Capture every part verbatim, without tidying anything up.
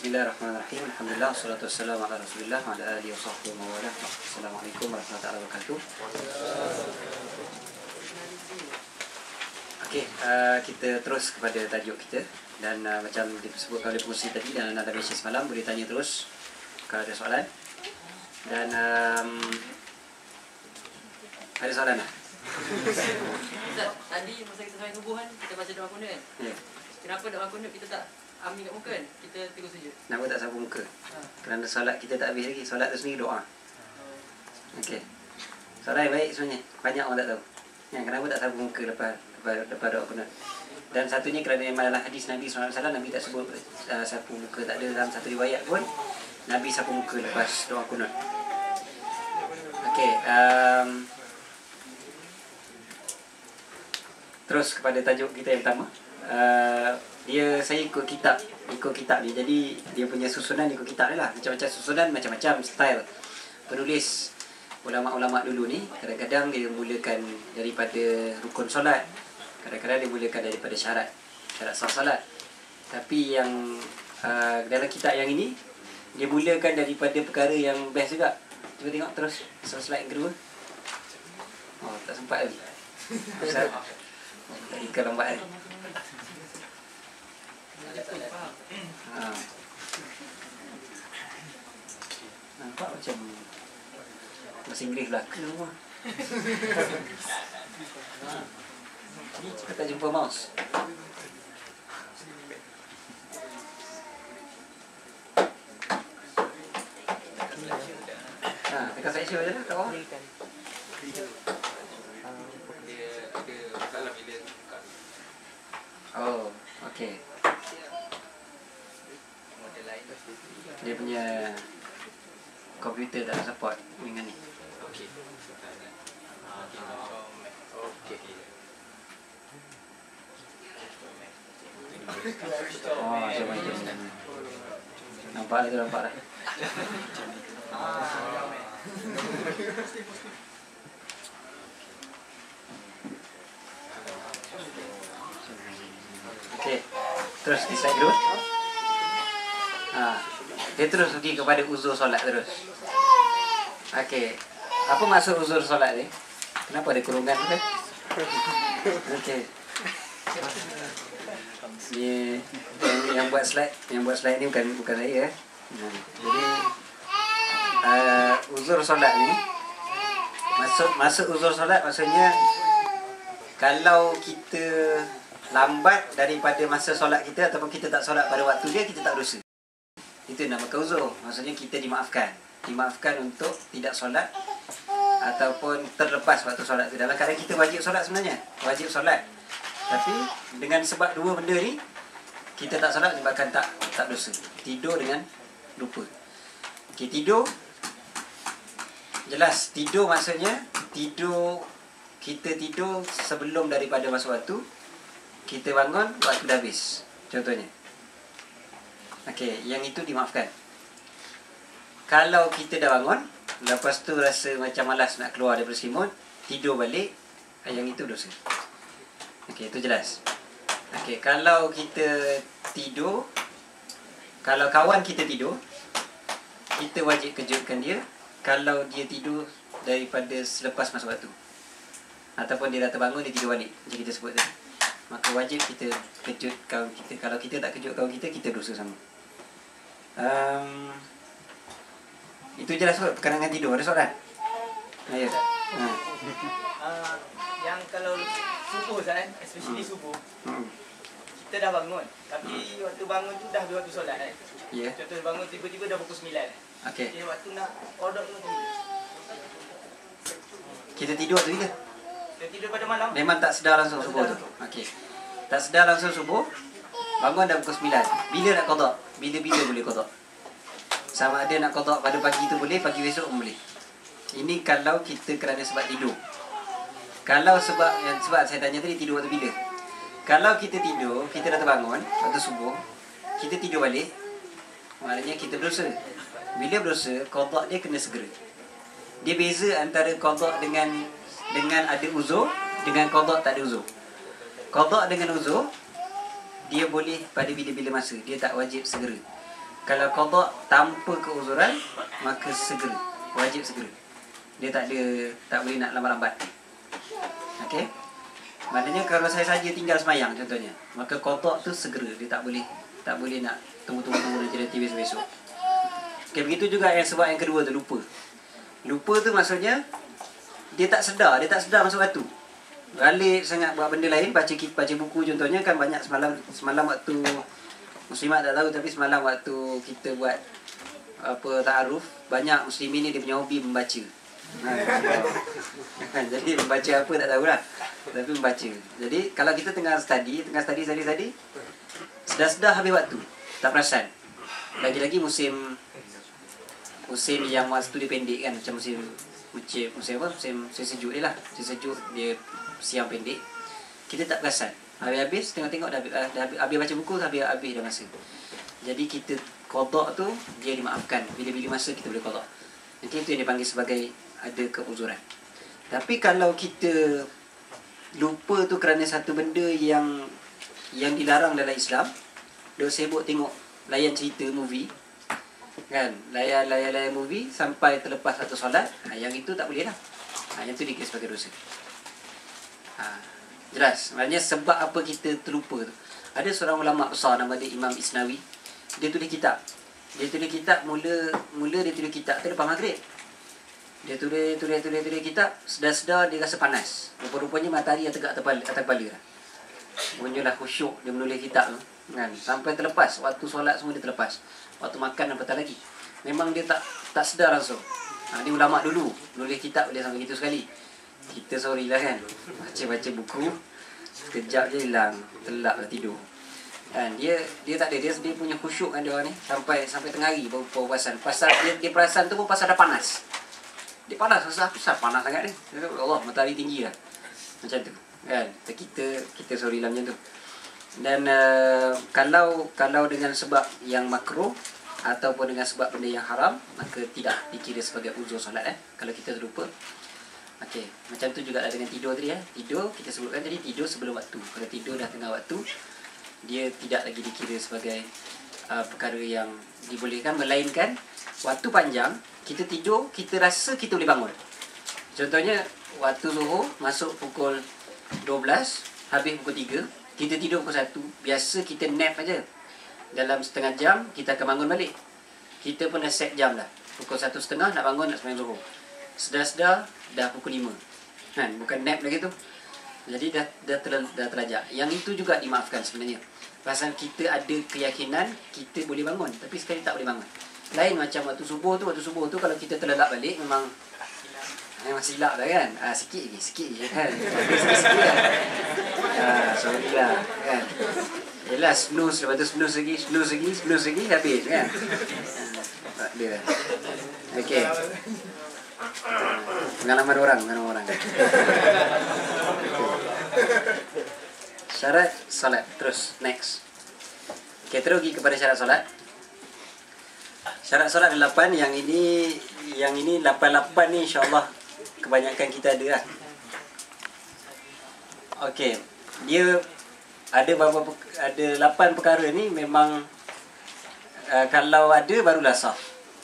Bismillahirrahmanirrahim. Alhamdulillah, wassalatu wassalamu ala Rasulillah wa ala alihi wa sahbihi wa man walah. Assalamualaikum warahmatullahi wabarakatuh. Okey, uh, kita terus kepada tajuk kita dan uh, macam disebutkan oleh pengurusi tadi dan anak Malaysia semalam, boleh tanya terus kalau ada soalan. Dan um, ada soalan tak? Ustaz, tadi masa kita sampai subuh kan, kita baca doa kunut kan? Ya. Kenapa doa kunut kita tak ambil kat muka kan? Kita terus saja. Kenapa tak sapu muka? Ha. Kerana solat kita tak habis lagi. Solat tu sendiri doa. Okey. Solat yang baik sebenarnya. Banyak orang tak tahu. Ya, kenapa tak sapu muka lepas, lepas, lepas doa kunut? Dan satunya kerana memang dalam hadis Nabi sallallahu alaihi wasallam, Nabi tak sebut uh, sapu muka. Tak ada dalam satu riwayat pun Nabi sapu muka lepas doa kunut. Okey. Um, Terus kepada tajuk kita yang pertama. Uh, dia saya ikut kitab, ikut kitab dia. Jadi dia punya susunan ikut kitab dia lah. Macam-macam susunan, macam-macam style. Penulis ulama-ulama dulu ni, kadang-kadang dia mulakan daripada rukun solat. Kadang-kadang dia mulakan daripada syarat, syarat sah solat. Tapi yang uh, dalam kitab yang ini, dia mulakan daripada perkara yang best juga. Cuba tengok terus, so, slide kedua. Oh, tak sempat lagi. Ikan lambat ni. Ha. Nampak macam bahasa Inggeris belaka lah. Kita tak jumpa mouse. Ha, tekan section je lah, tak apa. Oh, okey. Dia punya komputer tak support dengan ni. Okey. Okey. Oh, macam macam. Nampak dah, nampak dah. Okay. Terus di slide dulu. Ha. Dia terus pergi kepada uzur solat terus. Okey. Apa maksud uzur solat ni? Kenapa ada kurungan tu? Okey. Ni yang, yang buat slide, yang buat slide ni bukan bukan saya eh. Hmm. Jadi uh, uzur solat ni maksud maksud uzur solat maksudnya kalau kita lambat daripada masa solat kita ataupun kita tak solat pada waktu dia, kita tak dosa. Itu nama uzur. Maksudnya kita dimaafkan. Dimaafkan untuk tidak solat ataupun terlepas waktu solat tu. Dalam keadaan kita wajib solat sebenarnya. Wajib solat. Tapi dengan sebab dua benda ni, kita tak solat menyebabkan tak tak dosa. Tidur dengan lupa. Okey, tidur. Jelas tidur maksudnya tidur kita tidur sebelum daripada masa waktu. Kita bangun, waktu dah habis. Contohnya. Okey, yang itu dimaafkan. Kalau kita dah bangun, lepas tu rasa macam malas nak keluar daripada selimut, tidur balik, yang itu dosa. Okey, itu jelas. Okey, kalau kita tidur, kalau kawan kita tidur, kita wajib kejutkan dia kalau dia tidur daripada selepas masa waktu. Ataupun dia dah terbangun, dia tidur balik. Macam kita sebut tadi. Maka wajib kita kejut kawan kita. Kalau kita tak kejut kawan kita, kita dosa sama. Um, itu jelas kot perkenangan tidur. Ada soalan? Ya tak? Ha. Uh, yang kalau subuh kan, especially hmm. subuh, hmm. kita dah bangun. Tapi hmm. waktu bangun tu dah waktu solat kan? Yeah. Contoh bangun tiba-tiba dah pukul sembilan. Okay. Jadi waktu nak order tu kita tidur tu kita. Tidur pada malam. Memang tak sedar langsung tak subuh sedar tu. Okey. Tak sedar langsung subuh. Bangun dah pukul sembilan. Bila nak qada? Bila-bila boleh qada. Sama ada nak qada pada pagi tu boleh, pagi besok pun boleh. Ini kalau kita kerana sebab tidur. Kalau sebab yang sebab saya tanya tadi tidur waktu bila? Kalau kita tidur, kita dah terbangun waktu subuh, kita tidur balik, maknanya kita berdosa. Bila berdosa, qada dia kena segera. Dia beza antara qada dengan dengan ada uzur, dengan qada tak ada uzur. Qada dengan uzur, dia boleh pada bila-bila masa. Dia tak wajib segera. Kalau qada tanpa keuzuran, maka segera, wajib segera. Dia tak ada, tak boleh nak lambat-lambat. Okey. Maknanya kalau saya saja tinggal semayang contohnya, maka qada tu segera, dia tak boleh tak boleh nak tunggu-tunggu dan jadi besok-besok. Okey, begitu juga yang sebab yang kedua tu, lupa. Lupa tu maksudnya dia tak sedar, dia tak sedar masuk waktu. Balik sangat buat benda lain, baca baca buku contohnya kan banyak semalam semalam waktu muslimat tak tahu, tapi semalam waktu kita buat apa ta'aruf, banyak muslimin ni dia punya hobi membaca. Ha, jadi membaca apa tak tahulah, tapi membaca. Jadi kalau kita tengah study, tengah study study study sedar-sedar habis waktu, tak perasan. Lagi-lagi musim musim yang waktu dia pendek kan, macam musim musim musim apa musim, musim sejuk ni lah, musim sejuk dia siang pendek, kita tak perasan, habis-habis tengok-tengok dah, dah, dah habis baca buku, habis-habis dah masa. Jadi kita qada tu dia dimaafkan bila-bila masa kita boleh qada. Jadi itu yang dipanggil sebagai ada keuzuran. Tapi kalau kita lupa tu kerana satu benda yang yang dilarang dalam Islam, dok sibuk tengok layan cerita movie kan, layar-layar-layar movie sampai terlepas satu solat, ha, yang itu tak boleh lah, ha, yang itu dikira sebagai dosa. Ha, jelas, maknanya sebab apa kita terlupa tu. Ada seorang ulama besar nama dia Imam Isnawi, dia tulis kitab. Dia tulis kitab mula mula dia tulis kitab tu lepas maghrib. Dia tulis tulis tulis tulis kitab, sedar-sedar dia rasa panas. Rupa-rupanya matahari yang tegak tepala, atas kepala dah. Muncullah khusyuk dia menulis kitab tu kan, sampai terlepas waktu solat semua dia terlepas. Waktu makan apa tak lagi. Memang dia tak tak sedar langsung. Ha, dia ulama dulu, nulis kitab dia sampai gitu sekali. Kita sorry lah kan. Baca-baca buku sekejap je hilang, terlaplah tidur. Dan dia dia tak ada, dia dia punya khusyuk kan dia orang ni sampai sampai tengah hari baru puasan. Pasal dia, dia perasan tu pun pasal dah panas. Dia panas rasa susah panas sangat ni. Ya Allah, matahari tinggi lah. Macam tu. Kan? Kita kita sorry lah macam tu. Dan uh, kalau kalau dengan sebab yang makruh ataupun dengan sebab benda yang haram, maka tidak dikira sebagai uzur solat eh kalau kita terlupa. Okey, macam tu juga dengan tidur tadi eh. Tidur kita sebutkan tadi, tidur sebelum waktu. Kalau tidur dah tengah waktu, dia tidak lagi dikira sebagai uh, perkara yang dibolehkan, melainkan waktu panjang kita tidur, kita rasa kita boleh bangun. Contohnya waktu zuhur masuk pukul dua belas habis pukul tiga, kita tidur pukul satu, biasa kita nap aja. Dalam setengah jam kita akan bangun balik. Kita pun dah set jam dah. Pukul satu setengah nak bangun nak sembahyang zuhur. Sedar-sedar dah pukul lima. Kan, bukan nap lagi tu. Jadi dah dah, ter, dah terlajak. Yang itu juga dimaafkan sebenarnya. Pasal kita ada keyakinan kita boleh bangun, tapi sekali tak boleh bangun. Lain macam waktu subuh tu, waktu subuh tu kalau kita terlelap balik memang memang silap dah kan. Ah, sikit lagi, sikit je kan. Sikit lah. Ah, sorry lah kan. Yelah, snooze, lepas tu snooze lagi, snooze lagi, snooze lagi, habis kan. Ah, tak ada. Okey. Pengalaman orang, pengalaman orang. Syarat solat. Terus, next. Okay, terus pergi kepada syarat solat. Syarat solat ada lapan. Yang ini Yang ini lapan-lapan ni insyaAllah kebanyakan kita ada lah. Okay, dia ada beberapa, ada lapan perkara ni memang uh, kalau ada barulah sah.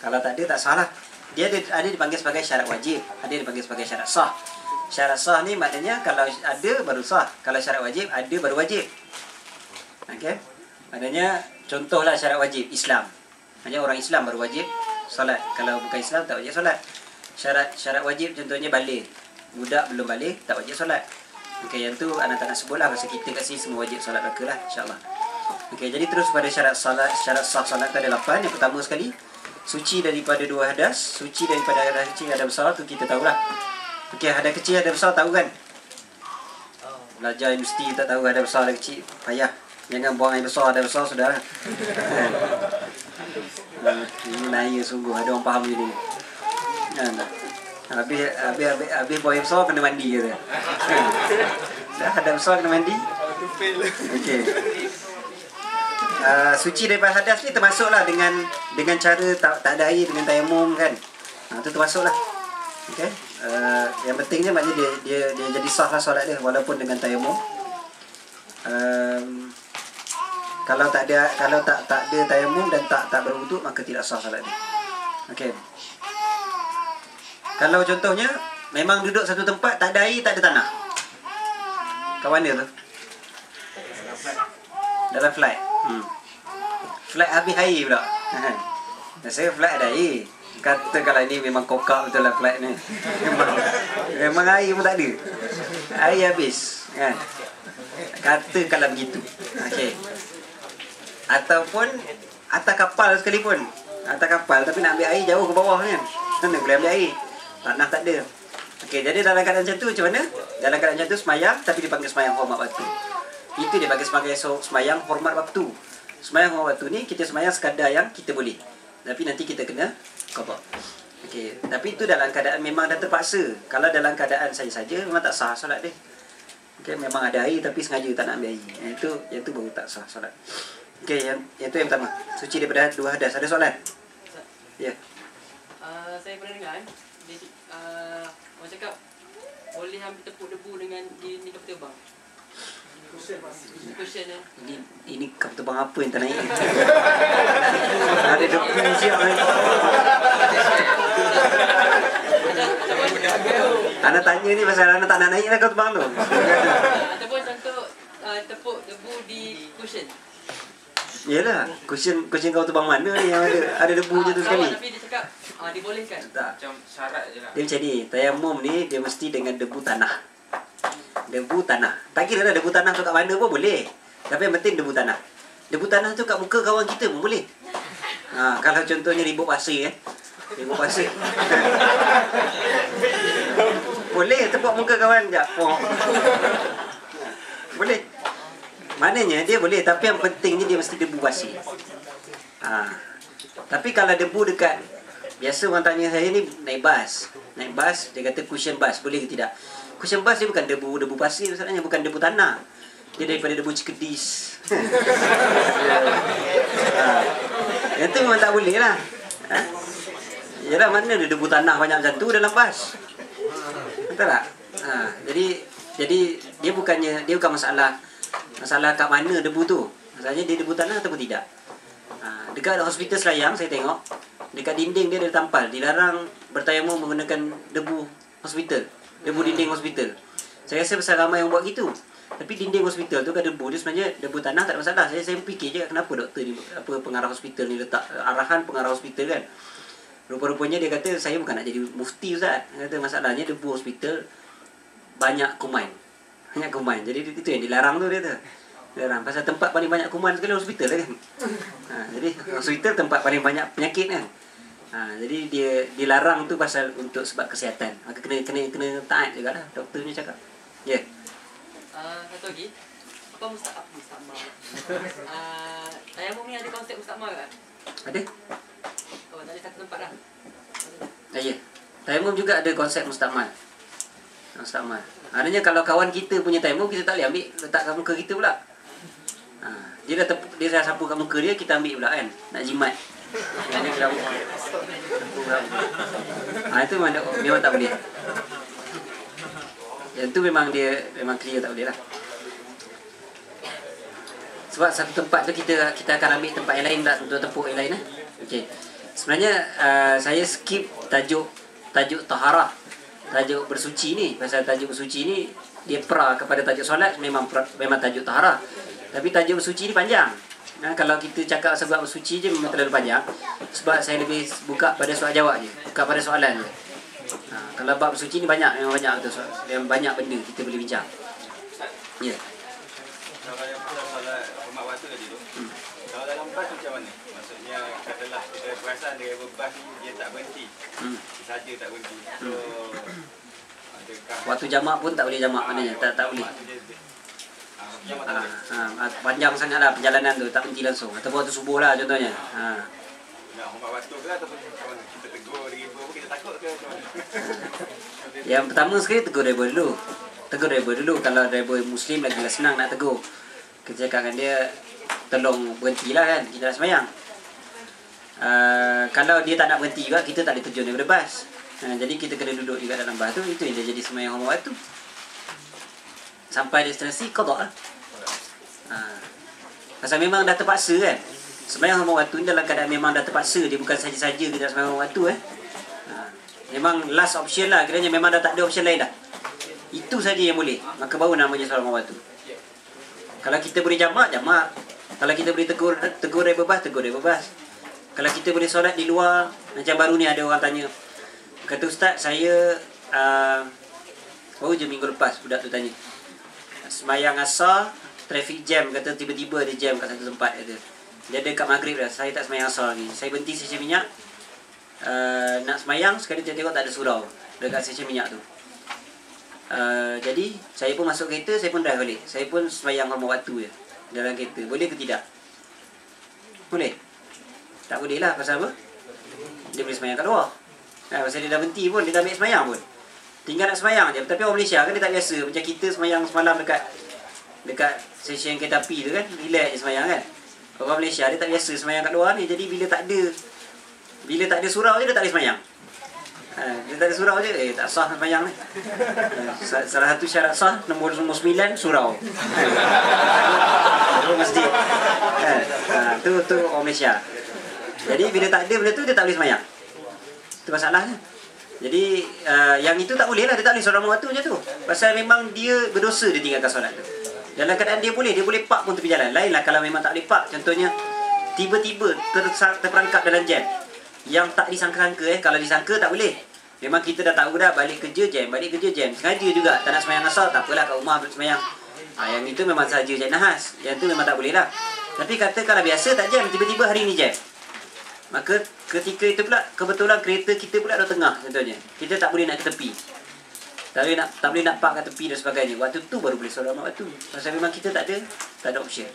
Kalau tak ada tak sah lah. Dia ada, ada dipanggil sebagai syarat wajib, ada dipanggil sebagai syarat sah. Syarat sah ni maknanya kalau ada baru sah, kalau syarat wajib ada baru wajib. Okey, maknanya contohlah syarat wajib Islam, maknanya orang Islam baru wajib solat. Kalau bukan Islam tak wajib solat. Syarat syarat wajib contohnya baligh, budak belum baligh tak wajib solat. Okey, yang tu anak tak nak sebutlah pasal kita kat sini semua wajib solat belakalah insya-Allah. Okey, jadi terus pada syarat solat, syarat sah solat ada lapan. Yang pertama sekali, suci daripada dua hadas. Suci daripada hadas kecil, hadas besar tu kita tahulah. Okey, hadas kecil, hadas besar tahu kan? Belajar universiti tak tahu hadas besar, hadas kecil, payah. Jangan buang air besar, hadas besar sudah. Ini naya sungguh, ada orang faham gini. Habis, habis, habis, habis buang air besar, kena mandi kata. Dah, hadas besar kena mandi. Okey. Uh, suci daripada hadas ni termasuklah dengan dengan cara tak, tak ada air, dengan tayamum kan. Ha, tu termasuklah. Okey. Uh, yang pentingnya maknanya dia dia dia jadi sahlah solat dia walaupun dengan tayamum. Um, Kalau tak ada, kalau tak tak ada tayamum dan tak tak berwuduk, maka tidak sah solat dia. Okey. Kalau contohnya memang duduk satu tempat, tak ada air, tak ada tanah. Kat mana tu? Dalam flight. Hmm. Flight habis air pula. Saya flight ada air. Kata kalau ni memang kokak betul lah flight ni. Memang, memang air pun tak ada. Air habis kan. Kata kalau begitu. Okey. Ataupun atas kapal sekalipun, atas kapal tapi nak ambil air jauh ke bawah kan, mana boleh ambil air, tanah tak ada. Okey, jadi dalam keadaan macam tu macam mana? Dalam keadaan macam tu semayang, tapi dipanggil semayang hormat waktu. Itu dia bagi sebagai semayang hormat waktu. Semayang hormat waktu ni kita semayang sekadar yang kita boleh, tapi nanti kita kena qada. Okey, tapi itu dalam keadaan memang dah terpaksa. Kalau dalam keadaan saya saja memang tak sah solat dia. Okey, memang ada air tapi sengaja tak nak ambil air. Yang itu, yang itu baru tak sah solat. Okey, yang, yang itu yang pertama. Suci daripada dua hadas. Ada soalan? Ya. Yeah. Uh, saya pernah dengar dia uh, orang cakap boleh ambil tepuk debu dengan di ni kapal terbang. Ini ini kapal terbang apa yang tak naik? Ada debu siap ni. Anak tanya ni pasal anak tak nak naik lah kapal terbang tu. Ataupun contoh uh, tepuk debu di cushion. Yelah, cushion cushion kau terbang mana ni yang ada ada debunya tu sekali. Tapi dia cakap ah dibolehkan. Tak. Macam syarat je lah. Dia macam ni, tayamum ni dia mesti dengan debu tanah. Debu tanah. Tak kira lah debu tanah tu kat mana pun boleh. Tapi yang penting debu tanah. Debu tanah tu kat muka kawan kita pun boleh. Ha, kalau contohnya ribut pasir eh. Ribut pasir. Boleh tepuk muka kawan jap. Oh. Boleh. Maknanya dia boleh, tapi yang pentingnya dia mesti debu pasir. Ha. Tapi kalau debu dekat, biasa orang tanya saya ni naik bas. Naik bas, dia kata cushion bas, boleh ke tidak? Cushion bas dia bukan debu debu pasir maksudnya, bukan debu tanah. Dia daripada debu cekedis. Ha. Yang tu memang tak boleh lah. Ha? Yalah, mana ada debu tanah banyak macam tu dalam bas. Betul tak? Ha. Jadi, jadi dia bukannya, dia bukan masalah masalah kat mana debu tu. Masalahnya dia debu tanah ataupun tidak. Ha, dekat hospital Selayang saya tengok, dekat dinding dia ada tampal, dilarang bertayamum menggunakan debu hospital, debu dinding hospital. Saya rasa besar ramai yang buat gitu. Tapi dinding hospital tu kan debu, dia sebenarnya debu tanah tak ada masalah. Saya saya fikir je kenapa doktor ni, apa pengarah hospital ni letak arahan pengarah hospital kan. Rupa-rupanya dia kata saya bukan nak jadi mufti ustaz. Dia kata masalahnya debu hospital banyak kuman. Banyak kuman. Jadi itu yang dilarang tu dia tu. Dilarang. Pasal tempat paling banyak kuman sekali hospital lah kan. Ha, jadi hospital tempat paling banyak penyakit kan. Ha, jadi dia dilarang tu pasal untuk sebab kesihatan. Maka kena kena kena taat juga lah. Doktor ni cakap. Ya. Yeah. Uh, satu lagi. Apa mustahab? Mustahab. Uh, tayamum ni ada konsep mustahab kan? Ada. Oh, tak ada satu tempat lah. Ya. Yeah. Tayamum juga ada konsep mustahab. Mustahab. Adanya kalau kawan kita punya tayamum, kita tak boleh ambil letak kat muka kita pula. Ha, dia dah tepuk, dia dah sapu kat muka dia, kita ambil pula kan. Nak jimat. Dan dia kena buka. Ha, itu memang, memang tak boleh. Yang tu memang dia memang clear tak boleh lah. Sebab satu tempat tu kita kita akan ambil tempat yang lain tak untuk tepuk yang lain eh. Okey. Sebenarnya uh, saya skip tajuk tajuk taharah. Tajuk bersuci ni, pasal tajuk bersuci ni dia pra kepada tajuk solat, memang pra, memang tajuk taharah. Tapi tajuk bersuci ni panjang. Ha, kalau kita cakap sebab bersuci je memang terlalu panjang. Sebab saya lebih buka pada soal jawab je, buka pada soalan je. Ha, kalau bab bersuci ni banyak, memang banyak betul soal. Yang banyak benda kita boleh bincang. Ya. Yeah. Kalau yang solat hormat waktu tadi tu, hmm. kalau dalam bas macam mana? Maksudnya katalah kita perasan driver bas ni dia tak berhenti. Hmm. Saja tak berhenti. So waktu jamak pun tak boleh jamak maknanya, tak tak boleh. Ah, ah, panjang sangatlah perjalanan tu, tak berhenti langsung. Ataupun waktu subuh lah contohnya. Ha. Nak hormat waktu ke ataupun kita tegur driver pun kita takut ke? Yang pertama sekali tegur driver dulu. Tegur driver dulu, kalau driver Muslim lagi lah senang nak tegur. Kita cakap dengan dia, tolong berhentilah kan, kita dah semayang. Uh, kalau dia tak nak berhenti juga, kita tak boleh terjun daripada bas. Uh, jadi kita kena duduk juga dalam bas tu, itu yang dia jadi semayang hormat waktu. Sampai destinasi, qada lah. Uh, Pasal memang dah terpaksa kan. Sembahyang lima waktu ni dalam keadaan memang dah terpaksa. Dia bukan saja-saja kita sembahyang lima waktu eh. Ha. Memang last option lah. Kiranya memang dah tak ada option lain dah. Itu saja yang boleh. Maka baru namanya solat lima waktu. Kalau kita boleh jamak, jamak. Kalau kita boleh tegur, tegur dia bebas, tegur dia bebas. Kalau kita boleh solat di luar. Macam baru ni ada orang tanya. Kata ustaz, saya uh, baru je minggu lepas budak tu tanya. Sembahyang asar, traffic jam. Kata tiba-tiba ada jam kat satu tempat. Kata dia ada kat maghrib dah. Saya tak sembahyang asar ni. Saya berhenti stesen minyak. Uh, nak sembahyang, sekali tengok tak ada surau dekat stesen minyak tu. Uh, jadi saya pun masuk kereta, saya pun drive balik. Saya pun sembahyang lima waktu je dalam kereta. Boleh ke tidak? Boleh? Tak boleh lah. Pasal apa? Dia boleh sembahyang kat luar. Ha, pasal dia dah berhenti pun, dia dah ambil sembahyang pun. Tinggal nak sembahyang je. Tapi orang Malaysia kan dia tak biasa. Macam kita sembahyang semalam dekat dekat stesen kereta api tu kan, relax je sembahyang kan. Orang Malaysia dia tak biasa sembahyang kat luar ni. Jadi bila tak ada, bila tak ada surau je dia tak boleh sembahyang. Ha, dia tak ada surau je, eh tak sah sembahyang ni. Ha, salah satu syarat sah nombor nombor sembilan surau. Di masjid. Ha, ha, tu tu orang Malaysia. Jadi bila tak ada benda tu dia tak boleh sembahyang. Itu masalahnya. Jadi uh, yang itu tak boleh lah, dia tak boleh solat lima waktu je tu. Pasal memang dia berdosa dia tinggalkan solat tu. Dalam keadaan dia boleh, dia boleh park pun tepi jalan. Lainlah kalau memang tak boleh park. Contohnya tiba-tiba ter- terperangkap dalam jam. Yang tak disangka-sangka eh. Kalau disangka tak boleh. Memang kita dah tahu dah, balik kerja jam, balik kerja jam. Sengaja juga tak nak semayang asal, tak apalah kat rumah semayang. Ha, yang itu memang sahaja jam nahas. Yang tu memang tak boleh lah. Tapi katakanlah biasa tak jam, tiba-tiba hari ni jam. Maka ketika itu pula, kebetulan kereta kita pula dah tengah contohnya. Kita tak boleh nak ke tepi. Tak boleh nak, tak boleh nak park kat tepi dan sebagainya. Waktu tu baru boleh solat lima waktu. Pasal memang kita tak ada, tak ada option.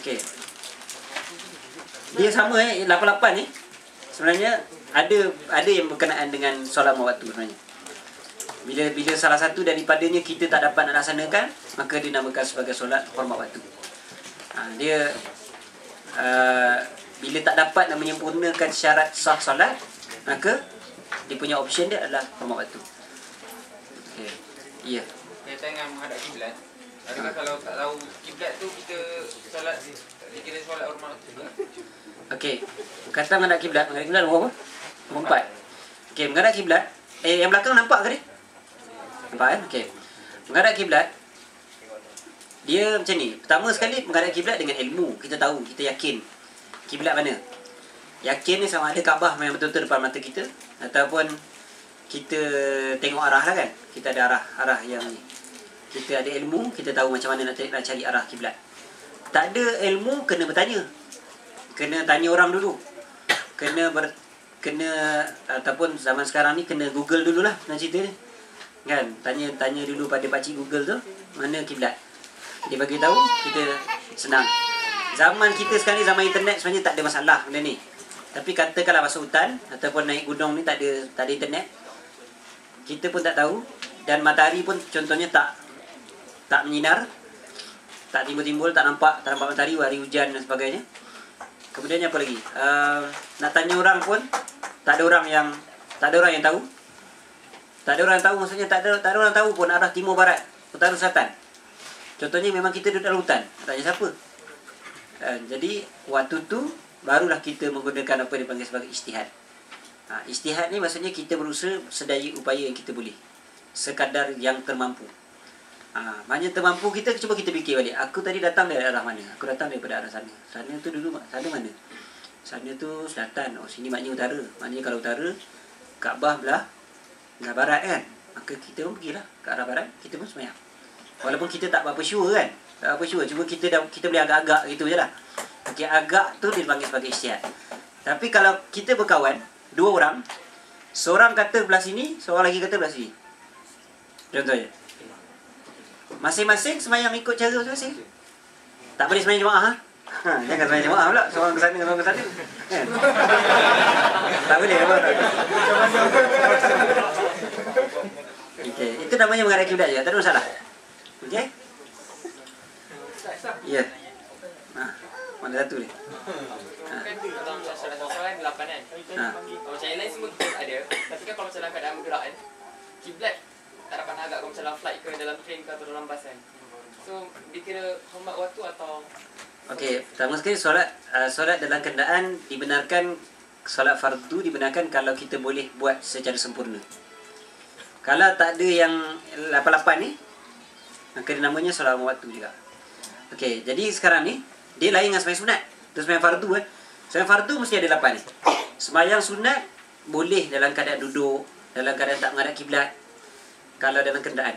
Okey. Dia sama eh, lapan lapan ni. Eh. Sebenarnya ada ada yang berkenaan dengan solat lima waktu sebenarnya. Bila bila salah satu daripadanya kita tak dapat nak laksanakan, maka dinamakan sebagai solat hormat waktu. Ha, dia uh, bila tak dapat nak menyempurnakan syarat sah solat, maka dia punya option dia adalah hormat waktu. Okey. Ya. Yeah. Dia tangan menghadap kiblat. Adakah ha. Kalau tak tahu kiblat tu kita solat dikira solat hormat waktu juga? Okey. Kata menghadap kiblat, menghadap kiblat nombor apa? Nombor empat. Okey, menghadap kiblat. Eh, yang belakang nampak ke dia? Nampak kan? Okey. Menghadap kiblat dia macam ni. Pertama sekali menghadap kiblat dengan ilmu. Kita tahu, kita yakin kiblat mana. Yakin ni sama ada Kaabah memang betul-betul depan mata kita ataupun kita tengok arah lah kan. Kita ada arah, arah yang ni. Kita ada ilmu, kita tahu macam mana nak cari, nak cari arah kiblat. Tak ada ilmu kena bertanya. Kena tanya orang dulu. Kena ber, kena ataupun zaman sekarang ni kena Google dululah nak cerita ni. Kan? Tanya tanya dulu pada pakcik Google tu mana kiblat. Dia bagi tahu kita senang. Zaman kita sekarang ni zaman internet sebenarnya tak ada masalah benda ni. Tapi katakanlah masuk hutan ataupun naik gunung ni tak ada tak ada internet. Kita pun tak tahu dan matahari pun contohnya tak tak menyinar. Tak timbul-timbul, tak nampak, tak nampak matahari, hari hujan dan sebagainya. Kemudian apa lagi? Uh, nak tanya orang pun tak ada orang yang tak ada orang yang tahu. Tak ada orang tahu maksudnya tak ada tak ada orang tahu pun arah timur barat, utara selatan. Contohnya memang kita duduk dalam hutan, tak tanya siapa. Uh, jadi waktu tu barulah kita menggunakan apa yang dipanggil sebagai ijtihad. Ha, ijtihad ni maksudnya kita berusaha sedaya upaya yang kita boleh. Sekadar yang termampu. Ah, ha, mana termampu kita cuba kita fikir balik. Aku tadi datang dari arah mana? Aku datang daripada arah sana. Sana tu dulu sana mana? Sana tu selatan. Oh, sini maknanya utara. Maknanya kalau utara Kaabah belah belah barat kan. Maka kita pun pergilah ke arah barat, kita pun sembahyang. Walaupun kita tak apa sure kan. Tak apa sure. Cuma kita dah, kita boleh agak-agak gitu jelah. Okey, agak tu dipanggil sebagai ijtihad. Tapi kalau kita berkawan dua orang, seorang kata belah sini, seorang lagi kata belah sini. Contohnya masing-masing semayang ikut cara masing-masing. Tak boleh semayang jemaah ha? Ha, jangan semayang jemaah pula. Seorang ke sana, seorang ke sana kan? Tak boleh apa? Okay. Itu namanya mengarah kiblat je. Tak ada masalah. Okay? Ya yeah. Ha, mana satu ni? Ha. Kalau macam soalan lapan kan? Ha. Kalau macam yang lain semua kita ada. Tapi kan kalau macam dalam keadaan bergerak kan, kiblat tak dapat nak agak macam dalam flight ke, dalam train ke, atau dalam bas kan. So, dikira hormat waktu atau Okey, pertama sekali solat uh, solat dalam kenderaan dibenarkan, solat fardu dibenarkan kalau kita boleh buat secara sempurna. Kalau tak ada yang lapan-lapan ni, maka namanya solat lima waktu juga. Okey, jadi sekarang ni dia lain dengan sembahyang sunat. Terus sembahyang fardu eh. Sembahyang fardu mesti ada lapan ni. Sembahyang sunat boleh dalam keadaan duduk, dalam keadaan tak menghadap kiblat, kalau dalam kenderaan.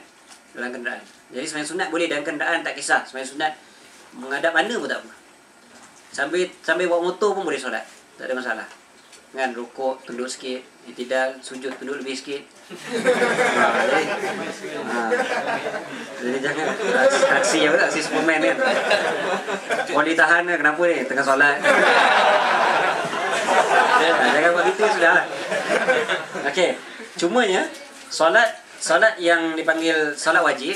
Dalam kenderaan. Jadi sembahyang sunat boleh dalam kenderaan, tak kisah. Sembahyang sunat menghadap mana pun tak apa. Sambil sambil bawa motor pun boleh solat. Tak ada masalah. Dengan rukuk tunduk sikit, i'tidal sujud tunduk lebih sikit. Ha, jadi, ha, jadi jangan aksi apa tak, aksi Superman kan. Boleh tahan kenapa ni tengah solat. Jangan buat gitu sudahlah. Okey. Cumanya solat solat yang dipanggil solat wajib,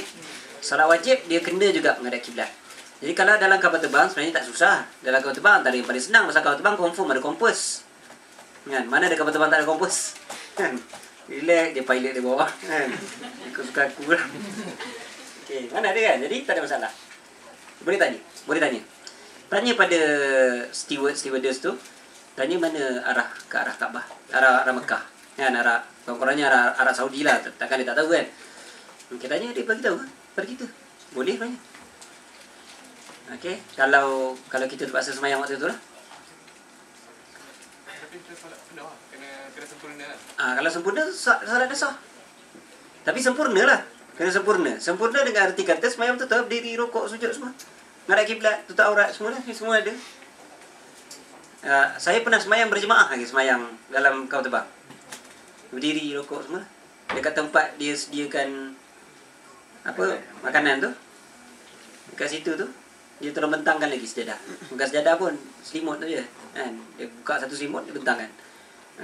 solat wajib dia kena juga menghadap kiblat. Jadi kalau dalam kapal terbang sebenarnya tak susah. Dalam kapal terbang tak ada yang paling senang, pasal kapal terbang confirm ada kompas. Kan? Mana ada kapal terbang tak ada kompas? Kan? Relax dia pilot dia bawa. Kan? Ikut suka aku lah. Okey, mana ada kan? Jadi tak ada masalah. Boleh tanya, boleh tanya. Tanya pada steward stewardess tu, tanya mana arah ke arah Kaabah, arah arah Mekah. Kan arah Kurang-kurangnya arah, arah Saudi lah. Takkan dia tak tahu kan. Okey, tanya dia bagi tahu pada kita. Boleh tanya. Okey, kalau kalau kita terpaksa semayang waktu tu lah. Tapi kita solat penuh lah. Kena, kena sempurna lah. Ah, kalau sempurna, solat dah sah. Tapi sempurna lah. Kena sempurna. Sempurna dengan arti kata semayang tu tak berdiri, rokok, sujud semua. Ngarap kiblat, tutup aurat, semua lah. Semua ada. Ah, saya pernah semayang berjemaah lagi, semayang dalam kapal terbang. Berdiri, rokok semua. Dekat tempat dia sediakan apa makanan tu, dekat situ tu dia terus bentangkan lagi sejadah. Bukan sejadah pun, selimut tu je kan. Dia buka satu selimut, dia bentangkan.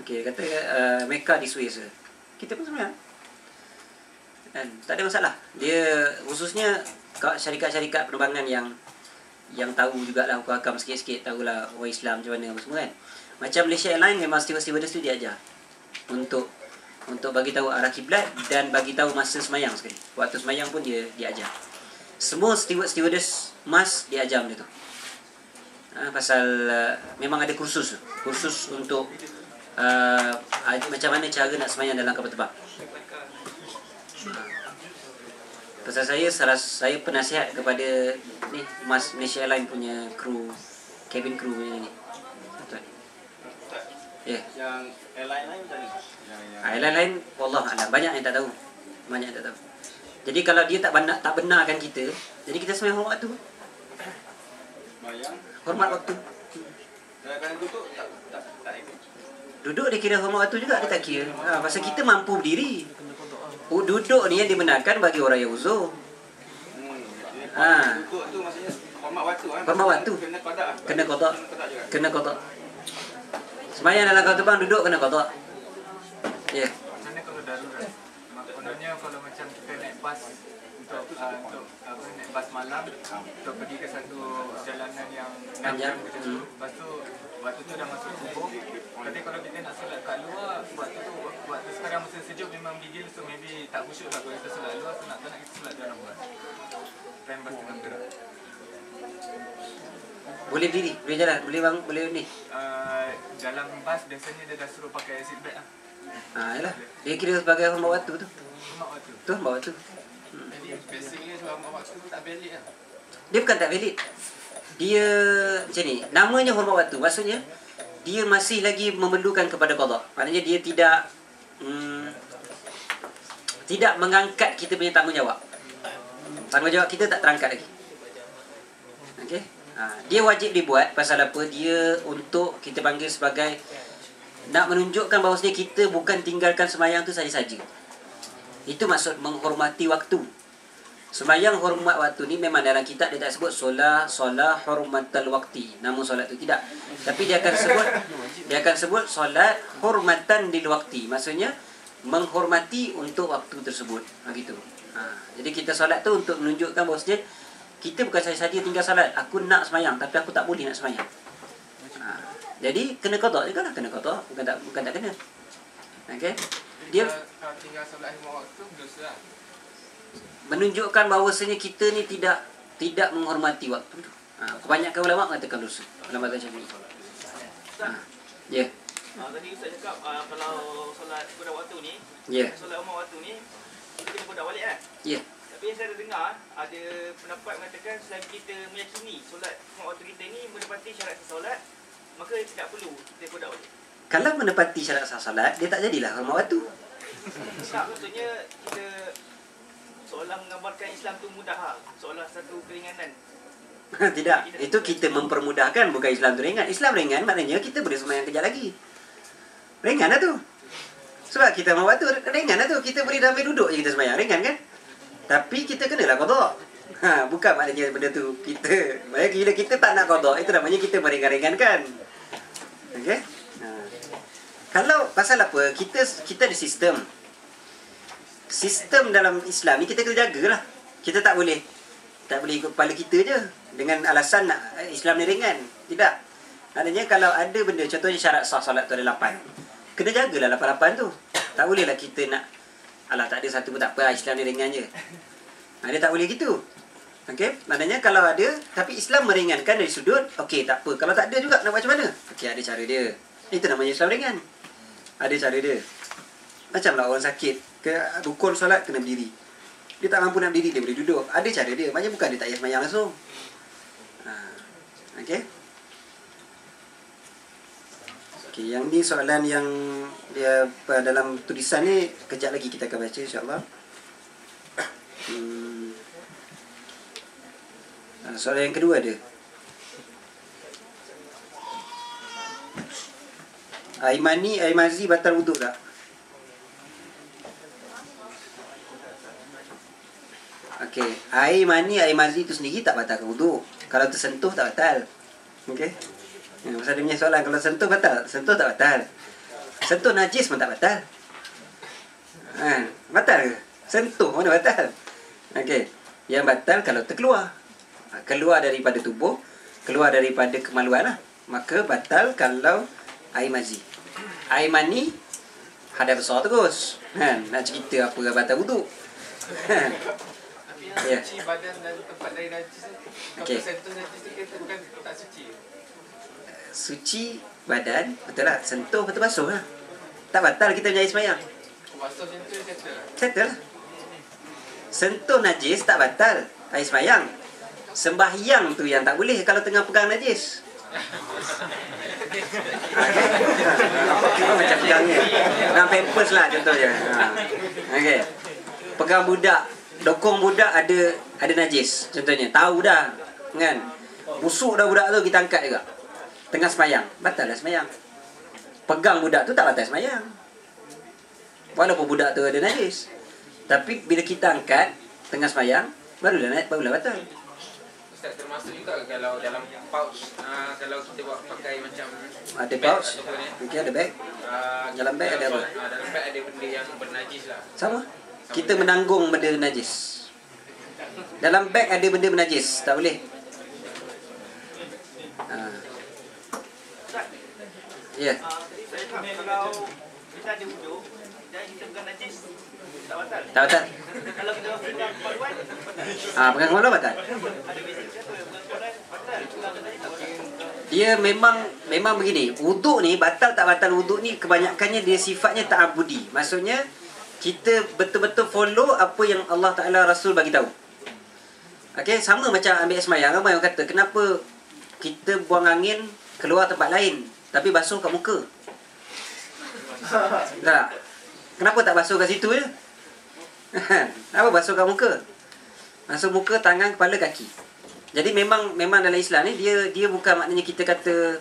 Okey, kata uh, Mekah di Swiss. Kita pun sebenarnya kan tak ada masalah. Dia khususnya syarikat-syarikat penerbangan yang yang tahu jugalah hukum hakam sikit-sikit, tahulah orang Islam macam mana apa semua kan. Macam Malaysia Airlines memang stewardess tu dia ajar untuk untuk bagi tahu arah kiblat dan bagi tahu masa semayang sekali. Waktu semayang pun dia dia ajar. Semua steward stewardess mas dia ajar benda tu. Ha, pasal uh, memang ada kursus kursus untuk uh, macam mana cara nak semayang dalam kapal terbang. Pasal saya salah saya penasihat kepada ni mas Malaysia Airlines punya kru, cabin crew punya ni. Yeah. Yang airline lain macam mana? Airline lain, wallah alam, banyak yang tak tahu. Banyak yang tak tahu. Jadi kalau dia tak benar, tak benarkan kita, jadi kita sembahyang hormat waktu. Bayang. Hormat waktu. Kalau duduk tak tak tak ikut. Duduk dia kira hormat waktu juga, dia tak kira. Ha, pasal kita mampu berdiri. Oh, duduk ni yang dibenarkan bagi orang yang uzur. Hmm. Ha. Duduk tu maksudnya hormat waktu kan. Hormat waktu. Kena qada. Kena qada. Kena qada. Semayang dalam kapal terbang duduk kena kotak. Ya. Yeah. Maksudnya kalau darurat. Maksudnya kalau macam kita naik bas untuk uh, untuk apa uh, naik bas malam untuk pergi ke satu jalanan yang panjang. Hmm. Lepas tu waktu tu dah masuk subuh. Tapi kalau kita nak solat kat luar, waktu tu waktu sekarang musim sejuk memang gigil, so maybe tak khusyuk lah kalau kita solat luar, so nak tak nak kita solat dalam bas. Time bas tengah gerak. Boleh berdiri, boleh jalan, boleh bang, boleh ni. Uh, dalam bas biasanya dia dah suruh pakai seat belt lah. Ah, yalah. Dia kira sebagai hormat waktu tu. Hormat waktu. Tu hormat waktu. Hmm. Jadi basicnya hormat waktu tu tak valid lah. Dia bukan tak valid. Dia macam ni, namanya hormat waktu. Maksudnya dia masih lagi memerlukan kepada qada. Maknanya dia tidak mm, tidak mengangkat kita punya tanggungjawab. Tanggungjawab kita tak terangkat lagi. Okey. Ha, dia wajib dibuat pasal apa? Dia untuk kita panggil sebagai nak menunjukkan bahawasanya kita bukan tinggalkan sembahyang tu saja-saja. Itu maksud menghormati waktu. Sembahyang hormat waktu ni memang dalam kitab dia tak sebut solat solat hormatal waktu. Namun solat tu tidak. Tapi dia akan sebut dia akan sebut solat hormatan lil waktu. Maksudnya menghormati untuk waktu tersebut. Ha, gitu. Ha, jadi kita solat tu untuk menunjukkan bahawasanya kita bukan saja-saja tinggal salat. Aku nak semayang tapi aku tak boleh nak semayang. Ha. Jadi kena qada juga lah. Kena qada. Bukan tak, bukan tak kena. Okey. Dia kalau tinggal solat lima waktu dosa. Menunjukkan bahawasanya kita ni tidak tidak menghormati waktu tu. Ha, kebanyakan ulama mengatakan dosa. Ulama mazhab Syafi'i. Ha. Ya. Yeah. Ha, tadi Ustaz cakap uh, kalau solat pada waktu ni, yeah. solat umur waktu ni, kita kena budak balik kan? Ya. Yeah. Tapi saya ada dengar, ada pendapat mengatakan selain kita meyakini solat umur waktu kita ni menepati syarat solat, maka tidak perlu kita budak balik. Kalau menepati syarat sah solat, dia tak jadilah umur waktu. Tak, maksudnya kita seolah menggambarkan Islam tu mudah, seolah satu keringanan. Tidak, itu kita mempermudahkan, bukan Islam tu ringan. Islam ringan maknanya kita boleh semayang kejap lagi. Ringan lah tu. Sebab kita mahu tu ringan lah tu. Kita boleh dah ambil duduk je kita semayang, ringan kan. Tapi kita kenalah qada. Ha, bukan maknanya benda tu kita, maknanya bila kita tak nak qada, itu namanya kita meringan-ringankan. Okey. Ha. Kalau pasal apa, kita kita ada sistem. Sistem dalam Islam ni kita kena jagalah. Kita tak boleh Tak boleh ikut kepala kita je dengan alasan nak Islam ni ringan. Tidak. Maknanya kalau ada benda, contohnya syarat sah solat tu ada lapan, kena jagalah lapan lapan tu. Tak bolehlah kita nak, alah tak ada satu pun tak apa, Islam ni ringan je. Dia tak boleh gitu. Okey. Maknanya kalau ada, tapi Islam meringankan dari sudut, okey tak apa, kalau tak ada juga nak macam mana? Okey, ada cara dia. Itu namanya Islam ringan. Ada cara dia. Macamlah orang sakit, ke rukun solat kena berdiri. Dia tak mampu nak berdiri, dia boleh duduk. Ada cara dia. Macam bukan dia tak payah semayang langsung. Ha. Okey. Okey, yang ni soalan yang dia dalam tulisan ni, kejap lagi kita akan baca insya-Allah. Hmm. Soalan yang kedua ada. Air mani, air mazi batal wuduk tak? Okey, air mani, air mazi itu sendiri tak batalkan wuduk. Kalau tersentuh tak batal. Okey. Ya, pasal dia punya soalan, kalau sentuh batal, sentuh tak batal. Sentuh najis pun tak batal. Ha, batal ke? Sentuh mana batal? Okey. Yang batal kalau terkeluar. Keluar daripada tubuh, keluar daripada kemaluan lah. Maka batal kalau air mazi. Air mani hadas besar terus. Ha, nak cerita apa batal wuduk. Ha. Ya. Suci badan dan tempat dari najis. Okey. Sentuh najis tu kita bukan tak suci. Suci badan, betul tak? Sentuh betul basuhlah. Tak batal kita menjadi sembahyang. Basuh sentuh settle. Settle. Sentuh najis tak batal. Air sembahyang. Sembahyang tu yang tak boleh kalau tengah pegang najis. Kita macam pegangnya. Pegang pampers lah contohnya. Ha. Okey. Pegang budak, dokong budak ada ada najis contohnya, tahu dah kan, busuk dah budak tu, kita angkat juga tengah semayang, batal dah semayang. Pegang budak tu tak batal semayang walaupun budak tu ada najis, tapi bila kita angkat tengah semayang barulah barulah batal. Ustaz, termasuk juga kalau dalam pouch, uh, kalau kita buat pakai macam ada pouch, mungkin ada beg, uh, dalam beg ada apa, uh, dalam beg ada benda yang bernajis lah, sama kita menanggung benda najis. Dalam beg ada benda najis, tak boleh. Ha. Ya. Yeah. Kalau kita ada wuduk dan kita pegang najis, tak batal. Tak batal. Kalau kita pegang kemaluan, batal. Ah, pegang kemaluan batal. Ada basic satu yang pegang kemaluan batal, pegang najis tak batal. Dia memang memang begini. Wuduk ni batal tak batal wuduk ni kebanyakannya dia sifatnya ta'abudi. Maksudnya kita betul-betul follow apa yang Allah Ta'ala Rasul bagi tahu. Okey, sama macam ambil semayang. Ramai orang kata, kenapa kita buang angin keluar tempat lain tapi basuh kat muka? Tak. Kenapa tak basuh kat situ je? Kenapa basuh kat muka? Basuh muka, tangan, kepala, kaki. Jadi memang memang dalam Islam ni, dia dia bukan maknanya kita kata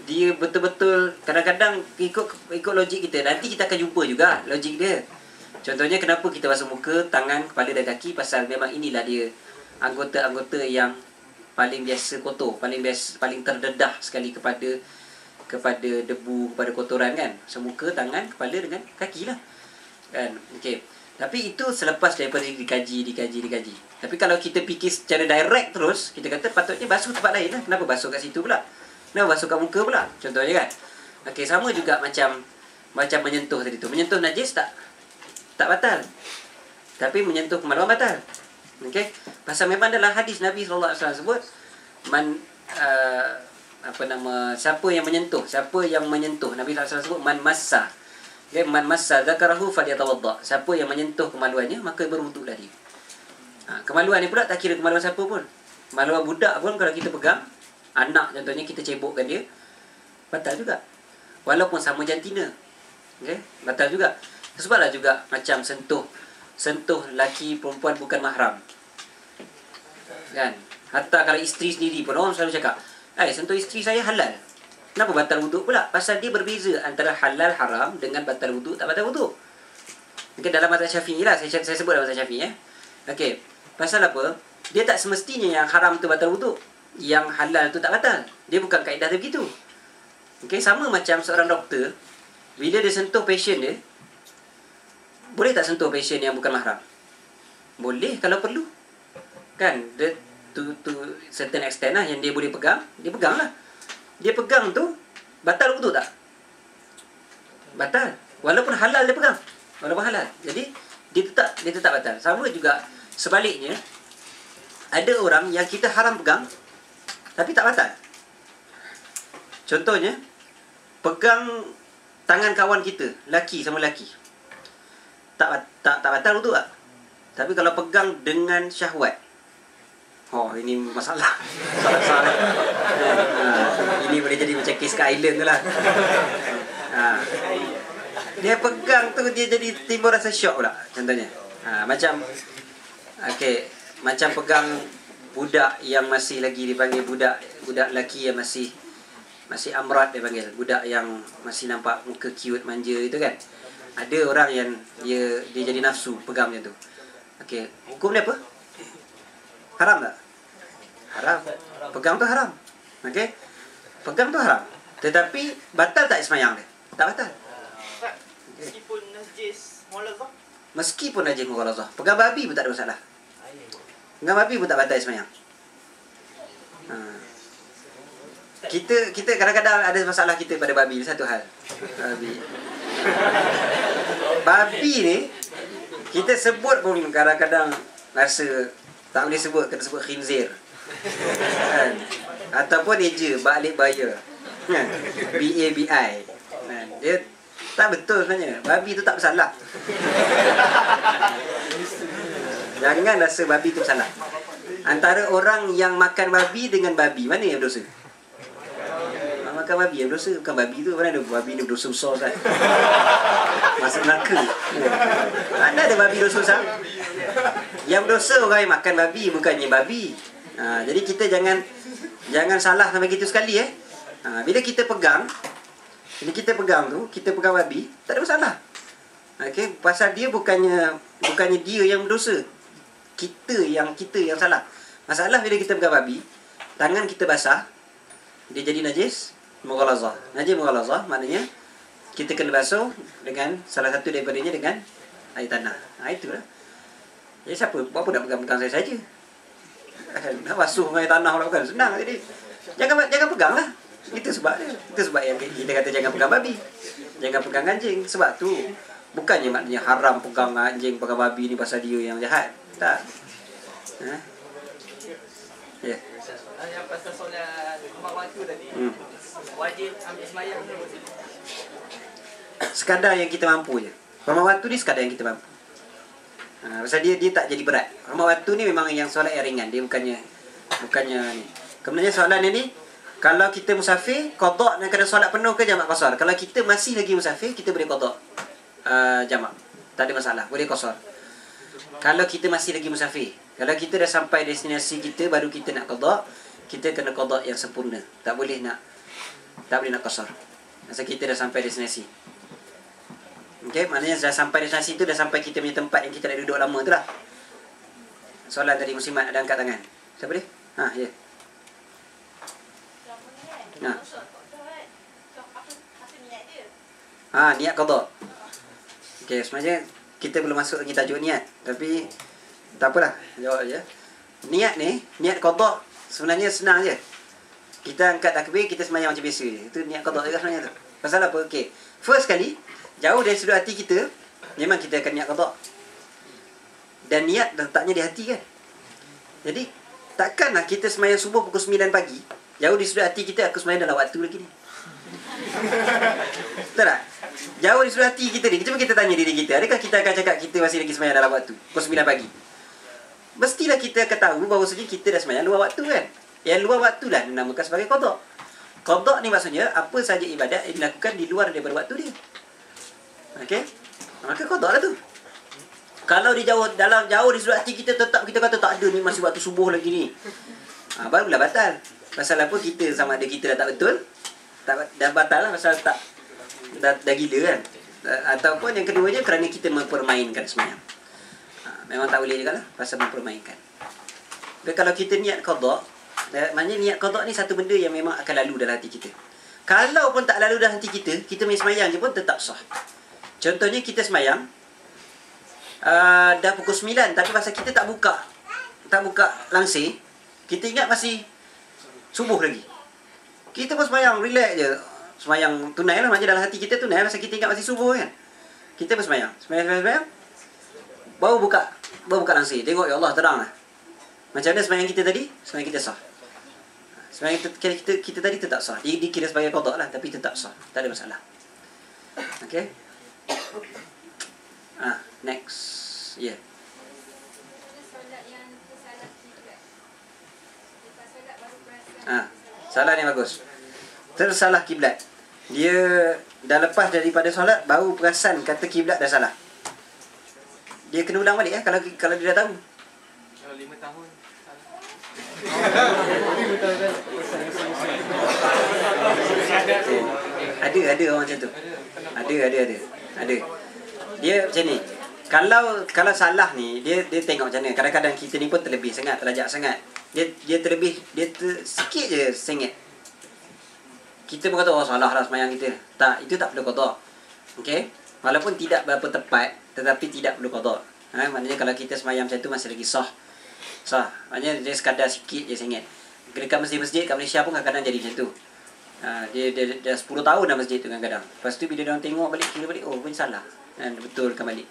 dia betul-betul. Kadang-kadang ikut ikut logik kita, nanti kita akan jumpa juga logik dia. Contohnya kenapa kita basuh muka, tangan, kepala dan kaki, pasal memang inilah dia anggota-anggota yang paling biasa kotor, paling biasa, paling terdedah sekali kepada kepada debu, kepada kotoran kan. So, muka, tangan, kepala dengan kaki lah kan. Okey. Tapi itu selepas daripada dikaji, dikaji, dikaji. Tapi kalau kita fikir secara direct terus, kita kata patutnya basuh tempat lain lah. Kenapa basuh kat situ pula? Nak basuh kat muka pula, contohnya kan. Okey, sama juga macam macam menyentuh tadi tu. Menyentuh najis tak tak batal. Tapi menyentuh kemaluan batal. Okey. Pasal memang dalam hadis Nabi sallallahu alaihi wasallam sebut, man uh, apa nama, siapa yang menyentuh, siapa yang menyentuh, Nabi sallallahu alaihi wasallam sebut man massa, okay, man massa zakarahu falyatawadda, siapa yang menyentuh kemaluannya maka berwuduklah dia. Ha, kemaluan ni pula tak kira kemaluan siapa pun, kemaluan budak pun kalau kita pegang, anak contohnya kita cebokkan dia, batal juga, walaupun sama jantina, okay, batal juga. Sebablah juga macam sentuh, sentuh lelaki perempuan bukan mahram, kan? Hatta kalau isteri sendiri pun orang selalu cakap, eh, sentuh isteri saya halal, kenapa batal wuduk pula? Pasal dia berbeza antara halal haram dengan batal wuduk tak batal wuduk. Okay, dalam mazhab Syafi'i lah, saya, saya sebut dalam mazhab Syafi'i, eh? Okay, pasal apa? Dia tak semestinya yang haram tu batal wuduk, yang halal tu tak batal. Dia bukan kaedah dia begitu. Okay, sama macam seorang doktor, bila dia sentuh patient dia, boleh tak sentuh pasien yang bukan mahram? Boleh kalau perlu, kan? Dia, to, to certain extent lah, yang dia boleh pegang, dia pegang lah. Dia pegang tu, batal wuduk tak? Batal. Walaupun halal dia pegang, walaupun halal. Jadi, dia tetap, dia tetap batal. Sama juga sebaliknya, ada orang yang kita haram pegang, tapi tak batal. Contohnya, pegang tangan kawan kita, laki sama laki, tak tak tak batal wuduk tak? Tapi kalau pegang dengan syahwat, oh, ini masalah. Masalah-masalah. Ha, ini boleh jadi macam kes kat island tu lah. Ha, dia pegang tu dia jadi timbul rasa syok pula contohnya. Ha, macam okey, macam pegang budak yang masih lagi dipanggil budak, budak lelaki yang masih masih amrat dia panggil, budak yang masih nampak muka cute manja itu kan. Ada orang yang dia dia jadi nafsu pegang macam tu. Okey, hukum dia apa? Haram tak? Haram. Pegang tu haram. Okey. Pegang tu haram. Tetapi batal tak sembahyang dia? Tak batal. Okay. Meskipun najis mughalazah. Meskipun najis mughalazah. Pegang babi pun tak ada masalah. Pegang babi pun tak batal sembahyang. Ha. Kita kita kadang-kadang ada masalah kita pada babi satu hal. Babi. Babi ni kita sebut pun kadang-kadang rasa tak boleh sebut, kena sebut khinzir, kan? Ataupun eja, balik bayar, kan? B A B I, kan? Dia tak betul sebenarnya. Babi tu tak bersalah. Jangan rasa babi tu bersalah. Antara orang yang makan babi dengan babi, mana yang berdosa? Makan babi yang berdosa. Bukan babi tu, mana ada babi ni berdosa besar kan? Masuk Melaka. Mana ada babi dosa besar? Yang berdosa orang yang makan babi, bukannya babi. Ha, jadi kita jangan jangan salah sampai gitu sekali, eh. Ha, bila kita pegang, bila kita pegang tu, kita pegang babi, tak ada masalah. Okey, pasal dia bukannya bukannya dia yang berdosa. Kita yang kita yang salah. Masalah bila kita pegang babi, tangan kita basah, dia jadi najis mughalazah. Najis mughalazah maknanya kita kena basuh dengan salah satu daripadanya dengan air tanah. Ha, itulah. Jadi siapa buat apa nak pegang-pegang saya saja? Nak basuh dengan air tanah pula bukan senang. Jadi jangan jangan peganglah. Itu sebab dia. Itu sebab yang kita kata jangan pegang babi, jangan pegang anjing. Sebab tu bukannya maknanya haram pegang anjing, pegang babi ni pasal dia yang jahat. Tak. Ha? Ya. Yeah. Yang pasal solat lima waktu tadi, hmm. wajib ambil semayang ke wajib? Sekadar yang kita mampu je. Lima waktu ni sekadar yang kita mampu. Ha, pasal dia dia tak jadi berat. Lima waktu ni memang yang solat yang ringan. Dia bukannya bukannya ni. Kemudian soalan ni, kalau kita musafir, qada' nak kena solat penuh ke jamak qasar? Kalau kita masih lagi musafir, kita boleh qada' uh, jamak. Tak ada masalah, boleh qasar. Kalau kita masih lagi musafir, kalau kita dah sampai destinasi kita, baru kita nak qada', kita kena qada' yang sempurna. Tak boleh nak Tak boleh nak qasar. Masa kita dah sampai destinasi, okey, maknanya dah sampai destinasi tu, dah sampai kita punya tempat yang kita nak duduk lama tu lah. Soalan tadi Muslimat ada angkat tangan. Siapa dia? Ha, ya yeah. Ha, ha niat qada'. Okey, sebenarnya kita belum masuk lagi tajuk niat, tapi tak apalah, jawab je. Niat ni, niat qada' sebenarnya senang je. Kita angkat takbir, kita sembahyang macam biasa je. Itu niat qada' juga sebenarnya tu. Pasal apa? Okey. First kali, jauh dari sudut hati kita, memang kita akan niat qada'. Dan niat letaknya di hati kan. Jadi Takkanlah kita semayang subuh pukul sembilan pagi, jauh di sudut hati kita, aku semayang dalam waktu lagi ni. Betul tak? Jauh di sudut hati kita ni. Cuma kita tanya diri kita, adakah kita akan cakap kita masih lagi semayang dalam waktu pukul sembilan pagi? Mestilah kita akan tahu bahawa sebenarnya kita dah semayang luar waktu kan. Yang luar waktu lah dinamakan sebagai qada. Qada ni maksudnya apa saja ibadat yang dilakukan di luar daripada waktu dia. Okey? Maka qada lah tu. Kalau di jauh dalam jauh di sudut hati kita tetap kita kata tak ada ni, masih waktu subuh lagi ni. Ha, barulah batal. Pasal apa kita sama ada kita dah tak betul, tak dah batal lah pasal tak dah, dah gila kan. Ataupun yang keduanya kerana kita mempermainkan semayang. Ha, memang tak boleh juga lah pasal mempermainkan. Tapi kalau kita niat qada, maknanya niat qada ni satu benda yang memang akan lalu dalam hati kita. Kalau pun tak lalu dalam hati kita, kita main semayang je pun tetap sah. Contohnya kita semayang Uh, dah pukul sembilan, tapi pasal kita tak buka tak buka langsir, kita ingat masih subuh lagi, kita pun semayang relax je, semayang tunai lah, maknanya dalam hati kita tunai pasal kita ingat masih subuh kan. Kita pun semayang semayang-semayang, baru buka baru buka langsir, tengok ya Allah terang lah. Macam mana semayang kita tadi? Semayang kita sah, semayang kita, kita, kita, kita tadi tetap sah, dia dikira sebagai qada lah, tapi tetap sah, tak ada masalah. Okay. Ah, next. Ya. Yeah. Ah, salat ni bagus. Tersalah kiblat. Dia dah lepas daripada solat baru perasan kata kiblat dah salah. Dia kena ulang balik eh kalau kalau dia dah tahu. Kalau lima tahun salah. Ada ada orang macam tu. Ada ada ada. Ada. Dia macam ni. Kalau kalau salah ni dia dia tengok macam mana. Kadang-kadang kita ni pun terlebih sangat, terlajak sangat. Dia dia terlebih, dia ter, sikit je sengit. Kita pun kata oh salah lah sembahyang kita. Tak, itu tak perlu qada. Okey. Walaupun tidak berapa tepat tetapi tidak perlu qada. Ha, maknanya kalau kita sembahyang macam tu masih lagi sah. Sah. Maknanya dia sekadar sikit je sengit. Dekat masjid-masjid kat Malaysia pun kadang-kadang jadi macam tu. Ha, dia, dia, dia dah sepuluh tahun dah masjid tu kadang-kadang. Lepas tu bila dia orang tengok balik, kira balik oh pun salah. Dan betulkan balik.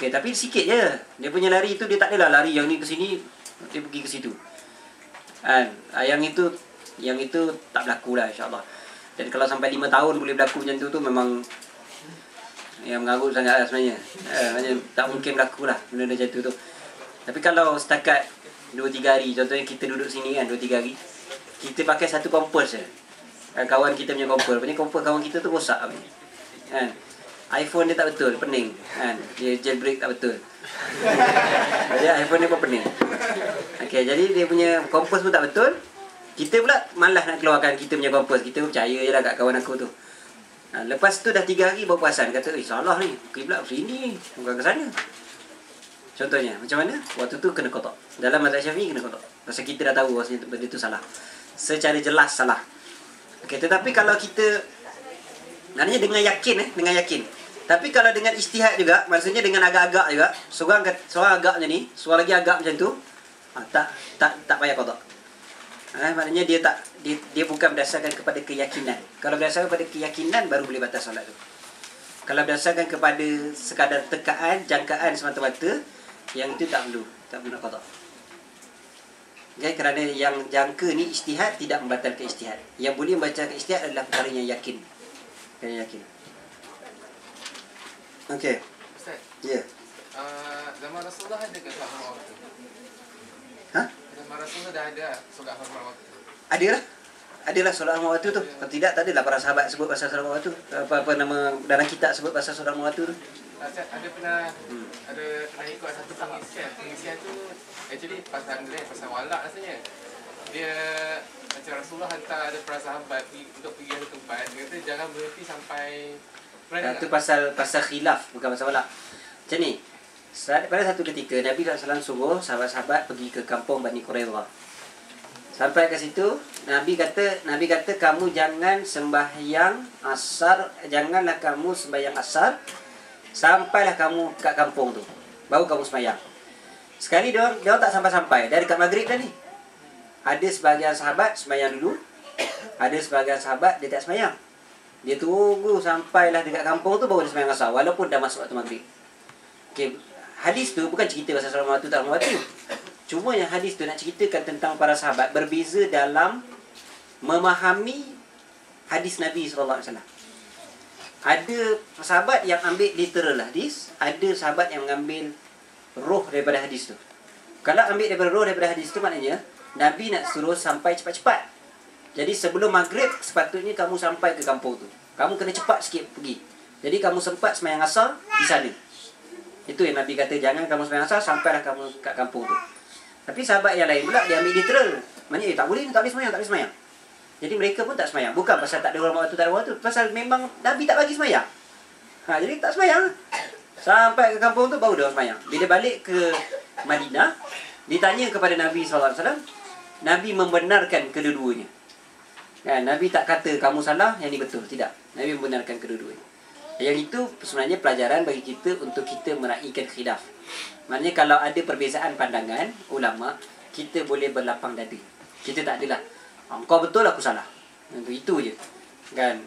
Okey, tapi sikit je. Dia punya lari tu dia tak adalah lari yang ni ke sini, dia pergi ke situ. Kan? Yang itu yang itu tak berlaku lah insya-Allah. Dan kalau sampai lima tahun boleh berlaku macam tu tu memang yang mengganggu sangatlah sebenarnya. Eh, macam tak mungkin berlaku lah benda macam tu tu. Tapi kalau setakat dua tiga hari, contohnya kita duduk sini kan dua tiga hari, kita pakai satu kompos je. Kawan kita punya kompos, punya kompos kawan kita tu rosak apa ni. Kan? iPhone dia tak betul, pening kan. Dia jailbreak tak betul. Jadi iPhone dia pun pening. Okey, jadi dia punya kompos pun tak betul. Kita pula malas nak keluarkan kita punya kompos. Kita pun percaya je lah kat kawan aku tu. Ha, lepas tu dah tiga hari baru perasan. Kata, eh salah ni. Kiblat sini, bukan ke sana. Contohnya, macam mana? Waktu tu kena qada. Dalam mazhab Syafi'i kena qada. Pasal kita dah tahu rasanya benda tu salah. Secara jelas salah. Okey, tetapi kalau kita maknanya dengan yakin eh, dengan yakin. Tapi kalau dengan ijtihad juga, maksudnya dengan agak-agak juga, seorang seorang agak macam ni, seorang lagi agak macam tu, ha, tak tak tak payah qada. Ha, maknanya dia tak dia, dia bukan berdasarkan kepada keyakinan. Kalau berdasarkan kepada keyakinan baru boleh batal solat tu. Kalau berdasarkan kepada sekadar tekaan, jangkaan semata-mata, yang itu tak perlu, tak perlu nak qada. Okay, kerana yang jangka ni ijtihad tidak membatalkan ijtihad. Yang boleh membatalkan ijtihad adalah perkara yang yakin. Yang yakin. Okey. Ustaz. Ya. Yeah. Uh, zaman Rasulullah ada ke solat fardu waktu? Ha? Zaman Rasulullah dah ada solat fardu waktu. Adalah. Adalah solat fardu waktu tu. Kalau tidak tak adalah para sahabat sebut pasal solat fardu waktu. Apa apa nama dalam kitab sebut pasal solat fardu waktu tu. Ustaz, ada pernah hmm. ada pernah ikut satu pengisian. Pengisian tu actually pasal anggrek, pasal walak rasanya. Dia macam Rasulullah hantar ada para sahabat untuk pergi ke tempat. Dia kata jangan berhenti sampai. Itu pasal pasal khilaf, bukan pasal walak. Macam ni, pada satu ketika Nabi sallallahu alaihi wasallam suruh sahabat-sahabat pergi ke kampung Bani Qurayzah. Sampai ke situ Nabi kata Nabi kata kamu jangan sembahyang asar, janganlah kamu sembahyang asar sampailah kamu kat kampung tu, baru kamu sembahyang. Sekali dia dia tak sampai-sampai, dah dekat maghrib dah ni. Ada sebahagian sahabat sembahyang dulu, ada sebahagian sahabat dia tak sembahyang. Dia tunggu sampailah dekat kampung tu baru dia sembahyang asar walaupun dah masuk waktu maghrib. Okey, hadis tu bukan cerita pasal solat waktu tak waktu. Cuma yang hadis tu nak ceritakan tentang para sahabat berbeza dalam memahami hadis Nabi sallallahu alaihi wasallam. Ada sahabat yang ambil literal hadis, ada sahabat yang mengambil roh daripada hadis tu. Kalau ambil daripada roh daripada hadis tu, maknanya Nabi nak suruh sampai cepat-cepat. Jadi sebelum maghrib sepatutnya kamu sampai ke kampung tu. Kamu kena cepat sikit pergi. Jadi kamu sempat sembahyang asar di sana. Itu yang Nabi kata, jangan kamu sembahyang asar sampailah kamu kat kampung tu. Tapi sahabat yang lain pula, dia ambil literal. Maksudnya, eh, tak boleh, tak boleh semayang, tak boleh semayang. Jadi mereka pun tak semayang. Bukan pasal tak ada orang waktu, tak ada waktu. Pasal memang Nabi tak bagi semayang. Ha, jadi tak semayang. Sampai ke kampung tu, baru dia semayang. Bila balik ke Madinah, ditanya kepada Nabi sallallahu alaihi wasallam, Nabi membenarkan kedua-duanya. Ha, Nabi tak kata, kamu salah, yang ni betul. Tidak. Nabi membenarkan kedua-duanya. Yang itu sebenarnya pelajaran bagi kita untuk kita meraihkan khilaf. Maknanya kalau ada perbezaan pandangan ulama, kita boleh berlapang dada. Kita tak adalah kau betul aku salah. Itu je. Kan?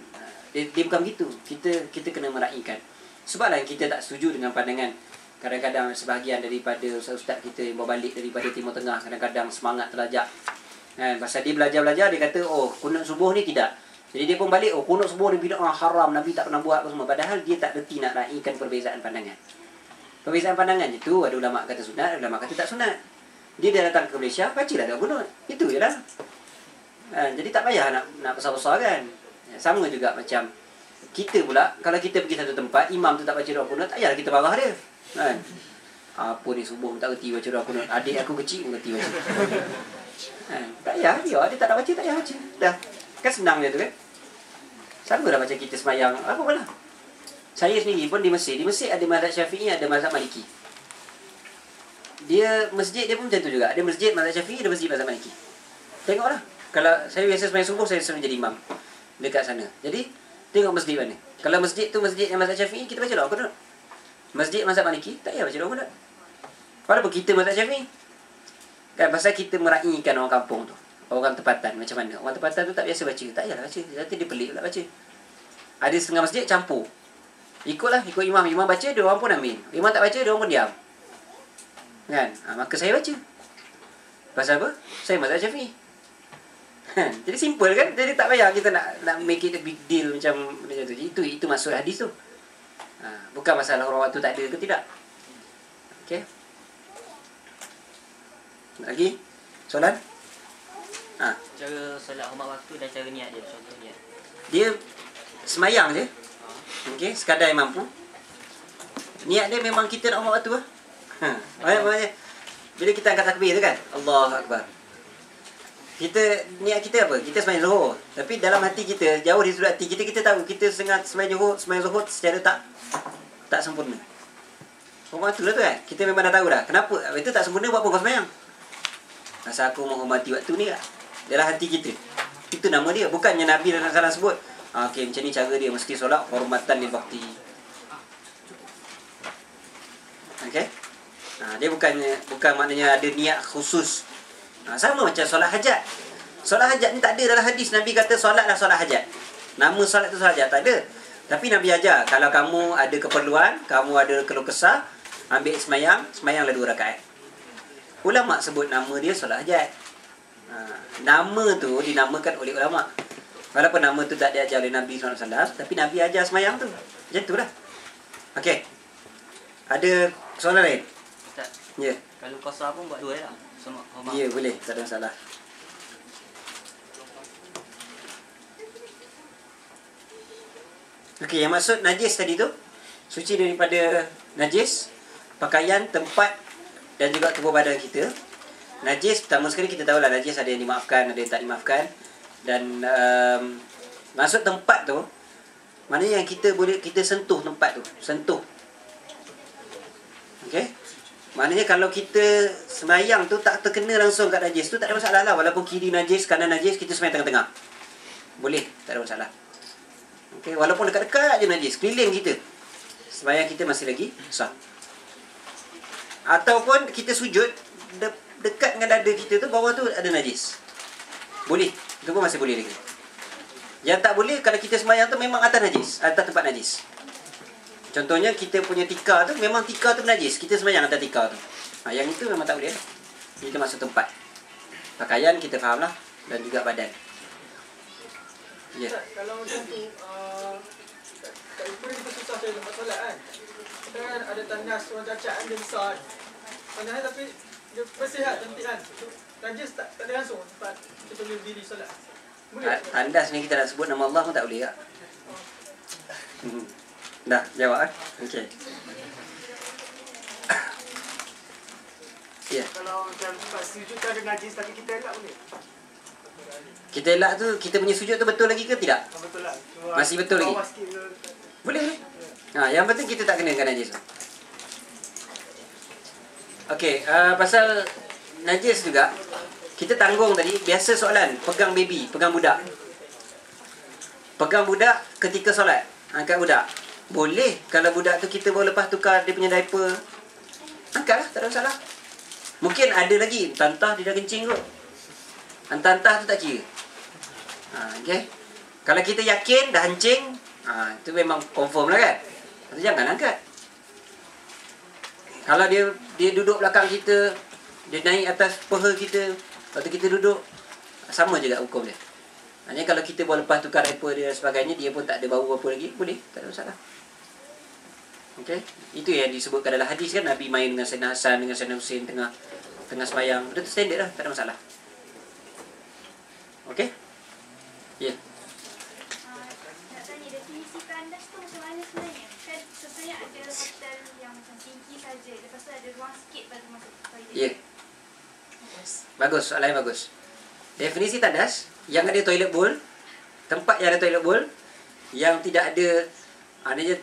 Dia, dia bukan begitu. Kita kita kena meraihkan. Sebablah kita tak setuju dengan pandangan. Kadang-kadang sebahagian daripada ustaz-ustaz kita yang berbalik daripada Timur Tengah, kadang-kadang semangat terlajak. Kan? Pasal dia belajar-belajar, dia kata, oh, kunut subuh ni tidak. Jadi dia pun balik, oh, kunut subuh ni bid'ah haram, Nabi tak pernah buat apa semua. Padahal dia tak reti nak raihkan perbezaan pandangan. Perbezaan pandangan je tu, ada ulama' kata sunat, ada ulama' kata tak sunat. Dia dah datang ke Malaysia, bacalah dah kunut. Itu je lah. Ha, jadi tak payah nak, nak besar-besar kan. Sama juga macam kita pula, kalau kita pergi satu tempat, imam tu tak baca doa kunut, tak payahlah kita marah dia. Kan? Apa ni subuh tak kerti baca doa kunut. Adik aku kecil pun kerti baca. Ha, tak payah dia, dia tak nak baca, tak payah baca. Dah. Kan senang dia tu kan. Sama lah macam kita semayang, apa pula. Saya sendiri pun di Mesir. Di Mesir ada mazhab Syafi'i, ada mazhab Maliki. Dia, masjid dia pun macam tu juga. Ada masjid mazhab Syafi'i, ada masjid mazhab Maliki. Tengoklah. Kalau saya biasa semayang subuh, saya selalu jadi imam dekat sana. Jadi, tengok masjid mana. Kalau masjid tu masjid yang mazhab Syafi'i, kita baca doa kunut. Masjid mazhab Maliki, tak payah baca doa kunut. Walaupun kita mazhab Syafi'i. Kan, pasal kita meraihkan orang kampung tu. Orang tempatan macam mana. Orang tempatan tu tak biasa baca. Tak payahlah baca. Nanti dia pelik pula baca. Ada setengah masjid campur. Ikutlah, ikut imam. Imam baca, dia orang pun amin. Imam tak baca, dia orang pun diam. Kan? Ha, maka saya baca. Pasal apa? Saya mazhab Syafi'i. Ha, jadi simple kan? Jadi tak payah kita nak nak make it a big deal macam macam tu. Itu itu maksud hadis tu. Ha, bukan masalah orang waktu tak ada ke tidak. Okey. Lagi? Soalan? Ha. Cara solat hormat waktu dan cara niat dia. Contoh niat. Dia semayang je. Okey, sekadar yang mampu. Niat dia memang kita nak hormat waktu lah. Ha. Maksudnya, bila kita angkat takbir tu kan, Allahu Akbar. Kita, niat kita apa? Kita semayang zuhur. Tapi dalam hati kita, jauh di sudut hati kita, kita tahu kita setengah semayang zuhur, semayang zuhur secara tak tak sempurna. Hormat waktu lah tu kan. Kita memang dah tahu dah. Kenapa? Itu tak sempurna, buat apa kau semayang? Masa aku menghormati waktu ni lah. Dalam hati kita. Itu nama dia. Bukannya Nabi dan Rasulullah sebut. Ah, okey, macam ni cara dia mesti solat hormatan lil waqti. Okey. Ah, dia bukannya bukan maknanya ada niat khusus. Ah, sama macam solat hajat. Solat hajat ni tak ada dalam hadis Nabi kata solatlah solat hajat. Nama solat tu solat hajat tak ada. Tapi Nabi ajar kalau kamu ada keperluan, kamu ada keluh kesah, ambil semayang, semayanglah dua rakaat. Ulama sebut nama dia solat hajat. Ah, nama tu dinamakan oleh ulama. Walaupun nama tu tak diajar oleh Nabi sallallahu alaihi wasallam, tapi Nabi ajar semayang tu. Macam tu lah. Okey. Ada soalan lain? Tak. Ya. Yeah. Kalau qasar pun buat dua lah. Ya, yeah, boleh. Tak ada masalah. Okey, yang maksud najis tadi tu, suci daripada najis, pakaian, tempat dan juga tubuh badan kita. Najis, pertama sekali kita tahulah najis ada yang dimaafkan, ada yang tak dimaafkan. Dan um, maksud tempat tu, maknanya yang kita boleh kita sentuh tempat tu, sentuh. Okey. Maknanya kalau kita semayang tu tak terkena langsung kat najis tu tak ada masalah lah. Walaupun kiri najis, kanan najis, kita semayang tengah-tengah. Boleh, tak ada masalah. Okey, walaupun dekat-dekat je najis, keliling kita, semayang kita masih lagi sah. Ataupun kita sujud de- dekat dengan dada kita tu, bawah tu ada najis. Boleh. Itu pun masih boleh lagi. Yang tak boleh, kalau kita semayang tu memang atas najis. Atas tempat najis. Contohnya, kita punya tikar tu, memang tikar tu najis. Kita semayang atas tikar tu. Ha, yang itu memang tak boleh. Jadi kita masuk tempat. Pakaian kita faham lah, dan juga badan. Ya. Yeah. Kalau macam tu, uh, kat Ibu dia susah cari tempat solat kan. Dan ada tandas, orang cacaan dia besar. Padahal tapi dia bersihat, cantik kan. Tandas tak, tak ada langsung tempat kita boleh diri solat. Boleh? Tandas ni kita nak sebut nama Allah pun tak boleh tak? Hmm. Dah, jawab kan? Okey. Ya. Yeah. Kalau macam sujud tak ada najis tapi kita elak boleh? Kita elak tu, kita punya sujud tu betul lagi ke tidak? Betul lah. Masih betul lagi? Boleh boleh. Ha, yang penting kita tak kena dengan najis tu. Okey, uh, pasal najis juga, kita tanggung tadi, biasa soalan, pegang baby, pegang budak. Pegang budak ketika solat, angkat budak. Boleh, kalau budak tu kita baru lepas tukar dia punya diaper, angkatlah, tak ada masalah. Mungkin ada lagi, tantah dia dah kencing kot. Antah-antah tu tak kira. Ha, okay. Kalau kita yakin dah hancing, ha, itu memang confirm lah kan. Tapi jangan angkat. Kalau dia dia duduk belakang kita, dia naik atas peha kita, lepas tu kita duduk, sama je kat hukum dia. Hanya kalau kita boleh lepas tukar diaper dia dan sebagainya, dia pun tak ada bau apa lagi, boleh, tak ada masalah. Okay. Itu yang disebutkan dalam hadis kan, Nabi main dengan Sayyidina Hassan, dengan Sayyidina Hussain tengah tengah sembahyang. Itu standard lah, tak ada masalah. Okey? Ya. Yeah. Uh, nak tanya, definisi tandas tu macam mana sebenarnya? Kan sebenarnya ada hotel yang macam tinggi saja, lepas tu ada ruang sikit baru masuk toilet. Ya. Yeah. Bagus, soalan bagus. Definisi tandas, yang ada toilet bowl, tempat yang ada toilet bowl, yang tidak ada, adanya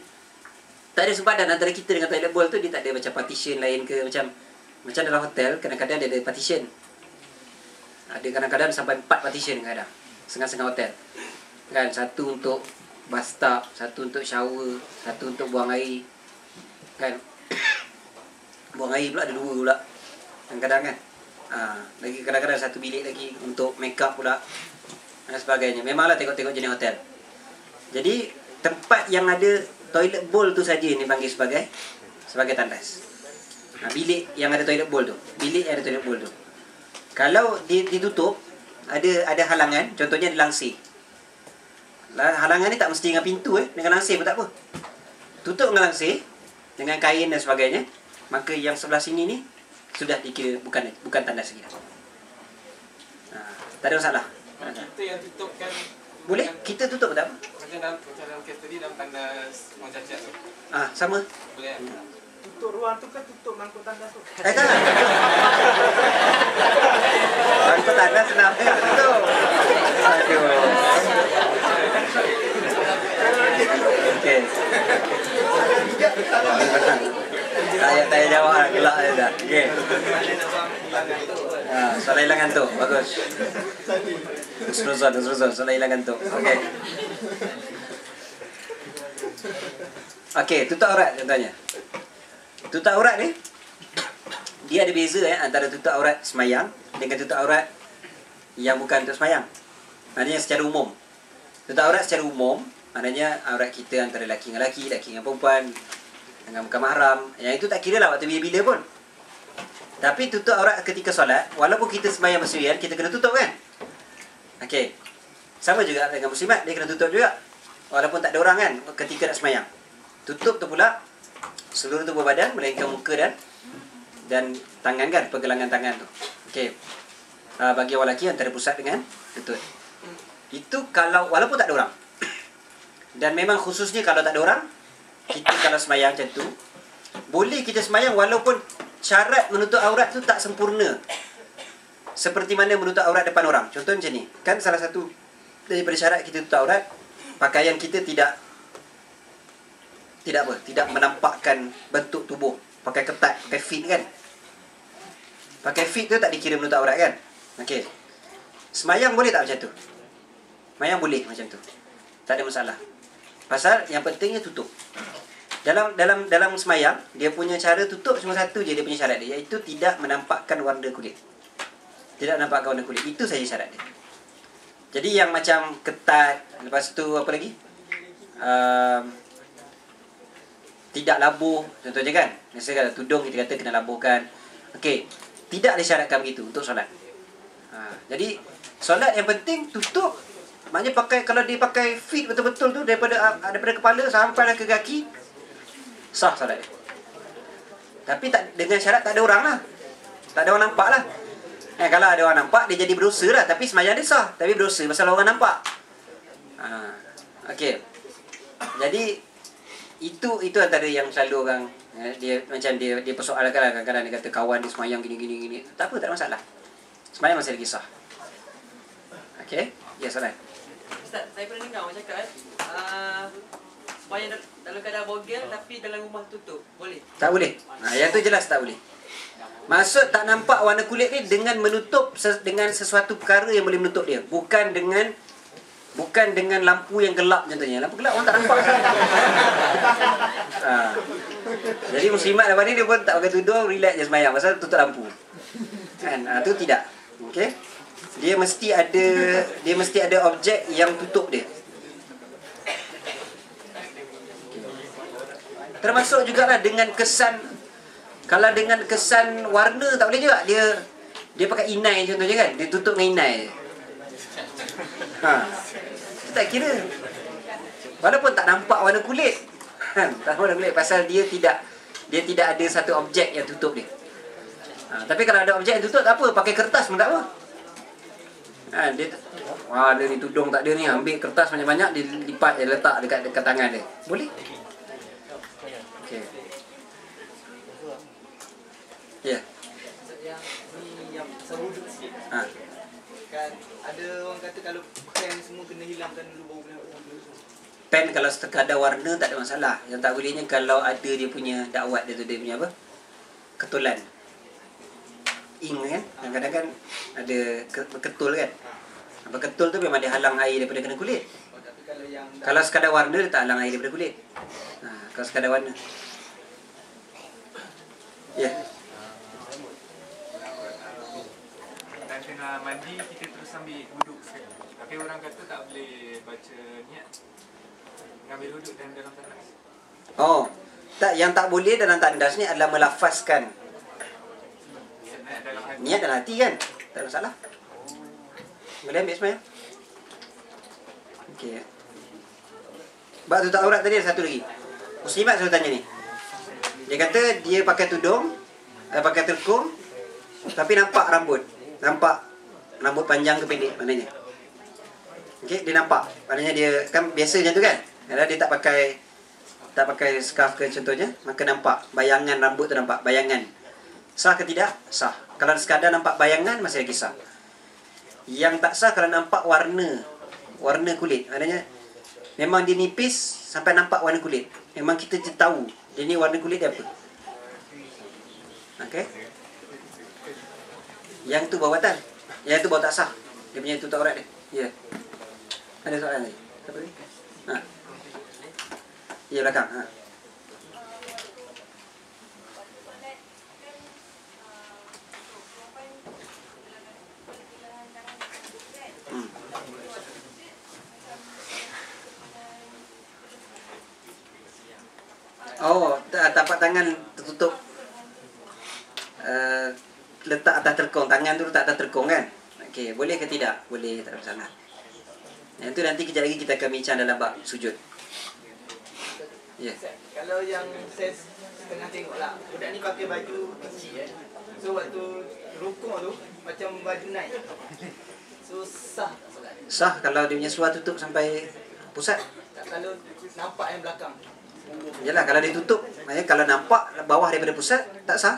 tak ada sempadan antara kita dengan toilet bowl tu, dia tak ada macam partition lain ke, macam macam dalam hotel, kadang-kadang dia ada partition. Ada kadang-kadang sampai empat partition kadang-kadang. Setengah-setengah hotel. Kan, satu untuk bathtub, satu untuk shower, satu untuk buang air. Kan. Buang air pula ada dua pula. Kadang-kadang kan. Ha, lagi kadang-kadang satu bilik lagi untuk make up pula. Dan sebagainya. Memanglah tengok-tengok jenis hotel. Jadi, tempat yang ada toilet bowl tu saja ni panggil sebagai sebagai tandas. Ha, bilik yang ada toilet bowl tu. Bilik yang ada toilet bowl tu. Kalau ditutup, ada ada halangan, contohnya ada langsir. Halangan ni tak mesti dengan pintu eh, dengan langsir pun tak apa. Tutup dengan langsir, dengan kain dan sebagainya, maka yang sebelah sini ni sudah dikira bukan bukan tandas lagi. Ha, tak ada masalah. Kita yang tutupkan. Boleh, kita tutup pun tak apa. Macam dalam macam dalam kes tadi dalam tandas orang cacat tu. Ah, ha, sama. Boleh. Hmm. Tutup ruang tu kan tutup mangkuk tandas tu. Eh tak. Mangkuk tandas senang dia tutup. Aduh. Okey. Saya tak jawab lah, gelak je dah. Okey. Ha, soalan hilang gantung. Bagus. Terus-terusan, terus-terusan. Soalan hilang gantung. Okey. Okey, tutup aurat contohnya. Tutup aurat ni, dia ada beza eh, antara tutup aurat semayang dengan tutup aurat yang bukan untuk semayang. Maknanya secara umum. Tutup aurat secara umum, maknanya aurat kita antara lelaki dengan lelaki, lelaki dengan perempuan, dengan bukan mahram. Yang itu tak kira lah waktu bila-bila pun. Tapi tutup aurat ketika solat, walaupun kita semayang bersendirian, kita kena tutup kan? Okey. Sama juga dengan muslimat, dia kena tutup juga. Walaupun tak ada orang kan, ketika nak semayang. Tutup tu pula, seluruh tubuh badan, melainkan muka dan dan tangan kan, pergelangan tangan tu. Okey. Uh, bagi orang lelaki antara pusat dengan lutut. Itu kalau walaupun tak ada orang. Dan memang khususnya kalau tak ada orang, kita kalau sembahyang macam tu, boleh kita sembahyang walaupun syarat menutup aurat tu tak sempurna. Seperti mana menutup aurat depan orang. Contoh macam ni. Kan salah satu daripada syarat kita tutup aurat, pakaian kita tidak Tidak apa, tidak menampakkan bentuk tubuh. Pakai ketat, pakai fit kan. Pakai fit tu tak dikira menutup aurat kan. Okey. Semayang boleh tak macam tu? Semayang boleh macam tu. Tak ada masalah. Pasal yang pentingnya tutup. Dalam dalam dalam semayang, dia punya cara tutup cuma satu je dia punya syarat dia, iaitu tidak menampakkan warna kulit. Tidak menampakkan warna kulit. Itu saja syarat dia. Jadi yang macam ketat, lepas tu apa lagi? Erm um, Tidak labuh, contohnya kan. Biasa kalau tudung kita kata kena labuhkan. Okey, tidak disyaratkan begitu untuk solat. Ha, jadi solat yang penting tutup, maknanya pakai, kalau dia pakai fit betul-betul tu daripada daripada kepala sampai ke kaki, sah solat dia. Tapi tak, dengan syarat tak ada orang lah, tak ada orang nampak lah. Eh, kalau ada orang nampak, dia jadi berdosa lah. Tapi sembahyang dia sah, tapi berdosa pasal orang nampak. Ha, okay. Jadi itu itu antara yang selalu orang eh, dia macam dia dia persoalkan lah. Kadang-kadang dia kata kawan dia sembahyang gini gini gini. Tak apa, tak ada masalah. Semayang masih lagi sah. Okay. Ya, soalan. Ustaz, saya pernah dengar orang cakap uh, semayang dalam keadaan bogel tapi dalam rumah tutup. Boleh? Tak boleh. Nah, yang tu jelas tak boleh. Maksud tak nampak warna kulit ni dengan menutup, dengan sesuatu perkara yang boleh menutup dia. Bukan dengan Bukan dengan lampu yang gelap contohnya. Lampu gelap orang tak nampak. Ha. Jadi muslimat lepas ni dia pun tak pakai tudung, relax je semayang pasal tutup lampu. Kan? Ha, tu tidak. Okey. Dia mesti ada dia mesti ada objek yang tutup dia. Termasuk jugalah dengan kesan, kalau dengan kesan warna tak boleh juga. Dia dia pakai inai contohnya kan. Dia tutup dengan inai. Ha. Tak kira, walaupun tak nampak warna kulit, ha, tak nampak warna kulit pasal dia tidak dia tidak ada satu objek yang tutup dia. Ha, tapi kalau ada objek yang tutup tak apa, pakai kertas pun tak apa. Ha, dia wah, dia ni tudung tak ada ni, ambil kertas banyak-banyak dia lipat, dia letak dekat dekat tangan dia. Boleh? Okey. Ya. Yeah. Ha. Kan ada orang kata kalau pen semua kena hilangkan dulu baru boleh. Pen kalau sekadar warna tak ada masalah. Yang tak bolehnya kalau ada dia punya dakwat dia tu, dia punya apa? Ketulan. Ink kan? Kadang-kadang kan ada ketul kan? Apa ketul tu memang dia halang air daripada kena kulit. Oh, tapi kalau yang kalau sekadar warna dia tak halang air daripada kulit. Ha, kalau sekadar warna. Ya. Yeah. Tengah mandi kita terus ambil wuduk sekali. Tapi orang kata tak boleh baca niat ambil wuduk dan dalam tandas. Oh, tak, yang tak boleh dalam tandas ni adalah melafazkan niat dalam hati, niat dalam hati kan? Tak ada masalah. Boleh ambil semayang. Okey. Bab tutup aurat tadi ada satu lagi. Muslimat selalu tanya ni. Dia kata dia pakai tudung, pakai terkung tapi nampak rambut. Nampak rambut panjang ke pendek maknanya. Okey, dia nampak. Maknanya dia kan biasa macam tu kan. Kalau dia tak pakai tak pakai scarf ke contohnya, maka nampak bayangan rambut tu, nampak bayangan. Sah ke tidak? Sah. Kalau sekadar nampak bayangan masih lagi sah. Yang tak sah kalau nampak warna warna kulit. Maknanya memang dia nipis sampai nampak warna kulit. Memang kita tahu dia ni warna kulit dia apa. Okey. Yang tu bawatan. Yang tu bawa tak sah. Dia punya tutup aurat dia. Ya. Yeah. Ada soalan lagi? Siapa ni? Ha. Ya, belakang. Ha. Hmm. Oh, tapak tangan tertutup. Uh, letak atas terkong, tangan tu letak atas terkong kan. Okey, boleh ke tidak? Boleh, tak ada masalah. Yang tu nanti kejap lagi kita akan bincang dalam bab sujud. Ya. Yeah. Kalau yang saya tengah tengoklah, budak ni pakai baju kecil eh. So waktu rukuk tu macam baju naik. So sah solat. Sah kalau dia punya seluar tutup sampai pusat. Tak, kalau nampak yang belakang. Yalah, kalau dia tutup, maknanya kalau nampak bawah daripada pusat tak sah.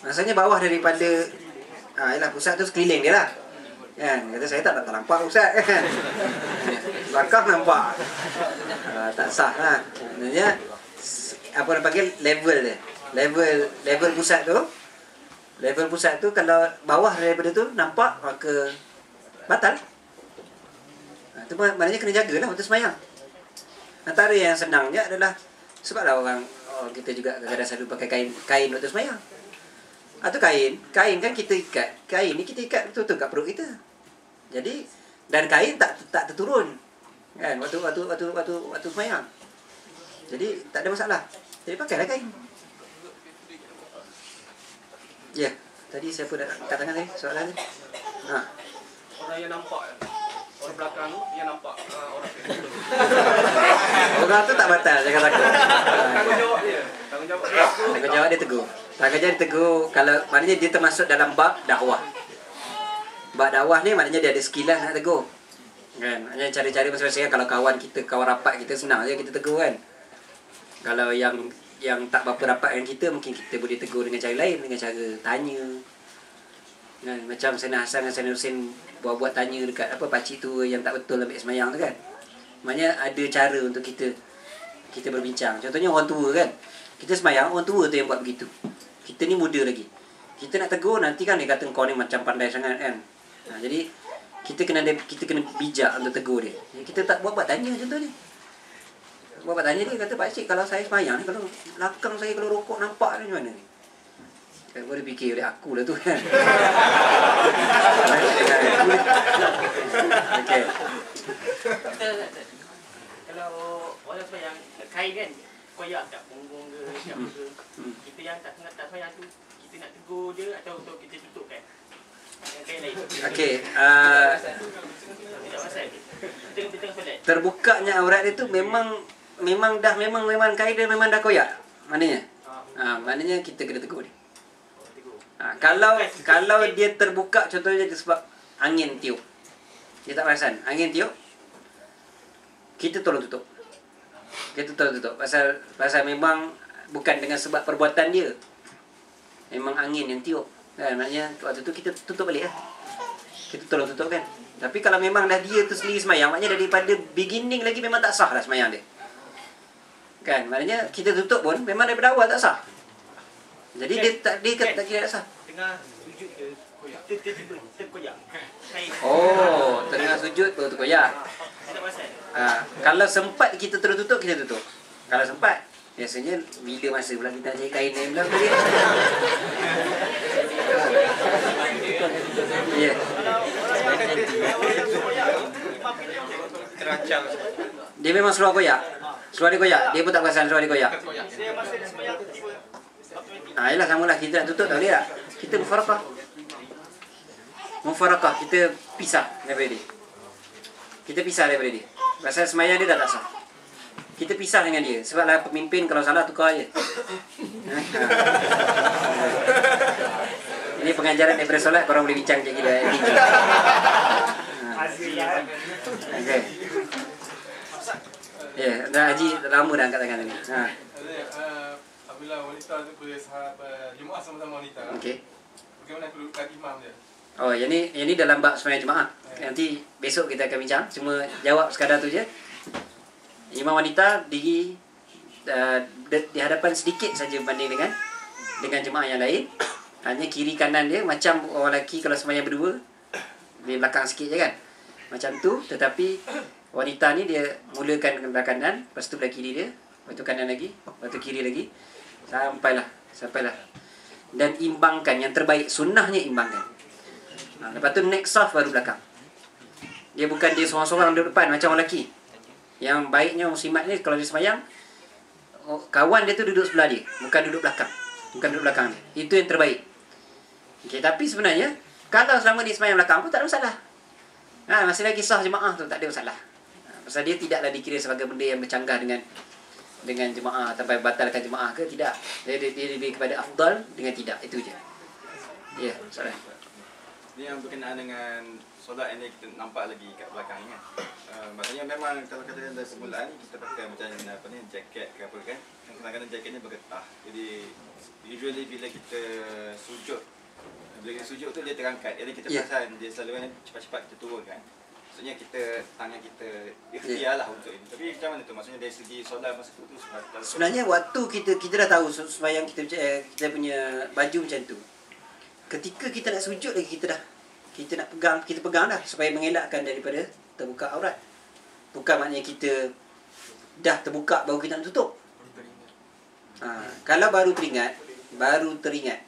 Maksudnya bawah daripada ah, yalah, pusat tu sekeliling dia lah kan. Kata saya tak, tak nampak pusat kan. Belakang nampak ah, tak sah lah. Maksudnya apa dia panggil, level dia, Level level pusat tu Level pusat tu kalau bawah daripada tu nampak, maka batal. Itu ah, maknanya kena jaga lah untuk semayang. Antara yang senangnya adalah, sebablah orang oh, kita juga kadang-kadang selalu pakai kain Kain untuk semayang. Atau kain, kain kan kita ikat. Kain ni kita ikat betul-betul kat perut kita. Jadi dan kain tak tak terturun kan waktu waktu waktu waktu waktu semayang. Jadi tak ada masalah. Jadi pakailah kain. Ya. Tadi siapa dah angkat tangan tadi soalan ni? Ha. Orang yang nampak, orang belakang tu yang nampak uh, orang orang tu tak batal jangan takut. Tanggungjawab dia. Tanggungjawab dia. Tanggungjawab dia teguh. Tanggungjawab dia teguh kalau maknanya dia termasuk dalam bab dakwah. Bab dakwah ni maknanya dia ada sekilas nak teguh. Kan? Maknanya cari-cari macam-macam kalau kawan kita, kawan rapat kita senang je kita tegur kan. Kalau yang yang tak berapa rapat dengan kita, mungkin kita boleh tegur dengan cara lain, dengan cara tanya. Nah, macam Sayyidina Hassan dan Sayyidina Hussain buat-buat tanya dekat apa pakcik tu yang tak betul ambil semayang tu kan. Maknanya ada cara untuk kita kita berbincang. Contohnya orang tua kan. Kita semayang, orang tua tu yang buat begitu. Kita ni muda lagi. Kita nak tegur nanti kan dia kata kau ni macam pandai sangat kan. Nah, jadi kita kena kita kena bijak untuk tegur dia. Kita tak buat-buat tanya contohnya. Bapak tanya dia, kata, pakcik kalau saya semayang ni, kalau belakang saya kalau rokok nampak ni macam mana ni? Saya boleh fikir oleh aku lah tu kan. Okay. Kalau orang semayang kain kan, koyak tak punggung ke, siap ke, kita yang tak sengat tak semayang tu, kita nak tegur je atau kita tutup kan? Okey, uh, terbukanya aurat itu memang Memang dah, memang, memang kaedah memang dah koyak. Maknanya ha, maknanya kita kena tegur dia ha, Kalau kalau dia terbuka, contohnya sebab angin tiup, dia tak perasan, angin tiup, kita tolong tutup. Kita tolong tutup Pasal pasal memang bukan dengan sebab perbuatan dia, memang angin yang tiup kan. Maknanya waktu tu kita tutup balik lah. Kita tolong tutup kan. Tapi kalau memang dah dia tu sendiri semayang, maknanya daripada beginning lagi memang tak sah lah semayang dia kan. Maknanya kita tutup pun memang daripada awal tak sah. Jadi dia tak dia tak kira sah. Tengah sujud dia koyak. Terkoyak. Oh, tengah sujud baru terkoyak. Ha, kalau sempat kita terus tutup, kita tutup. Kalau sempat. Biasanya bila masa pula kita cari kain ni pula boleh. Ya. Terancang. Dia memang seluar koyak. Seluar dia koyak, dia pun tak perasan seluar dia koyak. Ah, yalah sama lah, kita nak tutup tak boleh tak? Kita mufarakah. Mufarakah, kita pisah daripada dia. Kita pisah daripada dia. Pasal semayang dia dah tak sah. Kita pisah dengan dia. Sebablah pemimpin kalau salah tukar je. Ini pengajaran daripada solat, korang boleh bincang macam gila. Okay. Ya, yeah, dah Haji lama dah angkat tangan tadi. Ha. Apabila wanita tu boleh sahab Jumaat sama-sama wanita. Okey. Bagaimana kedudukan imam dia? Oh, yang ni yang ni dalam bab sembahyang Jumaat. Yeah. Nanti besok kita akan bincang, cuma jawab sekadar tu je. Imam wanita diri uh, di hadapan sedikit saja berbanding dengan dengan jemaah yang lain. Hanya kiri kanan dia macam orang lelaki kalau sembahyang berdua, di belakang sikit je kan. Macam tu, tetapi wanita ni dia mulakan dengan belakang kanan, lepas tu belah kiri dia, lepas tu kanan lagi, lepas tu kiri lagi. Sampailah, sampailah. Dan imbangkan, yang terbaik sunnahnya imbangkan. Ha, lepas tu next saf baru belakang. Dia bukan dia seorang-seorang duduk depan macam orang lelaki. Yang baiknya muslimat ni kalau dia semayang, kawan dia tu duduk sebelah dia, bukan duduk belakang. Bukan duduk belakang dia. Itu yang terbaik. Okay, tapi sebenarnya kalau selama dia semayang belakang pun tak ada masalah. Ha, masih lagi sah jemaah tu, tak ada masalah. Pasal dia tidaklah dikira sebagai benda yang bercanggah dengan dengan jemaah sampai batalkan jemaah ke tidak. Dia diberi kepada afdal dengan tidak. Itu je. Ya, yeah, soalan. Dia yang berkenaan dengan solat yang kita nampak lagi kat belakang ni kan. Uh, maksudnya memang kalau kata dari permulaan kita pakai macam apa ni, jaket ke apa kan. Kadang-kadang jaketnya bergetah. Jadi usually bila kita sujud, bila kita sujud tu dia terangkat. Jadi kita yeah. perasan dia selalu kan cepat-cepat kita turun kan. Maksudnya kita, tangan kita ikhtiar lah yeah. untuk ini. Tapi macam mana tu? Maksudnya dari segi solat masa tu, tu sebenarnya waktu kita kita dah tahu sembahyang kita, kita punya baju macam tu. Ketika kita nak sujud lagi, kita dah kita nak pegang, kita pegang dah supaya mengelakkan daripada terbuka aurat. Bukan maknanya kita dah terbuka baru kita nak tutup. Ha, kalau baru teringat, baru teringat.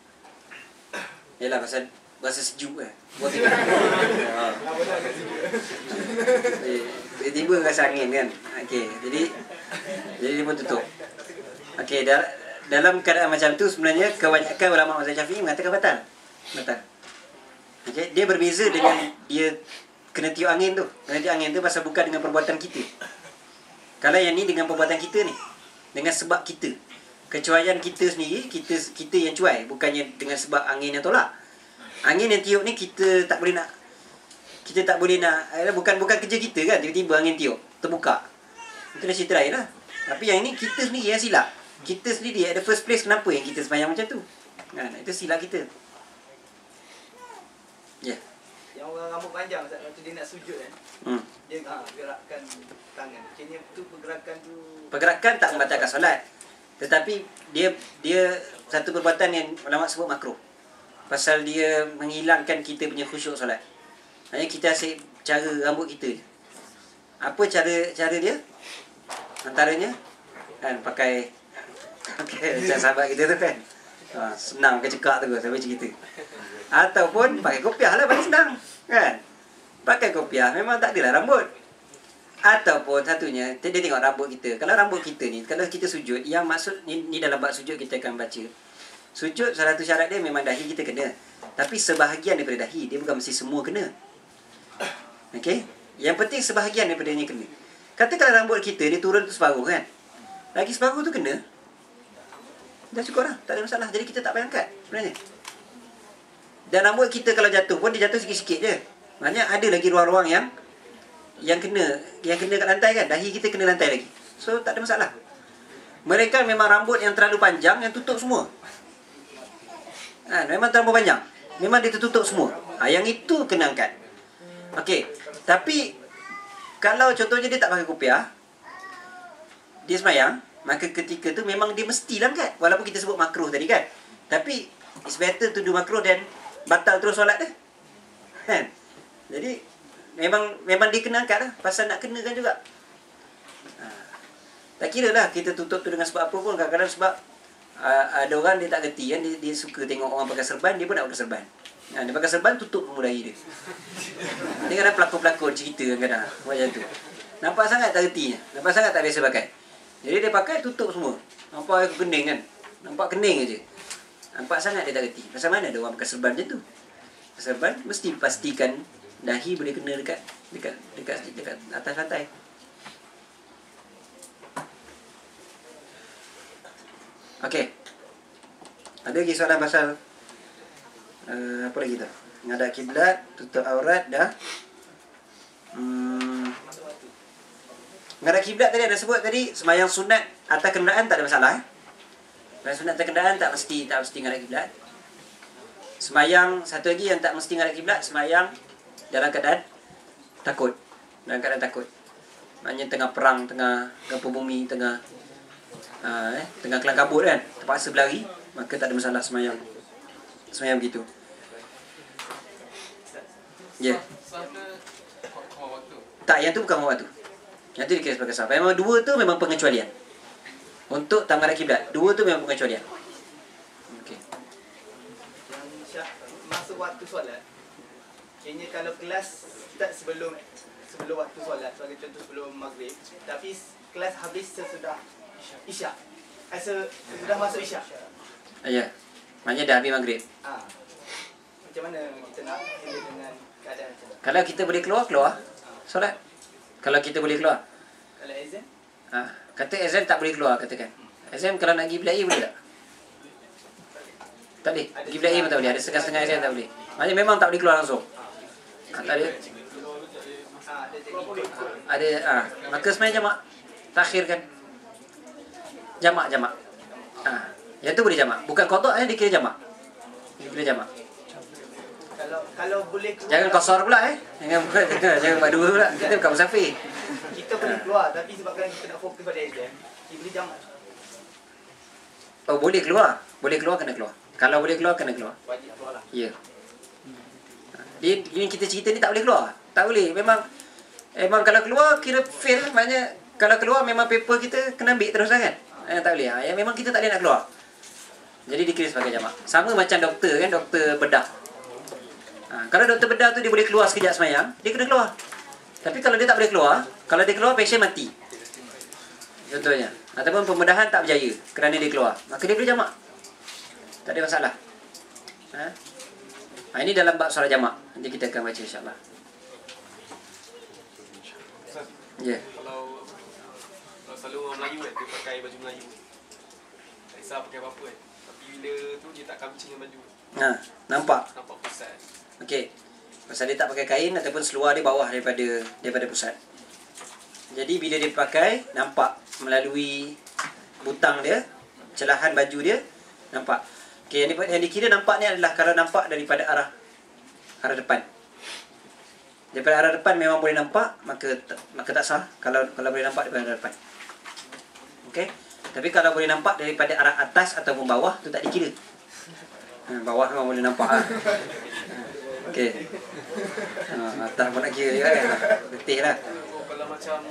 Yalah pasal rasa sejuk lah. Buat kita tiba-tiba rasa angin kan. Okey, jadi jadi dia pun tutup. Okey, dah dalam keadaan macam tu sebenarnya kebanyakan ulama mazhab Syafi'i mengatakan batal. Batal. Okay? Dia berbeza dengan dia kena tiup angin tu. Kena tiup angin tu pasal bukan dengan perbuatan kita. Kalau yang ni dengan perbuatan kita ni, dengan sebab kita. Kecuaian kita sendiri, kita kita yang cuai, bukannya dengan sebab angin yang tolak. Angin yang tiup ni kita tak boleh nak kita tak boleh nak bukan bukan kerja kita kan, tiba-tiba angin tiup, terbuka. Itu dah cerita lain lah. Tapi yang ni kita sendiri yang silap. Kita sendiri at the first place, kenapa yang kita sembahyang macam tu? Kan, itu silap kita. Ya. Yeah. Yang orang rambut panjang Ustaz, waktu dia nak sujud kan. Hmm. Dia ha, gerakkan tangan. Kini tu pergerakan tu pergerakan tak membatalkan solat. Tetapi dia dia satu perbuatan yang ulama sebut makruh. Pasal dia menghilangkan kita punya khusyuk solat. Hanya kita asyik cara rambut kita. Apa cara cara dia? Antaranya kan pakai pakai macam sahabat kita tu kan. Ha, senang ke cekak terus sampai cerita. Ataupun pakai kopiah lah, paling senang kan. Pakai kopiah memang tak adalah rambut. Ataupun satunya, dia tengok rambut kita. Kalau rambut kita ni, kalau kita sujud, yang maksud ni, ni dalam bab sujud kita akan baca. Sujud salah satu syarat dia memang dahi kita kena. Tapi sebahagian daripada dahi, dia bukan mesti semua kena. Okey? Yang penting sebahagian daripada dia kena. Katakanlah rambut kita dia turun tu separuh kan. Lagi separuh tu kena. Dah cukup lah, tak ada masalah. Jadi kita tak payah angkat sebenarnya. Dan rambut kita kalau jatuh pun dia jatuh sikit-sikit je. Maksudnya ada lagi ruang-ruang yang Yang kena Yang kena kat lantai kan. Dahi kita kena lantai lagi. So tak ada masalah. Mereka memang rambut yang terlalu panjang, yang tutup semua ha, memang terlalu panjang, memang dia tertutup semua ha, yang itu kena angkat. Okey. Tapi kalau contohnya dia tak pakai kopiah, dia semayang, maka ketika tu memang dia mesti langkat. Walaupun kita sebut makruh tadi kan, tapi it's better to do makruh dan batal terus solat dah kan. Jadi memang memang dia kena angkat lah. Pasal nak kenakan juga ha. Tak kira lah kita tutup tu dengan sebab apa pun. Kadang-kadang sebab uh, ada orang dia tak kerti kan, dia, dia suka tengok orang pakai serban, dia pun nak pakai serban ha, dia pakai serban tutup memudai dia. Dia kadang pelakon-pelakon cerita kadang-kadang macam tu. Nampak sangat tak kertinya, nampak sangat tak biasa pakai. Jadi dia pakai tutup semua. Nampak kening kan. Nampak kening aje. Nampak sangat dia tak reti. Pasal mana ada orang pakai serban macam tu? Serban mesti pastikan dahi boleh kena dekat dekat dekat dekat atas lantai. Okey. Ada lagi soalan pasal uh, apa lagi tu? Menghadap kiblat, tutup aurat dah. Hmm. Menghadap kiblat tadi ada sebut tadi, semayang sunat atas kenderaan tak ada masalah. Semayang sunat atas kenderaan tak mesti tak mesti menghadap kiblat. Semayang satu lagi yang tak mesti menghadap kiblat, semayang dalam keadaan takut. Dalam keadaan takut. Maknanya tengah perang, tengah gempa bumi, tengah uh, eh, tengah kelang kabut kan, terpaksa berlari, maka tak ada masalah semayang. Semayang begitu. Ya. Yeah. Tak, yang tu bukan waktu. Yang tu dikira sebagai sah. Memang dua tu memang pengecualian. Untuk tak menghadap kiblat, dua tu memang pengecualian. Okey. Masa waktu solat, kini kalau kelas start sebelum sebelum waktu solat, sebagai contoh sebelum maghrib, tapi kelas habis sesudah isyak. Asal sudah masuk isyak. Ya. Maknanya dah habis maghrib. Ha. Macam mana kita nak handle dengan keadaan macam tu? Kalau kita boleh keluar, keluar solat. Kalau kita boleh keluar. Kalau azan? Ha, kata azan tak boleh keluar katakan. Azan kalau nak pergi bilik air boleh tak? Tak boleh. Pergi bilik air pun tak boleh. Ada setengah-setengah azan tak boleh. Maksudnya memang tak boleh keluar langsung. Ha, tak boleh. Ada ha, maka sebenarnya jamak. Takhirkan. Jamak-jamak. Ha, yang tu boleh jamak. Bukan qada eh, dikira jamak. Dikira jamak. Kalau, kalau boleh keluar, jangan kosor pula eh. Jangan buat jangan buat dua pula. Kita bukan musafir. Kita boleh keluar tapi sebabkan kita nak fokus pada exam, kita boleh jamak. Oh, boleh keluar. Boleh keluar kena keluar. Kalau boleh keluar kena keluar. Wajib keluarlah. Ya. Yeah. Dia ini kita cerita ni tak boleh keluar. Tak boleh. Memang memang kalau keluar kira fail, maknanya kalau keluar memang paper kita kena ambil terus kan. Eh, tak boleh. Ya, memang kita tak boleh nak keluar. Jadi dikira sebagai jamak. Sama macam doktor kan, doktor bedah. Ha, kalau doktor bedah tu dia boleh keluar sekejap semayang, dia kena keluar. Tapi kalau dia tak boleh keluar, kalau dia keluar, patient mati contohnya. ataupun pembedahan tak berjaya kerana dia keluar, maka dia boleh jamak, tak ada masalah. Ha? Ha, ini dalam bab solat jamak, nanti kita akan baca insyaAllah. Ya. Yeah. Kalau, kalau selalu orang Melayu kan, dia pakai baju Melayu, tak kisah pakai apa-apa kan, tapi bila tu dia tak kancing dengan baju. Ha, nampak? Nampak pusat. Okey. Pasal dia tak pakai kain ataupun seluar dia bawah daripada daripada pusat. Jadi bila dia pakai, nampak melalui butang dia, celahan baju dia, nampak. Okey, yang, yang dikira nampak ni adalah kalau nampak daripada arah arah depan. Daripada arah depan memang boleh nampak, maka maka tak sah kalau kalau boleh nampak daripada arah depan. Okey. Tapi kalau boleh nampak daripada arah atas ataupun bawah tu tak dikira. Ha, bawah memang boleh nampak ah. Okey. Ha, atas pun nak kira juga kan. Letih lah.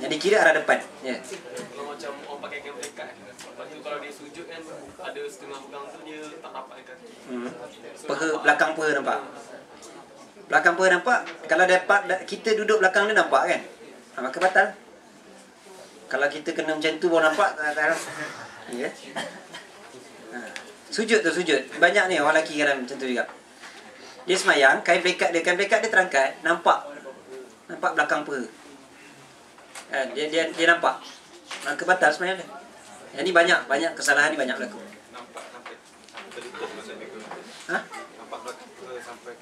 Yang dikira arah depan. Ya. Yeah. Kalau macam orang pakai kain melekat, lepas tu kalau dia sujud kan, ada setengah pegang tu dia tak nampak kaki. Hmm. Peha, belakang peha nampak. Belakang peha nampak. Kalau dapat kita duduk belakang dia nampak kan, ha, maka batal. Kalau kita kena macam tu baru nampak, tak tahu. Ya. Yeah. Ha. Sujud tu sujud. Banyak ni orang lelaki kadang macam tu juga. Dia semayang, kain pelikat dia, kain pelikat dia terangkat, nampak. Nampak belakang peha. Ha, dia, dia dia nampak. Maka batal semayang dia. Yang ni banyak, banyak kesalahan ni banyak berlaku. Nampak sampai tertutup masa ni. Ha? Nampak sampai.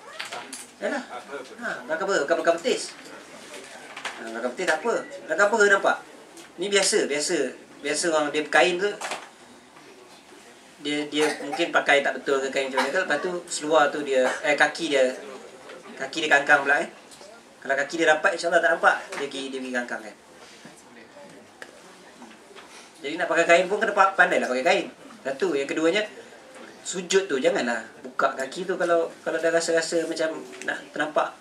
Yalah. Ha, belakang peha, bukan belakang betis. Ha, belakang betis tak apa. Belakang peha nampak. Ni biasa, biasa. Biasa orang dia berkain tu, dia dia mungkin pakai tak betul ke kain macam mana ke, lepas tu seluar tu dia eh kaki dia kaki dia kangkang pula eh. Kalau kaki dia rapat insya-Allah tak nampak, dia pergi dia pergi kangkang kan. Jadi nak pakai kain pun kena pandailah pakai kain. Satu, yang keduanya sujud tu janganlah buka kaki tu kalau kalau dah rasa-rasa macam nak ternampak.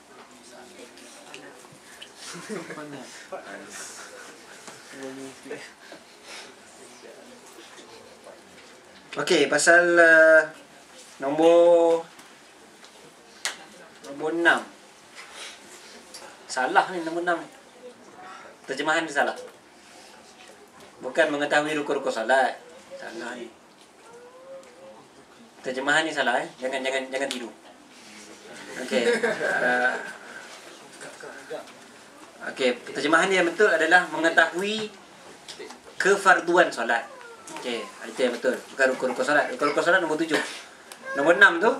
Okey, pasal uh, nombor nombor enam. Salah ni nombor enam. Terjemahan dia salah. Bukan mengetahui rukun-rukun solat. Salah ni. Terjemahan ni salah eh. Jangan jangan jangan tidur. Okey. Uh, Okey, terjemahan dia yang betul adalah mengetahui kefarduan solat. Okey, itu yang betul. Bukan rukun-rukun solat. Rukun-rukun solat nombor tujuh. Nombor enam tu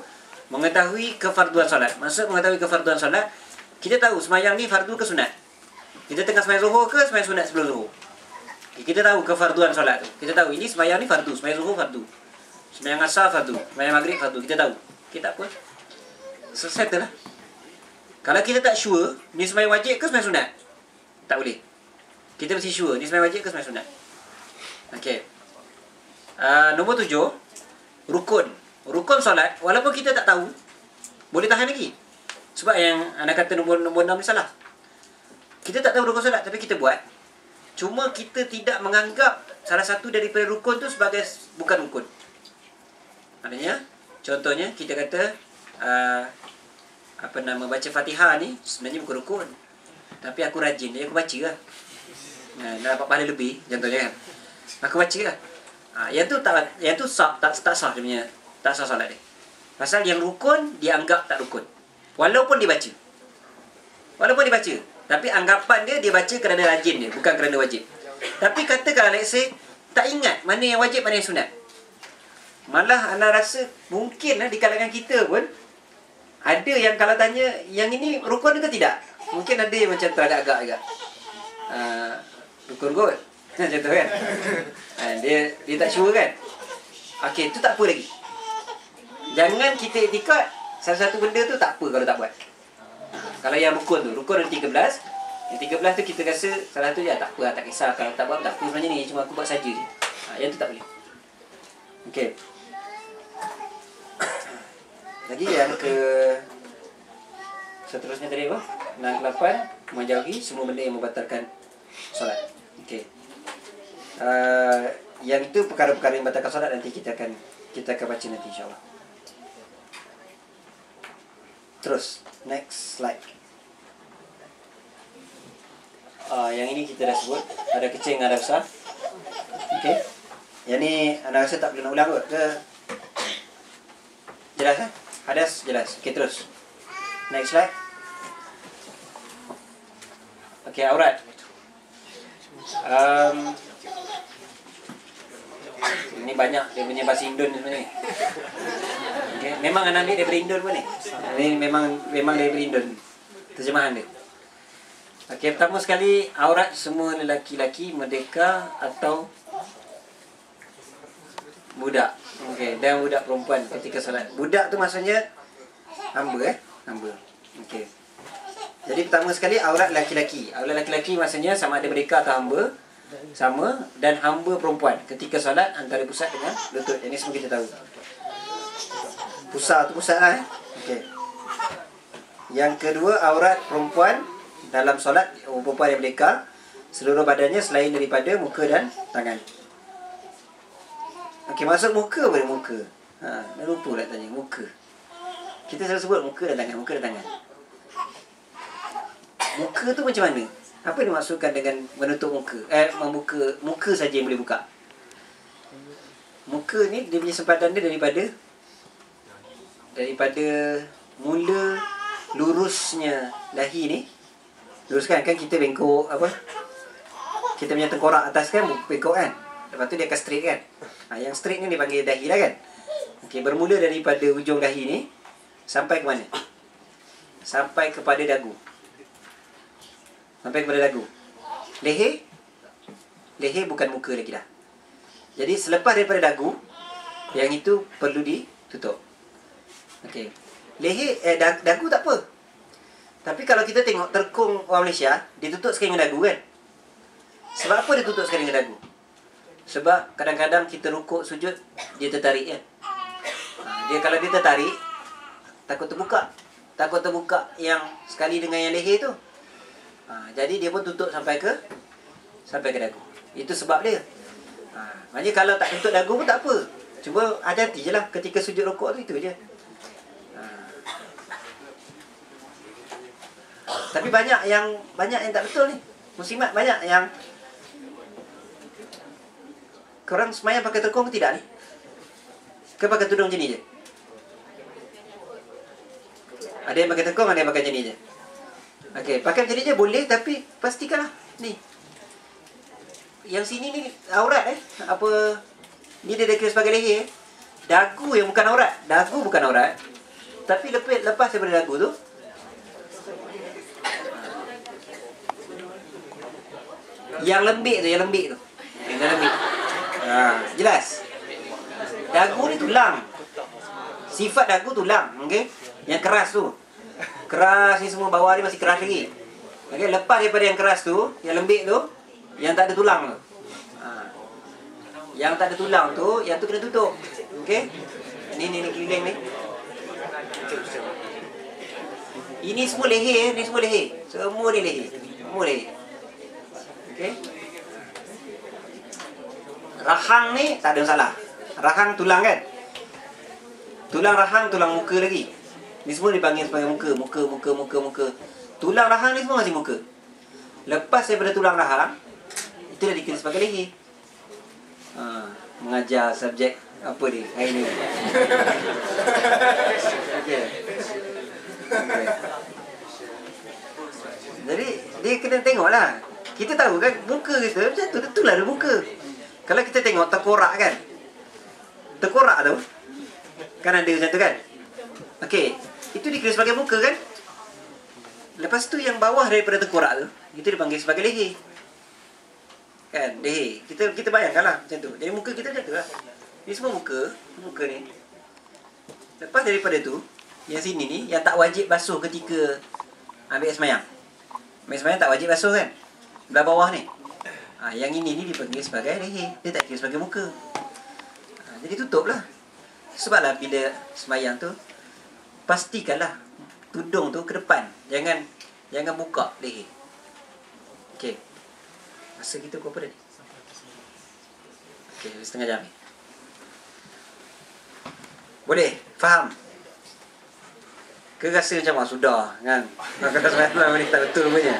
mengetahui kefarduan solat. Maksud mengetahui kefarduan solat, kita tahu sembahyang ni fardu ke sunat. Kita tengah sembahyang Zuhur ke sembahyang sunat sebelum Zuhur. Kita tahu kefarduan solat tu. Kita tahu ini sembahyang ni fardu, sembahyang Zuhur fardu. Sembahyang Asar fardu, sembahyang Maghrib fardu. Kita tahu. Kita okay, tak apa. So, settle lah. Kalau kita tak sure, ni sembahyang wajib ke sembahyang sunat? Tak boleh. Kita mesti sure ni sembahyang wajib ke sembahyang sunat. Okey. Uh, nombor tujuh, rukun. Rukun solat, walaupun kita tak tahu, boleh tahan lagi. Sebab yang anak kata nombor, nombor enam ni salah. Kita tak tahu rukun solat, tapi kita buat. Cuma kita tidak menganggap salah satu daripada rukun tu sebagai bukan rukun. Maknanya, contohnya kita kata uh, apa nama, baca Fatihah ni sebenarnya bukan rukun, tapi aku rajin, jadi aku baca lah. Nah, nak dapat pahala lebih, contohnya kan, aku baca lah. Ha, yang tu tak, yang tu sah, tak tak sah dia punya, tak sah solat dia. Pasal yang rukun dia anggap tak rukun. Walaupun dia baca. Walaupun dia baca, tapi anggapan dia dia baca kerana rajin dia, bukan kerana wajib. Tapi katakan let's say tak ingat mana yang wajib mana yang sunat. Malah ana rasa mungkinlah di kalangan kita pun ada yang kalau tanya yang ini rukun ke tidak? Mungkin ada yang macam tu ada agak agak. Uh, rukun kot. Macam tu kan, ha, dia, dia tak sure kan. Okey, tu tak apa lagi. Jangan kita etikat satu-satu benda tu tak apa kalau tak buat. Kalau yang rukun tu, rukun ada tiga belas. Yang tiga belas tu kita rasa salah tu je, tak apa, tak kisah. Kalau tak buat, tak apa sebenarnya ni, cuma aku buat saja je, ha, yang tu tak boleh. Okey. Lagi yang ke seterusnya tadi apa? enam lapan, menjauhi semua benda yang membatalkan solat. Okey. Uh, yang itu perkara-perkara yang membatalkan solat nanti kita akan kita akan baca nanti insya-Allah. Terus, next slide. Uh, yang ini kita dah sebut, ada kecil dan ada besar. Okey. Yang ni anda rasa tak perlu nak ulang kot ke? Jelas eh? Hadas jelas. Okey, terus. Next slide. Okey, aurat. Um, ini banyak dia punya bahasa Indon sebenarnya. Okay. Memang anak ni daripada Indon pun ni. Ini memang memang daripada Indon terjemahan dia. Okey, pertama sekali aurat semua lelaki-lelaki merdeka atau budak. Okey, dan budak perempuan ketika solat. Budak tu maksudnya hamba eh, hamba. Okey. Jadi pertama sekali aurat lelaki-lelaki. Aurat lelaki-lelaki maksudnya sama ada mereka atau hamba, sama, dan hamba perempuan ketika solat antara pusat dengan lutut. Ini semua kita tahu. Pusat tu pusat lah eh. Okey. Yang kedua aurat perempuan dalam solat, perempuan yang merdeka seluruh badannya selain daripada muka dan tangan. Okey, maksud muka boleh muka. Ha, dah lupa lah tanya muka. Kita selalu sebut muka dan tangan, muka dan tangan. Muka tu macam mana? Apa yang dimaksudkan dengan menutup muka? Eh, membuka muka saja yang boleh buka. Muka ni dia punya sempadan dia daripada daripada mula lurusnya dahi ni. Luruskan kan kita bengkok apa? Kita punya tengkorak atas kan bengkok kan. Lepas tu dia akan straight kan. Ha, yang straight ni dipanggil dahi lah kan. Okey, bermula daripada hujung dahi ni sampai ke mana? Sampai kepada dagu. Sampai kepada dagu. Leher? Leher bukan muka lagi dah. Jadi selepas daripada dagu, yang itu perlu ditutup. Okey. Leher, eh, dagu tak apa. Tapi kalau kita tengok terkung orang Malaysia, dia tutup sekali dengan dagu kan. Sebab apa dia tutup sekali dengan dagu? Sebab kadang-kadang kita rukuk sujud, dia tertarik kan. Dia kalau dia tertarik, takut terbuka. Takut terbuka yang sekali dengan yang leher tu. Ha, jadi dia pun tutup sampai ke sampai ke dagu. Itu sebab dia. Ha, maknanya kalau tak tutup dagu pun tak apa. Cuba hati-hati je lah ketika sujud rukuk tu, itu je. Ha. Tapi banyak yang banyak yang tak betul ni. Muslimat banyak yang korang semayang pakai terkong ke tidak ni? Ke pakai tudung je ni je? Ada yang pakai terkong, ada yang pakai jenis je. Okey, pakai macam ni je boleh, tapi pastikanlah ni. Yang sini ni aurat eh. Apa ni dia dah kira sebagai leher. Eh? Dagu yang bukan aurat. Dagu bukan aurat. Tapi lepas lepas daripada dagu tu yang lembik tu, yang lembik tu. Yang lembik. Ha, jelas. Dagu ni tulang. Sifat dagu tulang, okey. Yang keras tu. Keras ni semua bawah dia masih keras lagi. Okey, lepas daripada yang keras tu, yang lembik tu, yang tak ada tulang tu. Ha. Yang tak ada tulang tu, yang tu kena tutup. Okey. Ni ni ni keliling ni. Ini semua leher, ni semua leher. Semua ni leher. Semua leher. Okey. Rahang ni tak ada masalah. Rahang tulang kan? Tulang rahang, tulang muka lagi. Ni semua dipanggil sebagai muka, muka, muka, muka, muka. Tulang rahang ni semua masih muka. Lepas daripada tulang rahang, itu dah dikira sebagai leher. Ha, mengajar subjek apa ni hari ni. Okay. Okay. Jadi, dia kena tengoklah. Kita tahu kan, muka kita macam tu, itulah dia muka. Kalau kita tengok tengkorak kan, tengkorak tu, kan ada macam tu kan. Okey. Itu dikira sebagai muka kan? Lepas tu yang bawah daripada tengkorak tu, itu dipanggil sebagai leher. Kan? Leher. Kita kita bayangkanlah macam tu. Jadi muka kita macam tu lah. Ini semua muka. Muka ni. Lepas daripada tu, yang sini ni, yang tak wajib basuh ketika ambil semayang. Ambil semayang tak wajib basuh kan? Belah bawah ni. Ha, yang ini ni dipanggil sebagai leher. Dia tak kira sebagai muka. Ha, jadi tutup lah. Sebablah bila semayang tu, pastikanlah tudung tu ke depan. Jangan jangan buka leher. Okey. Masa kita berapa dah ni? Okey, setengah jam ni. Boleh? Faham? Ke rasa macam ah, sudah kan? Kalau semalam ni tak betul punya.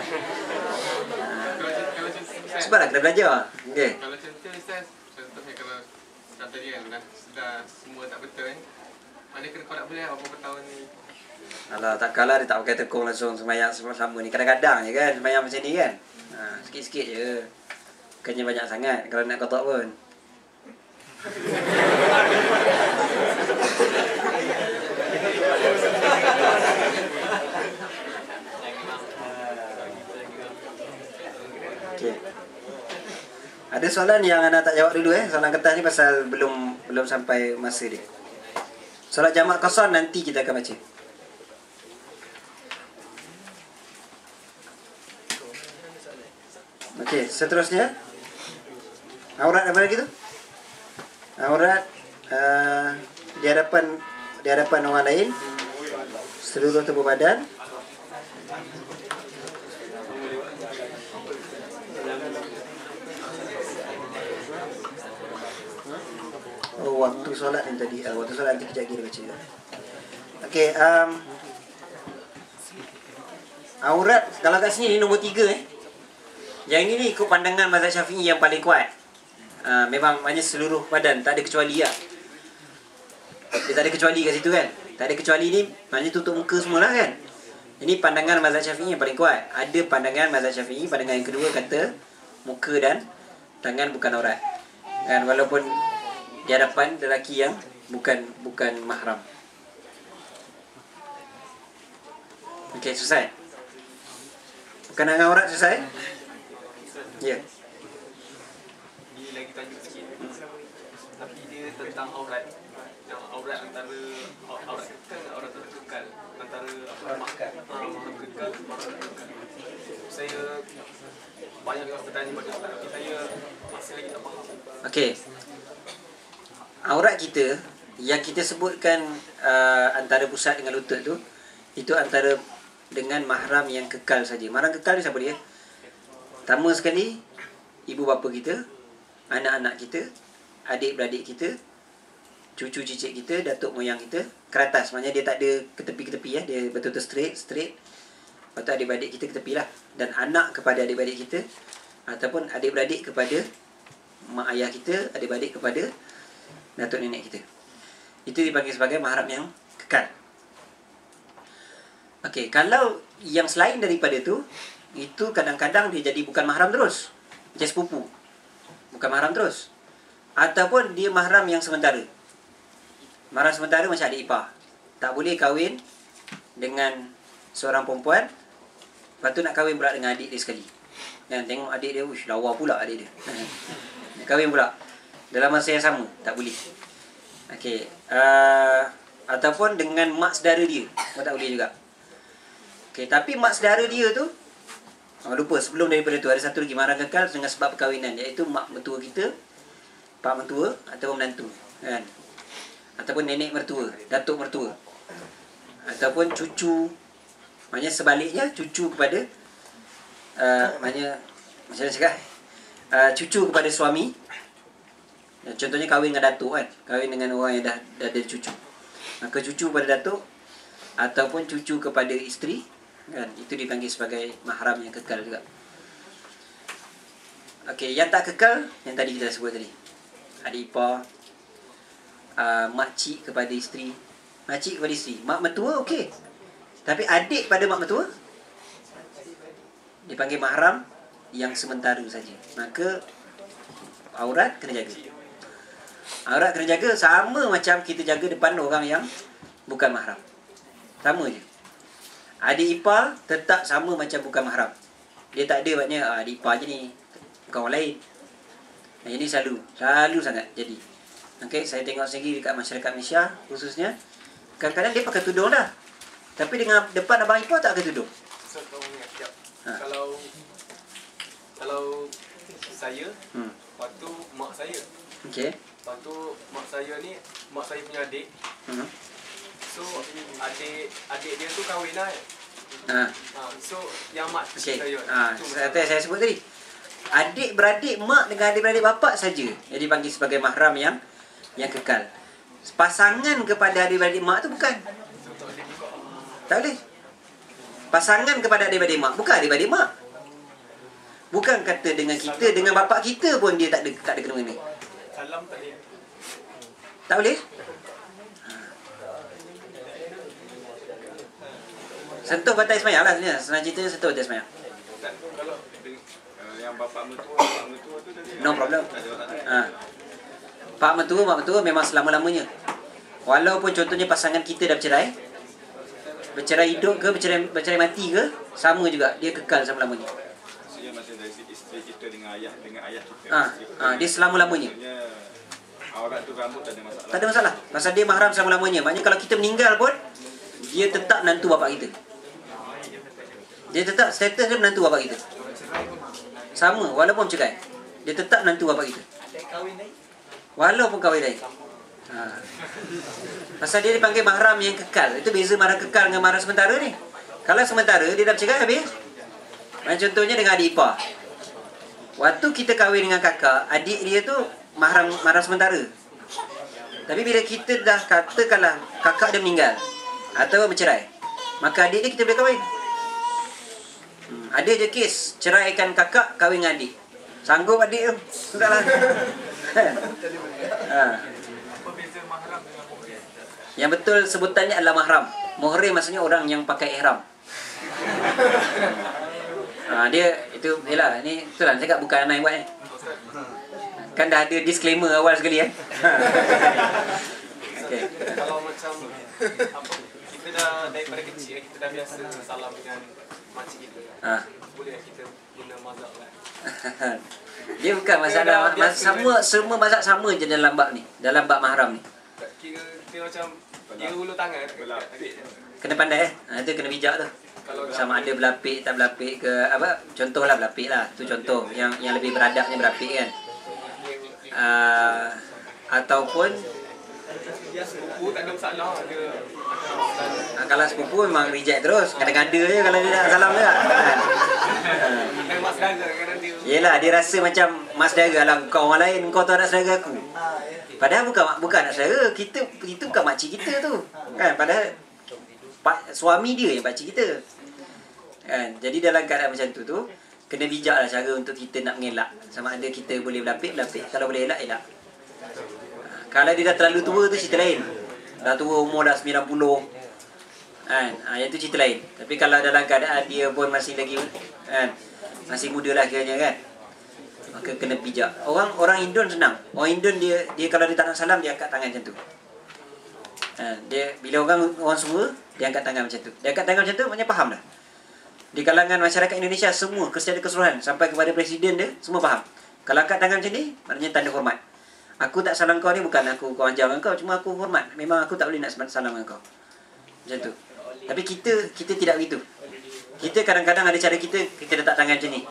Sebablah kena belajar. Okey. Kalau cerita Ustaz, contohnya kalau Contoh dia kan, dah, dah semua tak betul kan. Mana kena kau tak boleh apa berapa tahun ni. Alah, takkanlah dia tak pakai tekung langsung semayang sama-sama ni. Kadang-kadang je kan semayang macam ni kan. Ha, sikit-sikit je. Bukannya banyak sangat kalau nak kotak pun. Okay. Ada soalan yang anda tak jawab dulu eh. Soalan kertas ni pasal belum belum sampai masa dia. Solat jamak qasar nanti kita akan baca. Okey, seterusnya aurat apa lagi tu? Aurat uh, di hadapan di hadapan orang lain, seluruh tubuh badan. Oh, waktu solat ni tadi, uh, waktu solat nanti kejap lagi dia baca. Okey, um, aurat kalau kat sini ni nombor tiga eh. Yang ini ni ikut pandangan mazhab Syafi'i yang paling kuat. Ha, memang maknanya seluruh badan, tak ada kecuali lah. Dia tak ada kecuali kat situ kan. Tak ada kecuali ni maknanya tutup muka semualah kan. Ini pandangan mazhab Syafi'i yang paling kuat. Ada pandangan mazhab Syafi'i, pandangan yang kedua kata muka dan tangan bukan aurat. Kan, walaupun di hadapan lelaki yang bukan bukan mahram. Okey, selesai. Bukan dengan aurat selesai. Ya. Yeah. Ini lagi tajuk sikit. Tapi dia tentang aurat. Yang aurat antara aurat kekal dan aurat terkekal. Antara apa makan, aurat kekal, aurat terkekal. Saya banyak orang bertanya pada saya, tapi saya masih lagi tak faham. Okey. Aurat kita yang kita sebutkan uh, antara pusat dengan lutut tu, itu antara dengan mahram yang kekal saja. Mahram kekal ni siapa dia? Pertama sekali, ibu bapa kita, anak-anak kita, adik-beradik kita, cucu cicit kita, datuk moyang kita, keratas. Maksudnya dia tak ada ketepi-ketepi ya. Dia betul-betul straight, straight. Lepas tu adik-beradik kita ketepi lah. Dan anak kepada adik-beradik kita, ataupun adik-beradik kepada mak ayah kita, adik-beradik kepada datuk nenek kita. Itu dipanggil sebagai mahram yang kekal. Okey, kalau yang selain daripada tu, itu kadang-kadang dia jadi bukan mahram terus. Macam sepupu. Bukan mahram terus. Ataupun dia mahram yang sementara. Mahram sementara macam adik ipar. Tak boleh kahwin dengan seorang perempuan. Lepas tu nak kahwin pula dengan adik dia sekali. Dan tengok adik dia, uish, lawa pula adik dia. Nak kahwin pula. Dalam masa yang sama. Tak boleh. Okey. Uh, ataupun dengan mak saudara dia. Pun tak boleh juga. Okey, tapi mak saudara dia tu, oh, lupa, sebelum daripada tu ada satu lagi mahram kekal dengan sebab perkahwinan, iaitu mak mertua kita, pak mertua ataupun menantu kan, ataupun nenek mertua, datuk mertua, ataupun cucu. Maksudnya sebaliknya, cucu kepada uh, Maksudnya Macam mana cakap uh, cucu kepada suami. Contohnya kahwin dengan datuk kan, kahwin dengan orang yang dah, dah ada cucu. Maka cucu kepada datuk ataupun cucu kepada isteri kan, itu dipanggil sebagai mahram yang kekal juga. Okey, yang tak kekal yang tadi kita sebut tadi. Adik ipar, uh, makcik kepada isteri, makcik kepada isteri, mak mertua okey. Tapi adik pada mak mertua dipanggil mahram yang sementara saja. Maka aurat kena jaga. Aurat kena jaga sama macam kita jaga depan orang yang bukan mahram. Sama je. Adik ipar tetap sama macam bukan mahram. Dia tak ada maknanya ah, adik ipar je ni, bukan orang lain. Yang ini selalu, selalu sangat jadi. Okey, saya tengok sendiri dekat masyarakat Malaysia khususnya, kadang-kadang dia pakai tudung dah. Tapi dengan depan abang ipar tak pakai tudung. So, ha. Kalau kalau saya, hmm. waktu mak saya. Okey. Waktu mak saya ni, mak saya punya adik. Hmm. So, adik adik dia tu kahwin lah eh? Ha. Ha, so, yang mak okay. saya ha, saya, saya sebut tadi, adik-beradik mak dengan adik-beradik bapak saja yang dipanggil sebagai mahram yang yang kekal. Pasangan kepada adik-beradik mak tu bukan. Tak boleh. Pasangan kepada adik-beradik mak, bukan adik-beradik mak. Bukan kata dengan kita, dengan bapak kita pun dia tak ada, tak ada kena-mengena. Salam tak boleh. Tak boleh? Sentuh batal ismayang lah sebenarnya. Senang ceritanya sentuh batal ismayang. Kalau yang bapak mentua, bapak mentua tu tadi no problem. Ha. Pak mentua, mak mentua memang selama-lamanya. Walaupun contohnya pasangan kita dah bercerai, bercerai hidup ke, bercerai, bercerai mati ke, sama juga. Dia kekal selama-lamanya. Maksudnya macam dari isteri kita dengan ayah, dengan ayah kita. Ha. Ha. Dia selama-lamanya. Aurat tu rambut tak ada masalah. Tak ada masalah. Pasal dia mahram selama-lamanya. Maknanya kalau kita meninggal pun, dia tetap menantu bapak kita. Dia tetap status dia menantu bapak kita. Sama, walaupun bercerai, dia tetap menantu bapak kita. Walaupun kahwin lain. Ha. Pasal dia dipanggil mahram yang kekal. Itu beza mahram kekal dengan mahram sementara ni. Kalau sementara, dia dah bercerai habis. Macam contohnya dengan adik ipar. Waktu kita kahwin dengan kakak, adik dia tu mahram, mahram sementara. Tapi bila kita dah katakanlah kakak dia meninggal atau bercerai, maka adik dia kita boleh kahwin. hmm, Ada je kes ceraikan kakak, kahwin dengan adik. Sanggup adik tu? Sudahlah. Ha. Yang betul sebutannya adalah mahram. Muhrim maksudnya orang yang pakai ihram. Ha, dia itu yalah ni itulah cakap bukan anak buat ni. Kan dah ada disclaimer awal sekali eh. Okey. Kalau macam apa kita dah daripada kecil kita dah biasa salam dengan makcik kita. Ha. Boleh kita guna mazhab lah. Dia bukan masalah dia mas, sama semua mazhab sama je dalam bab ni, dalam bab mahram ni. Kira dia macam dia ulu tangan kena pandai eh. Ha, tu kena bijak tu. Kalau sama ada berlapik tak berlapik ke apa, contohlah berlapik lah. Tu contoh yang yang lebih beradabnya berlapik kan. Uh, ataupun sepupu tak ada masalah ada. Uh, kalau sepupu memang reject terus. Kadang-kadang je kalau dia nak salam juga. Yelah dia rasa macam mas dara lah, kau orang lain, kau tu anak saudara aku. Padahal bukan bukan anak saudara, kita itu bukan makcik kita tu. Kan padahal pak, suami dia yang pakcik kita. Kan jadi dalam keadaan macam tu tu kena bijaklah cara untuk kita nak mengelak. Sama ada kita boleh berlapik-berlapik, kalau boleh elak, elak. Ha, kalau dia dah terlalu tua tu cerita lain. Dah tua umur dah sembilan puluh. Kan? Ha, yang tu cerita lain. Tapi kalau dalam keadaan dia pun masih lagi kan, masih muda lah kiranya kan. Maka kena bijak. Orang orang Indon senang. Orang Indon dia dia kalau dia tak nak salam dia angkat tangan macam tu. Ha, dia bila orang orang semua dia angkat tangan macam tu. Dia angkat tangan macam tu maknanya faham dah. Di kalangan masyarakat Indonesia semua secara keseluruhan sampai kepada presiden dia semua faham. Kalau angkat tangan macam ni maknanya tanda hormat. Aku tak salam kau ni bukan aku kau ajar dengan kau, cuma aku hormat. Memang aku tak boleh nak salam dengan kau. Macam tu. Tapi kita kita tidak begitu. Kita kadang-kadang ada cara kita kita letak tangan macam ni.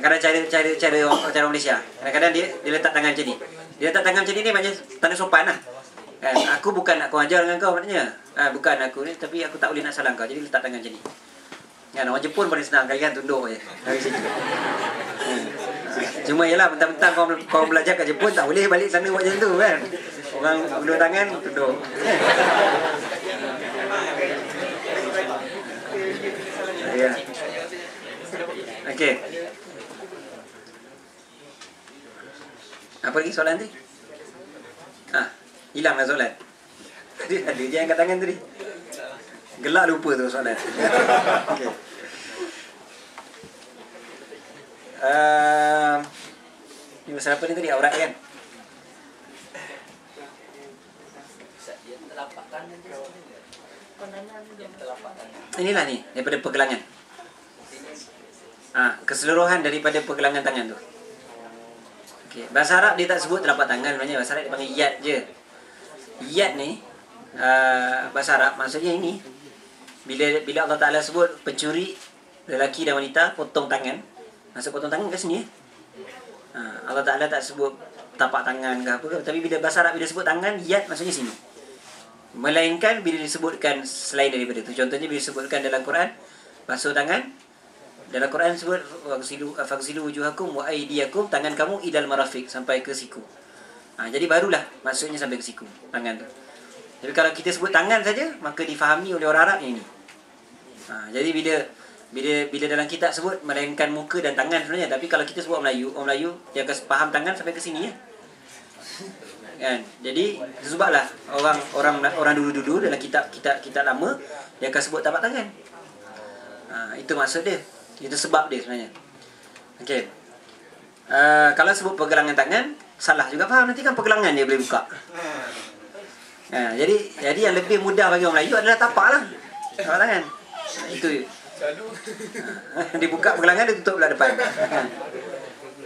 Kadang-kadang cara cara cara orang, cara Malaysia. Kadang-kadang dia dia letak tangan macam ni. Dia letak tangan macam ni maknanya tanda sopanlah. Kan aku bukan nak kau ajar dengan kau maknanya. Ha, bukan aku ni tapi aku tak boleh nak salam kau. Jadi letak tangan macam ni. Kan orang Jepun paling senang kali kan tunduk je dari situ. Hmm. Cuma ialah mentang-mentang kau, kau belajar kat Jepun tak boleh balik sana buat macam tu kan. Orang tunduk tangan tunduk. Ya. Okey. Apa lagi soalan tadi? Ah, hilanglah soalan. Tadi ada je angkat tangan tadi. Gelak lupa tu soalan. Okay. Uh, ni pasal apa ni tadi? Aurat kan? Inilah ni, daripada pergelangan. Ah, ha, keseluruhan daripada pergelangan tangan tu. Okay. Bahasa Arab dia tak sebut telapak tangan sebenarnya. Bahasa Arab dia panggil yad je. Yad ni, uh, bahasa Arab maksudnya ini. Bila bila Allah Ta'ala sebut pencuri lelaki dan wanita potong tangan, maksud potong tangan kat sini eh? Ha, Allah Ta'ala tak sebut tapak tangan ke apa ke. Tapi bila bahasa Arab bila sebut tangan, yad maksudnya sini. Melainkan bila disebutkan selain daripada itu. Contohnya bila disebutkan dalam Quran basuh tangan. Dalam Quran sebut faghsilu wujuhakum wa aydiyakum, tangan kamu idal marafiq sampai ke siku. Ha, jadi barulah maksudnya sampai ke siku tangan tu. Tapi kalau kita sebut tangan saja, maka difahami oleh orang Arab yang ini. Ha, jadi bila bila bila dalam kitab sebut melainkan muka dan tangan sebenarnya, tapi kalau kita sebut orang Melayu, orang Melayu dia akan faham tangan sampai ke sini ya. kan. Jadi sebablah orang orang orang dulu-dulu dalam kitab-kitab kitab lama dia akan sebut tapak tangan. Ha, itu maksud dia. Itu sebab dia sebenarnya. Okey. Uh, kalau sebut pergelangan tangan salah juga faham, nanti kan pergelangan dia boleh buka. Ha, jadi jadi yang lebih mudah bagi orang Melayu adalah tapaklah. Tapak tangan. Itu. Ha, dia buka pergelangan, dia tutup belah depan.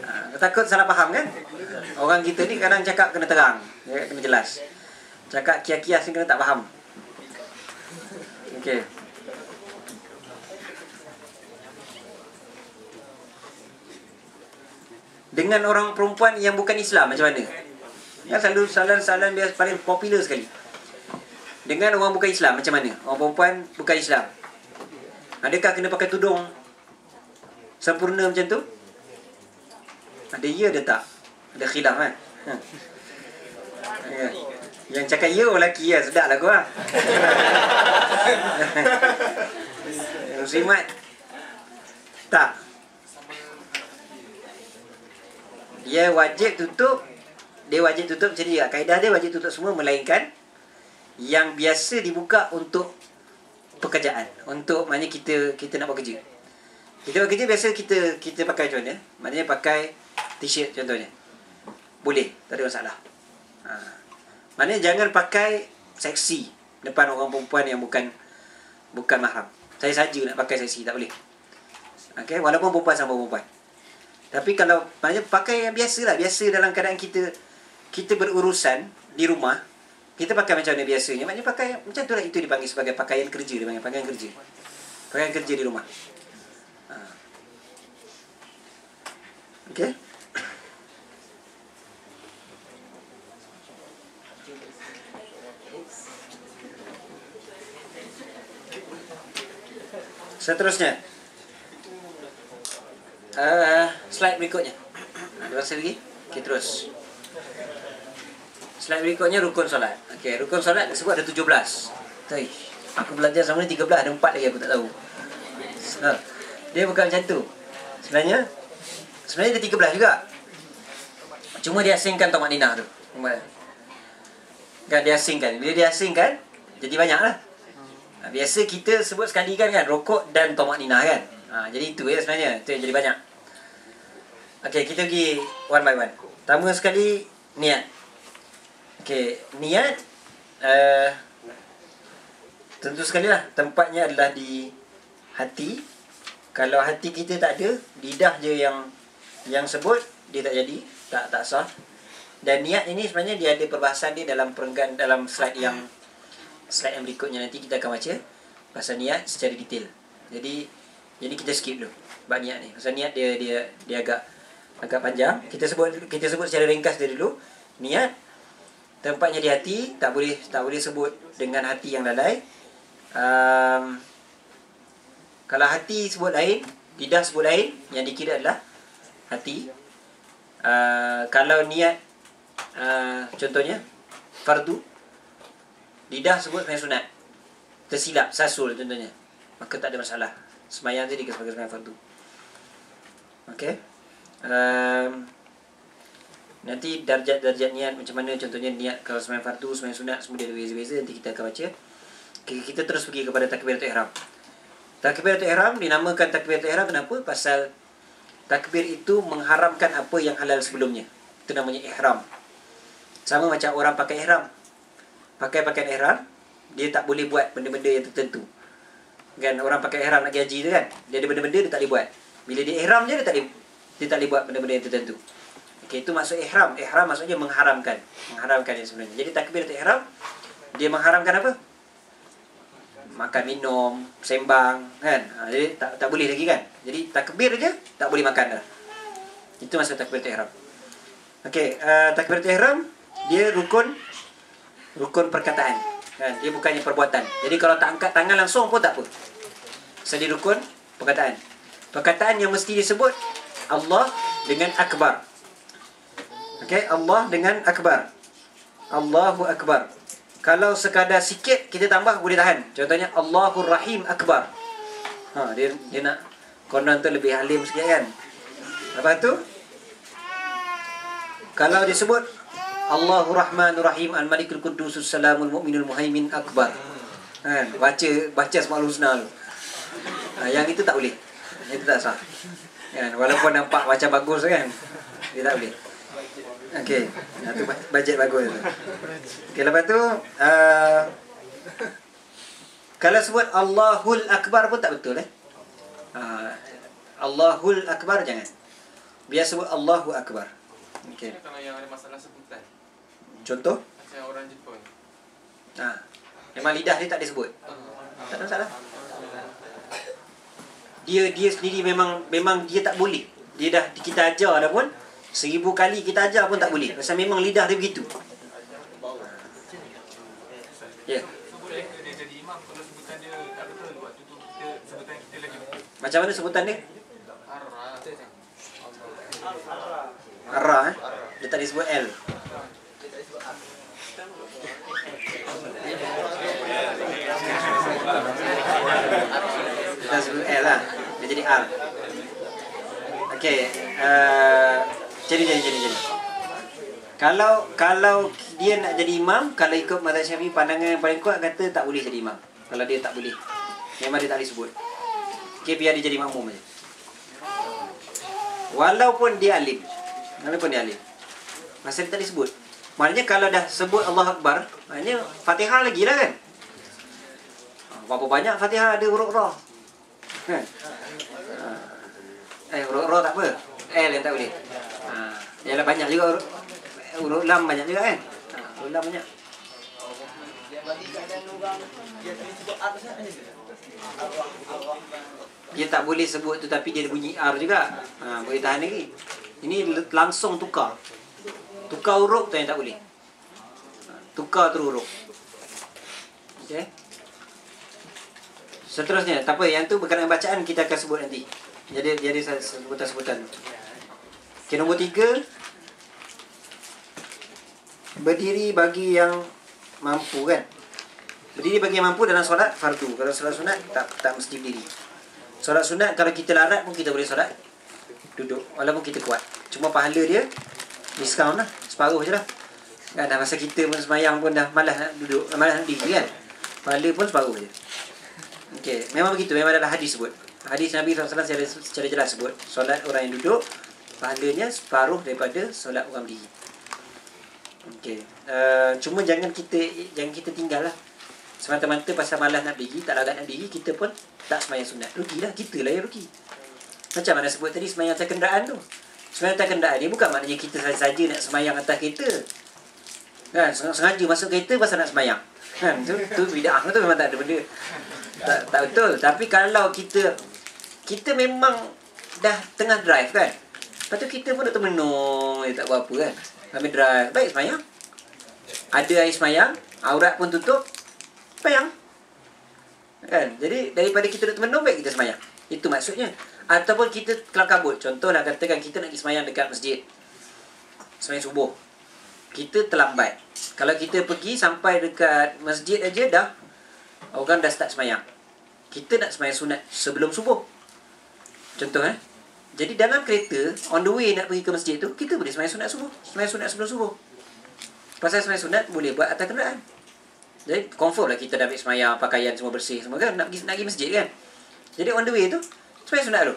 Ha, takut salah faham kan? Orang kita ni kadang cakap kena terang, cakap kena jelas. Cakap kias-kias ni kena tak faham. Okey. Dengan orang perempuan yang bukan Islam macam mana? Ya, selalu salan-salan biasa paling popular sekali. Dengan orang bukan Islam macam mana? Orang perempuan bukan Islam, adakah kena pakai tudung sempurna macam tu? Ada ya, ada tak? Ada khilaf kan? Ha. Ya. Yang cakap ya orang lelaki ya, sedaplah korang. Muslimat tak, dia wajib tutup. Dia wajib tutup macam dia. Kaedah dia wajib tutup semua, melainkan yang biasa dibuka untuk pekerjaan. Untuk maknanya kita kita nak buat kerja. Kita buat kerja biasa kita kita pakai macam mana? Maknanya pakai t-shirt contohnya. Boleh, tak ada masalah. Ha. Maknanya jangan pakai seksi depan orang perempuan yang bukan bukan mahram. Saya saja nak pakai seksi, tak boleh. Okey, walaupun perempuan sama perempuan. Tapi kalau maknanya pakai yang biasalah, biasa dalam keadaan kita kita berurusan di rumah, kita pakai macam mana biasanya. Maknanya pakai macam tu lah, itu dipanggil sebagai pakaian kerja, dipanggil pakaian kerja. Pakaian kerja di rumah. Ha. Okey. Seterusnya. Uh, slide berikutnya. Ada masa lagi? Okay, terus. Slide berikutnya rukun solat. Okay, rukun solat sebut ada tujuh belas. Tui, aku belajar sama ni tiga belas, ada empat lagi aku tak tahu. So, dia bukan macam tu. Sebenarnya sebenarnya ada tiga belas juga. Cuma dia asingkan tamakninah tu. Kan dia asingkan. Bila dia asingkan, jadi banyaklah. Biasa kita sebut sekali kan kan, rokok dan tamakninah kan. Ha, jadi itu ya sebenarnya, itu yang jadi banyak. Okey, kita pergi one by one. Pertama sekali, niat. Okey, niat uh, tentu sekali lah tempatnya adalah di hati. Kalau hati kita tak ada, lidah je yang yang sebut, dia tak jadi, tak tak sah. Dan niat ini sebenarnya dia ada perbahasan dia dalam perenggan dalam slide yang slide yang berikutnya, nanti kita akan baca pasal niat secara detail. Jadi Jadi kita skip dulu bab niat ni. Pasal niat dia dia dia agak agak panjang. Kita sebut kita sebut secara ringkas dia dulu. Niat tempatnya di hati, tak boleh tak boleh sebut dengan hati yang lalai. Um, kalau hati sebut lain, lidah sebut lain, yang dikira adalah hati. Uh, kalau niat uh, contohnya fardu, lidah sebut sebagai sunat. Tersilap sasul contohnya. Maka tak ada masalah. Semayang tu dikira sebagai semayang fardu. Okey. Um, nanti darjat-darjat niat macam mana, contohnya niat kalau semayang fardu, semayang sunat, semua dia beza-beza, nanti kita akan baca. Okay, kita terus pergi kepada takbiratul ihram. Takbiratul ihram dinamakan takbiratul ihram kenapa? Pasal takbir itu mengharamkan apa yang halal sebelumnya. Itu namanya ihram. Sama macam orang pakai ihram. Pakai pakaian ihram, dia tak boleh buat benda-benda yang tertentu. Kan orang pakai ihram nak haji tu kan, dia ada benda-benda dia tak boleh buat. Bila dia ihram je dia tak boleh dia tak boleh buat benda-benda yang tertentu. Okey, itu maksud ihram. Ihram maksudnya mengharamkan. Mengharamkan yang sebenarnya. Jadi takbiratul ihram dia mengharamkan apa? Makan, minum, sembang kan. Ha, jadi tak tak boleh lagi kan. Jadi takbir je tak boleh makan dah. Itu maksud takbiratul ihram. Okey, uh, takbiratul ihram dia rukun rukun perkataan. Kan? Dia bukannya perbuatan. Jadi kalau tak angkat tangan langsung pun tak apa. Jadi rukun perkataan. Perkataan yang mesti disebut Allah dengan akbar. Okey, Allah dengan akbar. Allahu akbar. Kalau sekadar sikit kita tambah boleh tahan. Contohnya Allahur Rahim akbar. Ha, dia dia nak konon tu lebih halim sikit kan. Lepas tu kalau disebut Allahu Rahmanur Rahim Al-Malikul Qudusus Salamul Mu'minul Muhaimin Akbar. Ha, baca baca Asmaul Husna tu. Ha, yang itu tak boleh. Yang itu tak sah. Kan, walaupun nampak macam bagus kan. Dia tak boleh. Okey. Nah, tu bajet bagus tu. Okey, lepas tu uh, kalau sebut Allahul Akbar pun tak betul eh. Uh, Allahul Akbar jangan. Biasa sebut Allahu Akbar. Okey. Kalau yang ada masalah sebutan. Contoh? Macam orang Jepun. Ha. Memang lidah dia tak disebut. Tak ada masalah. Dia dia sendiri memang memang dia tak boleh. Dia dah kita ajar dah pun seribu kali kita ajar pun tak boleh. Pasal memang lidah dia begitu. Ya. Yeah. Boleh ke dia jadi imam kalau sebutan dia tak betul waktu tu kita sebutan kita lagi. Macam mana sebutan dia? Ra eh? Dia tak disebut L. Dia tak disebut L lah. Dia jadi R. Okey, uh, jadi jadi jadi jadi. Kalau kalau dia nak jadi imam, kalau ikut mazhab Syafi'i pandangan yang paling kuat kata tak boleh jadi imam. Kalau dia tak boleh, memang dia tak disebut. Okey, biar dia jadi makmum aja. Walaupun dia alim. Walaupun dia alim. Masa dia tak disebut. Maknanya kalau dah sebut Allah Akbar, maknanya Fatihah lagi lah kan. Berapa banyak Fatihah ada huruf Ra. Kan? Eh, huruf Ra tak apa. L yang tak boleh. Ha. Yalah banyak juga huruf. Huruf Lam banyak juga kan. Huruf Lam banyak. Dia tak boleh sebut tu tapi dia bunyi R juga. Ha, boleh tahan lagi. Ini langsung tukar. Tukar huruf tu yang tak boleh. Tukar terus huruf. Okey. Seterusnya, tak apa, yang tu berkenaan bacaan kita akan sebut nanti. Jadi jadi sebutan-sebutan tu. Okey, nombor tiga. Berdiri bagi yang mampu kan. Berdiri bagi yang mampu dalam solat fardu. Kalau solat sunat tak tak mesti berdiri. Solat sunat kalau kita larat pun kita boleh solat duduk, walaupun kita kuat. Cuma pahala dia diskaun lah, separuh je lah kan. Dah masa kita pun semayang pun dah malas nak duduk, malas nak diri kan. Pahala pun separuh je. Okey, memang begitu. Memang adalah hadis sebut. Hadis Nabi sallallahu alaihi wasallam secara jelas sebut solat orang yang duduk pahalanya separuh daripada solat orang berdiri. Okey, uh, cuma jangan kita Jangan kita tinggal lah semata-mata pasal malas nak berdiri, tak larat nak berdiri, kita pun tak semayang sunat. Rugilah, kita lah yang rugi. Macam mana sebut tadi semayang atas kenderaan tu. Semayang atas kenderaan ni bukan maknanya kita saja nak semayang atas kereta. Kan, sengaja masuk kereta pasal nak semayang. Kan, tu, tu bid'ah tu memang tak ada benda. Tak, tak betul. Tapi kalau kita kita memang dah tengah drive kan. Lepas tu kita pun nak termenung, tak buat apa kan. Sambil drive, baik semayang. Ada air semayang, aurat pun tutup, semayang. Kan, jadi daripada kita nak termenung, baik kita semayang. Itu maksudnya. Ataupun kita kelakabut. Contohlah katakan kita nak pergi semayang dekat masjid, semayang subuh, kita terlambat. Kalau kita pergi sampai dekat masjid aja dah orang dah start semayang, kita nak semayang sunat sebelum subuh, contoh eh. Jadi dalam kereta on the way nak pergi ke masjid tu, kita boleh semayang sunat subuh, semayang sunat sebelum subuh. Pasal semayang sunat boleh buat atas kenderaan. Jadi confirm lah kita dah ambil semayang, pakaian semua bersih semua kan, nak pergi, nak pergi masjid kan. Jadi on the way tu semayang sunat dulu.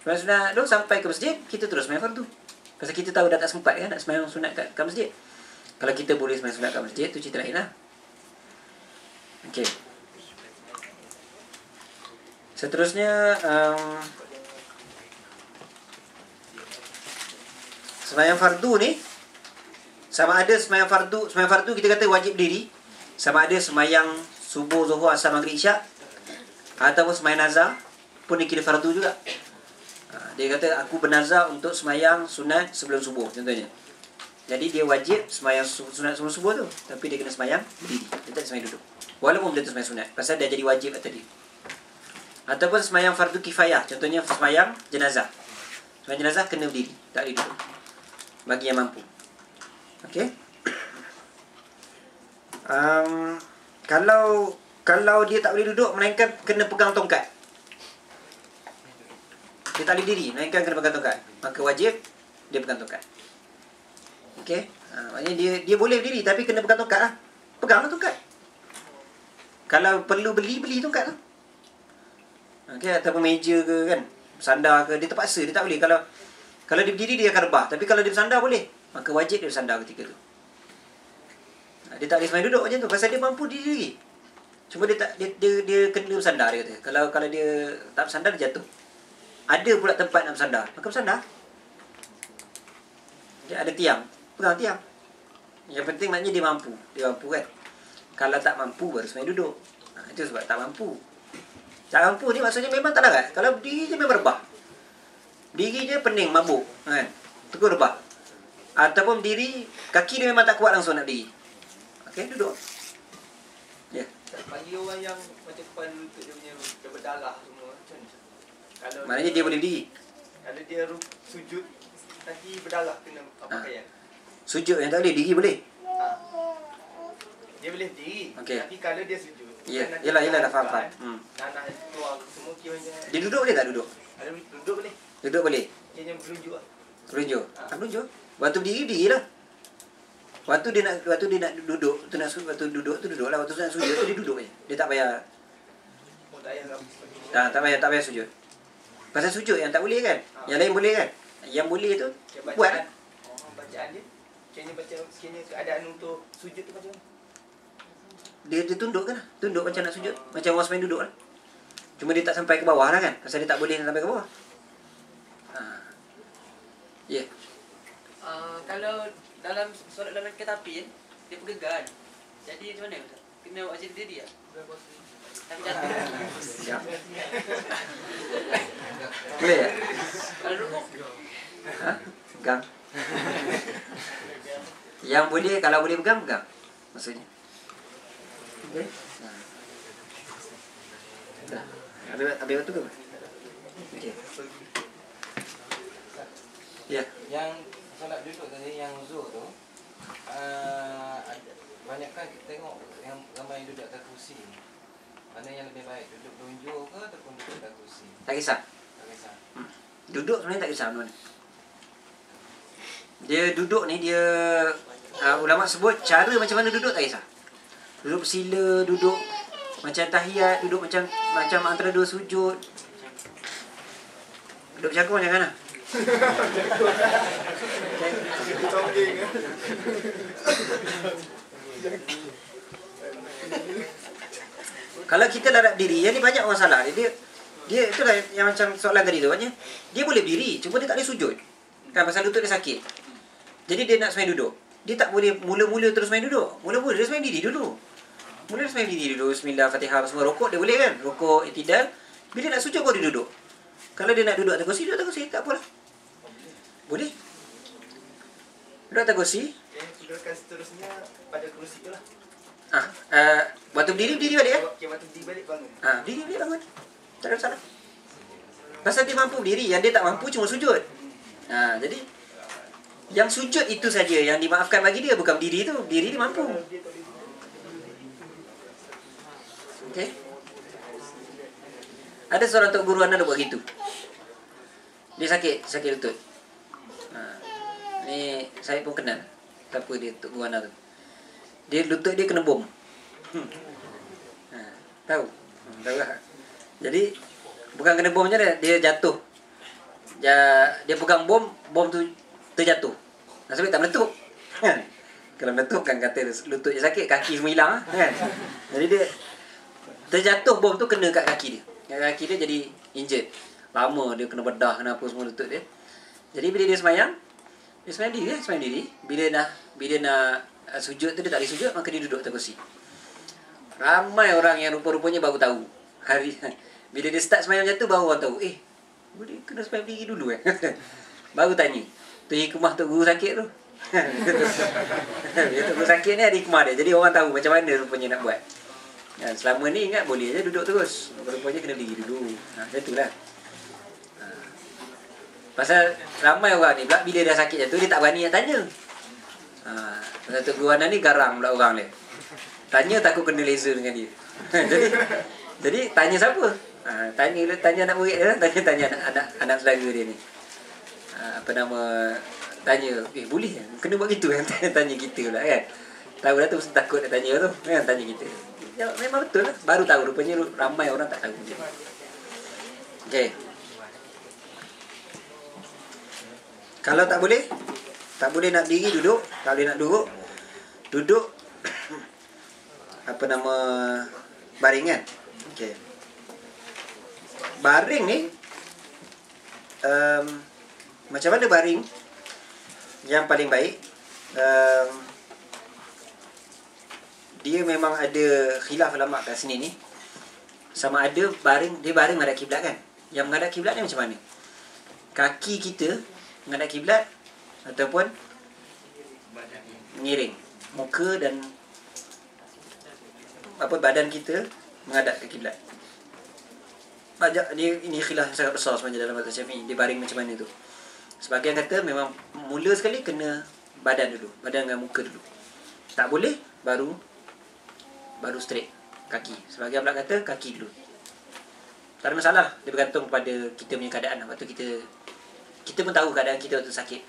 Semayang sunat dulu sampai ke masjid, kita terus semayang fardu. Pasal kita tahu dah tak sempat kan nak semayang sunat kat, kat masjid. Kalau kita boleh semayang sunat kat masjid, tu cerita lain lah. Okey. Seterusnya, um, semayang fardu ni sama ada semayang fardu, semayang fardu kita kata wajib berdiri, sama ada semayang subuh, zuhur, asar, maghrib, isyak, ataupun semayang nazar pun dikira fardu juga. Dia kata aku bernazar untuk semayang sunat sebelum subuh contohnya. Jadi dia wajib semayang sunat sebelum subuh tu, tapi dia kena semayang berdiri, dia tak semayang duduk. Walaupun dia tu semayang sunat pasal dah jadi wajib kat tadi. Ataupun semayang fardu kifayah, contohnya semayang jenazah. Semayang jenazah kena berdiri, tak boleh duduk bagi yang mampu. Okey. um, Kalau Kalau dia tak boleh duduk melainkan kena pegang tongkat, dia tak boleh diri, melainkan kena pegang tongkat, maka wajib dia pegang tongkat. Okey, Ha, maknanya dia dia boleh berdiri tapi kena pegang tongkat lah. Peganglah tongkat. Kalau perlu beli, beli tongkat lah. Okay, ataupun meja ke kan, bersandar ke, dia terpaksa, dia tak boleh. Kalau kalau dia berdiri dia akan rebah, tapi kalau dia bersandar boleh. Maka wajib dia bersandar ketika tu. Dia tak boleh sembahyang duduk macam tu pasal dia mampu diri lagi. Cuma dia tak dia dia, dia kena bersandar dia kata. Kalau kalau dia tak bersandar dia jatuh. Ada pula tempat nak bersandar. Maka bersandar. Dia ada tiang. Pegang tiang. Yang penting maknanya dia mampu. Dia mampu kan. Kalau tak mampu baru sembahyang duduk. Ha, itu sebab tak mampu. Tak mampu ni maksudnya memang tak larat. Kalau berdiri je memang rebah. Berdiri je pening mabuk kan. Tegur rebah. Ataupun berdiri kaki dia memang tak kuat langsung nak berdiri. Okey, duduk. Ya. Yeah. Bagi orang yang macam depan lutut dia punya dah berdarah semua macam ni. Kalau maknanya dia, dia boleh berdiri. Kalau dia sujud kaki berdarah kena apa ha. Pakaian. Sujud yang tak boleh diri boleh. Ha. Dia boleh diri. Okay. Tapi kalau dia sujud. Ya. Yeah. Yalah yalah dah faham faham. Hmm. Tanah tuang semua kira macam dia duduk boleh tak duduk? Kalau duduk boleh. Duduk boleh. Dia berunjuk ah. Berunjuk. Tak berunjuk. Waktu berdiri dirilah. Waktu dia nak waktu dia nak duduk, tu nak waktu duduk tu duduklah, waktu nak sujud tu dia duduk je. Dia tak payah. Oh, tak payah. Tak, tak payah tak payah sujud. Pasal sujud yang tak boleh kan? Ha. Yang lain boleh kan? Yang boleh tu okay, buat bacaan. Oh, bacaan dia. Kena baca kena keadaan untuk sujud tu macam mana? Dia dia tunduk kan? Tunduk macam nak sujud, ha. Macam orang sembahyang duduklah. Cuma dia tak sampai ke bawah lah kan? Pasal dia tak boleh sampai ke bawah. Ha. Ya. Yeah. Uh, kalau dalam solat dalam kereta api kan, dia bergegar. Jadi macam mana? Kena buat macam diri lah. Tak jatuh. Siap. Boleh tak? Kalau rukuk. Ha? Pegang. Yang boleh, kalau boleh pegang, pegang. Maksudnya. Boleh? Ha. Dah. Habis waktu ke? Okey. Ya. Yang solat duduk tadi yang zuhur tu uh, banyakkan kita tengok yang ramai duduk atas kursi. Mana yang lebih baik, duduk berunjuk ke ataupun duduk atas kursi? Tak kisah. Tak kisah. Hmm. Duduk sebenarnya tak kisah tuan. Dia duduk ni dia uh, ulama sebut cara macam mana duduk tak kisah. Duduk bersila, duduk macam tahiyat, duduk macam macam antara dua sujud. Duduk jago macam mana? Kalau kita larat diri, jadi banyak orang salah dia. Dia, dia itulah yang macam soalan tadi tu maknanya. Dia boleh berdiri, cuma dia tak boleh sujud. Kan pasal lutut dia sakit. Jadi dia nak semai duduk. Dia tak boleh mula-mula terus main duduk. Mula-mula dia semai diri dulu. Mula dia semai diri dulu, bismillah, Fatihah, semua rokok dia boleh kan? Rokok, iktidal. Bila nak sujud baru dia duduk. Kalau dia nak duduk atas kursi, duduk atas kursi, tak apalah. Boleh. Duduk atas kursi. Okey, sudahkan seterusnya pada kursi tu lah. Ah, uh, waktu berdiri, berdiri balik ya? Okey, waktu berdiri balik bangun. Ah, berdiri balik bangun. Tak ada masalah. Pasal dia mampu berdiri, yang dia tak mampu cuma sujud. Ah, jadi yang sujud itu saja yang dimaafkan bagi dia, bukan berdiri tu. Berdiri dia mampu. Okey. Ada seorang tok guru anak dia buat gitu. Dia sakit, sakit lutut. Ha. Ni saya pun kenal. Siapa dia tok guru anak tu. Dia lutut dia kena bom. Hmm. Ha. Tahu. Hmm. Tahu lah. Jadi bukan kena bom je dia, dia jatuh. Dia, dia pegang bom, bom tu terjatuh. Nasib tak meletup. Kan? Kalau meletup kan kata lutut je sakit, kaki semua hilang kan. Jadi dia terjatuh bom tu kena kat kaki dia. Kaki dia jadi injured. Lama dia kena bedah, kena apa semua lutut dia. Jadi bila dia semayang, dia semayang diri, dia semayang diri. Bila nak bila nak uh, sujud tu dia tak boleh sujud, maka dia duduk atas kursi. Ramai orang yang rupa-rupanya baru tahu. Hari bila dia start semayang macam tu baru orang tahu, eh, boleh kena semayang diri dulu eh. Baru tanya. Tu hikmah tok guru sakit tu. Dia tok guru sakit ni ada hikmah dia. Jadi orang tahu macam mana rupanya nak buat. Ya, selama ni ingat boleh je duduk terus. Rupanya kena berdiri dulu. Ha, macam tu lah. Ha. Pasal ramai orang ni pula bila dah sakit macam tu, dia tak berani nak tanya. Ha. Pasal Tok Guru Anan ni garang pula orang dia. Tanya takut kena laser dengan dia. Jadi, jadi tanya siapa? Ha, tanya, tanya anak murid dia, tanya-tanya anak-anak saudara dia ni. Ha, apa nama tanya, eh boleh kan? Kena buat gitu kan? Tanya kita pula kan? Tahu dah tu mesti takut nak tanya tu kan? Tanya kita. Ya, memang betul lah. Baru tahu, rupanya ramai orang tak tahu. Okay. Kalau tak boleh, tak boleh nak diri duduk, tak boleh nak duduk, duduk apa nama, baring kan? Okay. Baring ni um, macam mana baring yang paling baik? um, Dia memang ada khilaf ulama kat sini ni. Sama ada baring, dia baring menghadap kiblat kan? Yang menghadap kiblat ni macam mana? Kaki kita menghadap kiblat ataupun mengiring muka dan apa badan kita menghadap ke kiblat. Banyak dia, ini khilaf sangat besar sebenarnya dalam mazhab Syafi'i. Dia baring macam mana tu? Sebahagian kata memang mula sekali kena badan dulu, badan dengan muka dulu. Tak boleh baru baru straight kaki. Sebahagian pula kata kaki dulu. Tak ada masalah, dia bergantung kepada kita punya keadaan. Waktu kita kita pun tahu keadaan kita waktu sakit.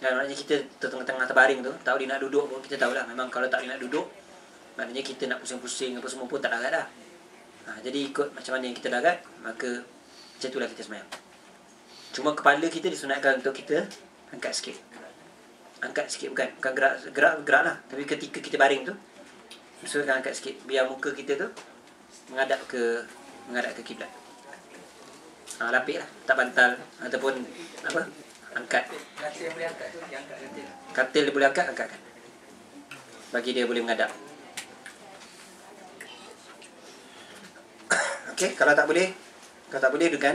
Dan maknanya kita tengah-tengah terbaring tu, tak boleh nak duduk pun kita tahulah. Memang kalau tak boleh nak duduk, maknanya kita nak pusing-pusing apa semua pun tak larat dah. Ha, jadi ikut macam mana yang kita darat, maka macam itulah kita semayang. Cuma kepala kita disunatkan untuk kita angkat sikit. Angkat sikit bukan, bukan gerak, gerak, gerak lah. Tapi ketika kita baring tu, disunatkan angkat sikit, biar muka kita tu menghadap ke menghadap ke kiblat. Ha, lapik lah, tak bantal ataupun apa, angkat. Katil boleh angkat tu, dia angkat katil. Katil dia boleh angkat, angkatkan. Bagi dia boleh menghadap. Okey, kalau tak boleh, kalau tak boleh dengan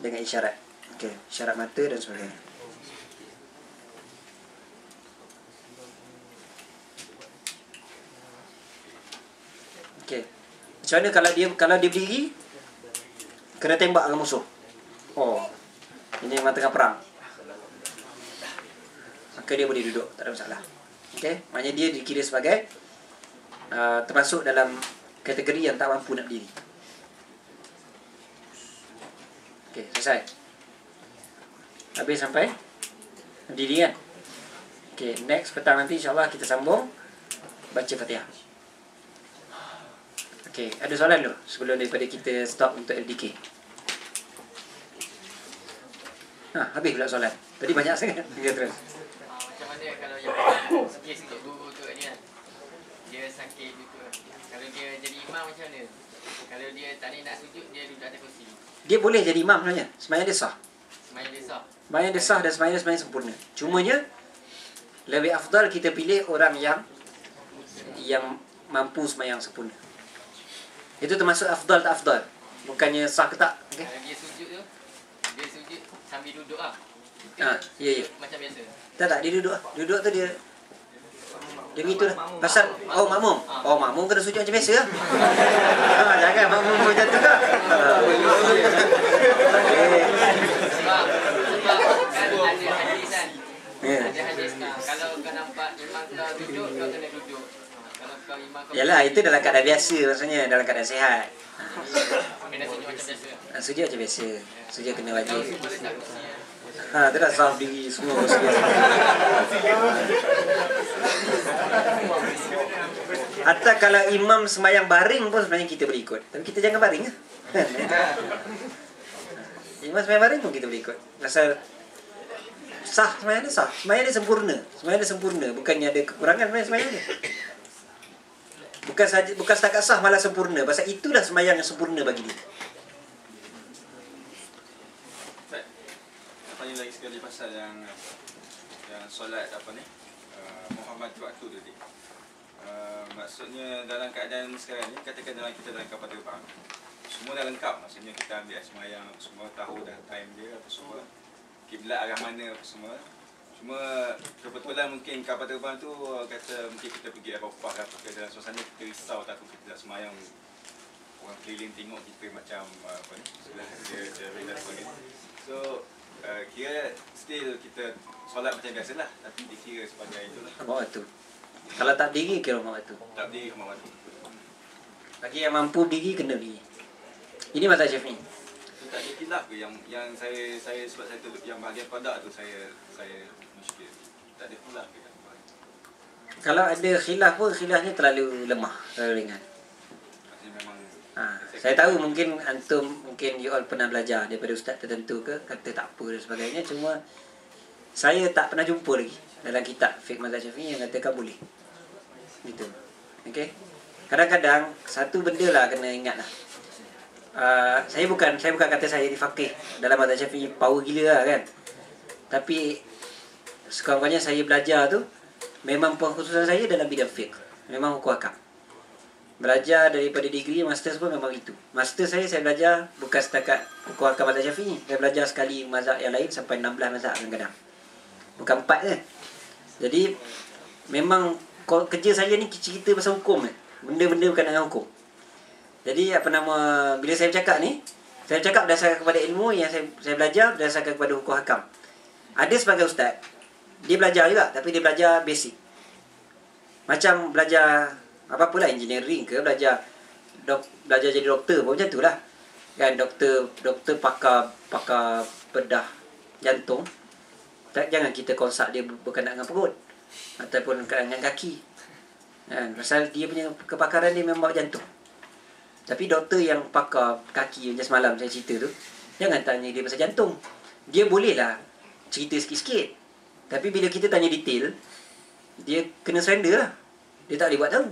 dengan isyarat. Okey, isyarat mata dan sebagainya. Okey. Macam mana kalau dia kalau dia berdiri kena tembak dengan musuh? Oh. Ini memang tengah perang. Maka dia boleh duduk, tak ada masalah. Okey, maknanya dia dikira sebagai uh, termasuk dalam kategori yang tak mampu nak berdiri. Okey, selesai. Habis sampai berdiri kan? Okey, next petang nanti insyaAllah kita sambung baca Fatihah. Okey, ada soalan dulu sebelum daripada kita stop untuk L D K? Ha, habis pula soalan. Tadi banyak sangat. Kita terus. Ha, macam mana kalau yang sikit-sikit dulu tu ni kan? Dia sakit gitu. Kalau dia jadi imam macam mana? Kalau dia tak nak sujud, dia duduk atas kursi. Dia boleh jadi imam sebenarnya. Sembahyang dia sah. Sembahyang dia sah. Sembahyang dia sah dan sembahyang dia sembahyang sempurna. Cumanya lebih afdal kita pilih orang yang yang mampu sembahyang sempurna. Itu termasuk afdal tak afdal. Bukannya sah ke tak. Okay? Kalau dia sujud tu, dia sujud sambil duduk ah. Ha, ya ya. Macam biasa. Tak tak dia duduk ah. Duduk tu dia dia begitulah. Pasal, oh makmum. Oh makmum kena sujud macam biasa lah. Ha, jangan makmum macam tu tak. Sebab, sebab kan ada hadis kan. Ada hadis kan. Kalau kau nampak imam kau duduk, kau kena duduk. Kalau kau imam kau... Yalah, itu dalam keadaan biasa maksudnya. Dalam keadaan sihat. Kena sujud macam biasa. Sujud macam biasa. Sujud kena wajib. Ha, dia dah sahab diri semua. Atau kalau imam sembahyang baring pun sebenarnya kita boleh ikut. Tapi kita jangan baring lah. Imam sembahyang baring pun kita boleh ikut. Pasal sah, sembahyang dia sah. Sembahyang dia sempurna. Sembahyang dia sempurna. Bukannya ada kekurangan sembahyang dia. Bukan saja, bukan setakat sah malah sempurna. Pasal itulah sembahyang yang sempurna bagi dia. Lagi sekali pasal yang yang solat apa ni uh, Muhammad waktu tadi. Uh, maksudnya dalam keadaan sekarang ni, katakan dalam kita dalam kapal terbang, semua dah lengkap. Maksudnya kita ambil semayang, semua tahu dah time dia apa semua, kiblat arah mana apa semua. Cuma kebetulan mungkin kapal terbang tu kata mungkin kita pergi Eropah ke apa ke, dalam suasana kita risau takut kita dah semayang, orang keliling tengok kita macam uh, apa ni sebelah dia dia sebagai. So Uh, kira still kita solat macam biasa lah, tapi dikira sebagai itulah waktu. Kalau tak berdiri kira waktu. Tak berdiri waktu. Bagi yang mampu berdiri kena berdiri. Ini mazhab Syafi'i. So, tak ada kilap ke yang yang saya saya sebab saya yang bahagian padak tu saya saya muskil. Tak ada pula ke? Kalau ada khilaf pun khilafnya terlalu lemah, terlalu ringan. Memang ha, saya tahu mungkin antum mungkin you all pernah belajar daripada ustaz tertentu ke kata tak apa dan sebagainya, cuma saya tak pernah jumpa lagi dalam kitab fiqh mazhab Syafi'i yang katakan boleh. Gitu. Okey. Kadang-kadang satu benda lah kena ingatlah. Uh, saya bukan saya bukan kata saya ni faqih dalam mazhab Syafi'i power gila lah kan. Tapi sekurang-kurangnya saya belajar tu memang pengkhususan saya dalam bidang fiqh. Memang hukum akad. Belajar daripada degree, master pun memang itu. Master saya saya belajar bukan setakat hukum akad mazhab Syafi'i. Saya belajar sekali mazhab yang lain sampai enam belas mazhab kadang-kadang. Bukan empat kan. Jadi memang kerja saya ni cerita pasal hukum kan. Benda-benda berkaitan dengan hukum. Jadi apa nama, bila saya bercakap ni, saya bercakap berdasarkan kepada ilmu yang saya, saya belajar berdasarkan kepada hukum hakam. Ada sebagai ustaz, dia belajar juga, tapi dia belajar basic. Macam belajar apa-apalah, engineering ke, belajar dok, belajar jadi doktor pun macam tu lah. Kan, doktor, doktor pakar, pakar bedah jantung. Tak, jangan kita konsult dia berkenaan dengan perut ataupun berkenaan dengan kaki. Kan, pasal dia punya kepakaran dia memang jantung. Tapi doktor yang pakar kaki macam semalam saya cerita tu, jangan tanya dia pasal jantung. Dia bolehlah cerita sikit-sikit. Tapi bila kita tanya detail, dia kena surrender lah. Dia tak boleh buat tahu.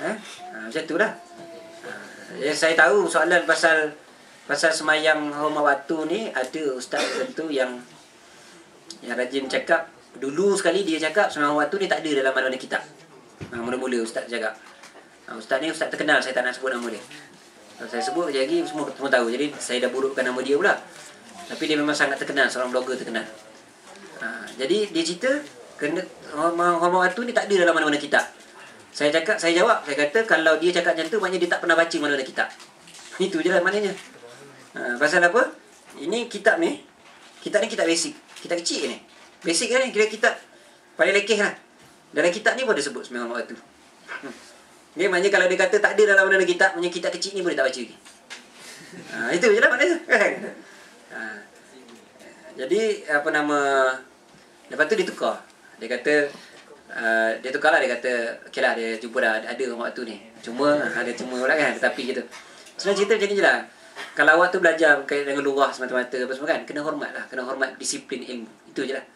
Ha? Ha, macam tu lah. Ha, saya tahu soalan pasal pasal semayang hormat waktu ni, ada ustaz tertentu yang yang rajin cakap. Dulu sekali dia cakap semayang waktu ni tak ada dalam mana-mana kitab. Ha, mula-mula ustaz cakap. Ustaz ni ustaz terkenal, saya tak nak sebut nama dia. Kalau saya sebut je lagi semua, semua tahu. Jadi saya dah burukkan nama dia pula. Tapi dia memang sangat terkenal, seorang blogger terkenal. Ha, jadi dia cerita kena hormat waktu ni tak ada dalam mana-mana kitab. Saya cakap, saya jawab, saya kata kalau dia cakap macam tu maknanya dia tak pernah baca mana-mana kitab. Itu je lah maknanya. Ha, pasal apa? Ini kitab ni, kitab ni kitab basic. Kitab kecil ni. Basic kan ni, kira kitab paling lekeh lah. Dalam kitab ni pun ada sebut sebenarnya hormat waktu. Hmm. Dia maknanya kalau dia kata tak ada dalam mana-mana kitab, maknanya kitab kecil ni boleh tak baca lagi. Ha, itu je lah maknanya. Ha, jadi apa nama, lepas tu dia tukar. Dia kata uh, dia tukar lah, dia kata okey lah, dia jumpa dah ada hormat waktu ni. Cuma ada cuma pula kan, tetapi gitu. Sebenarnya cerita macam ni je lah. Kalau awak tu belajar berkaitan dengan luah semata-mata apa semua kan, kena hormat lah, kena hormat disiplin ilmu. Itu je lah.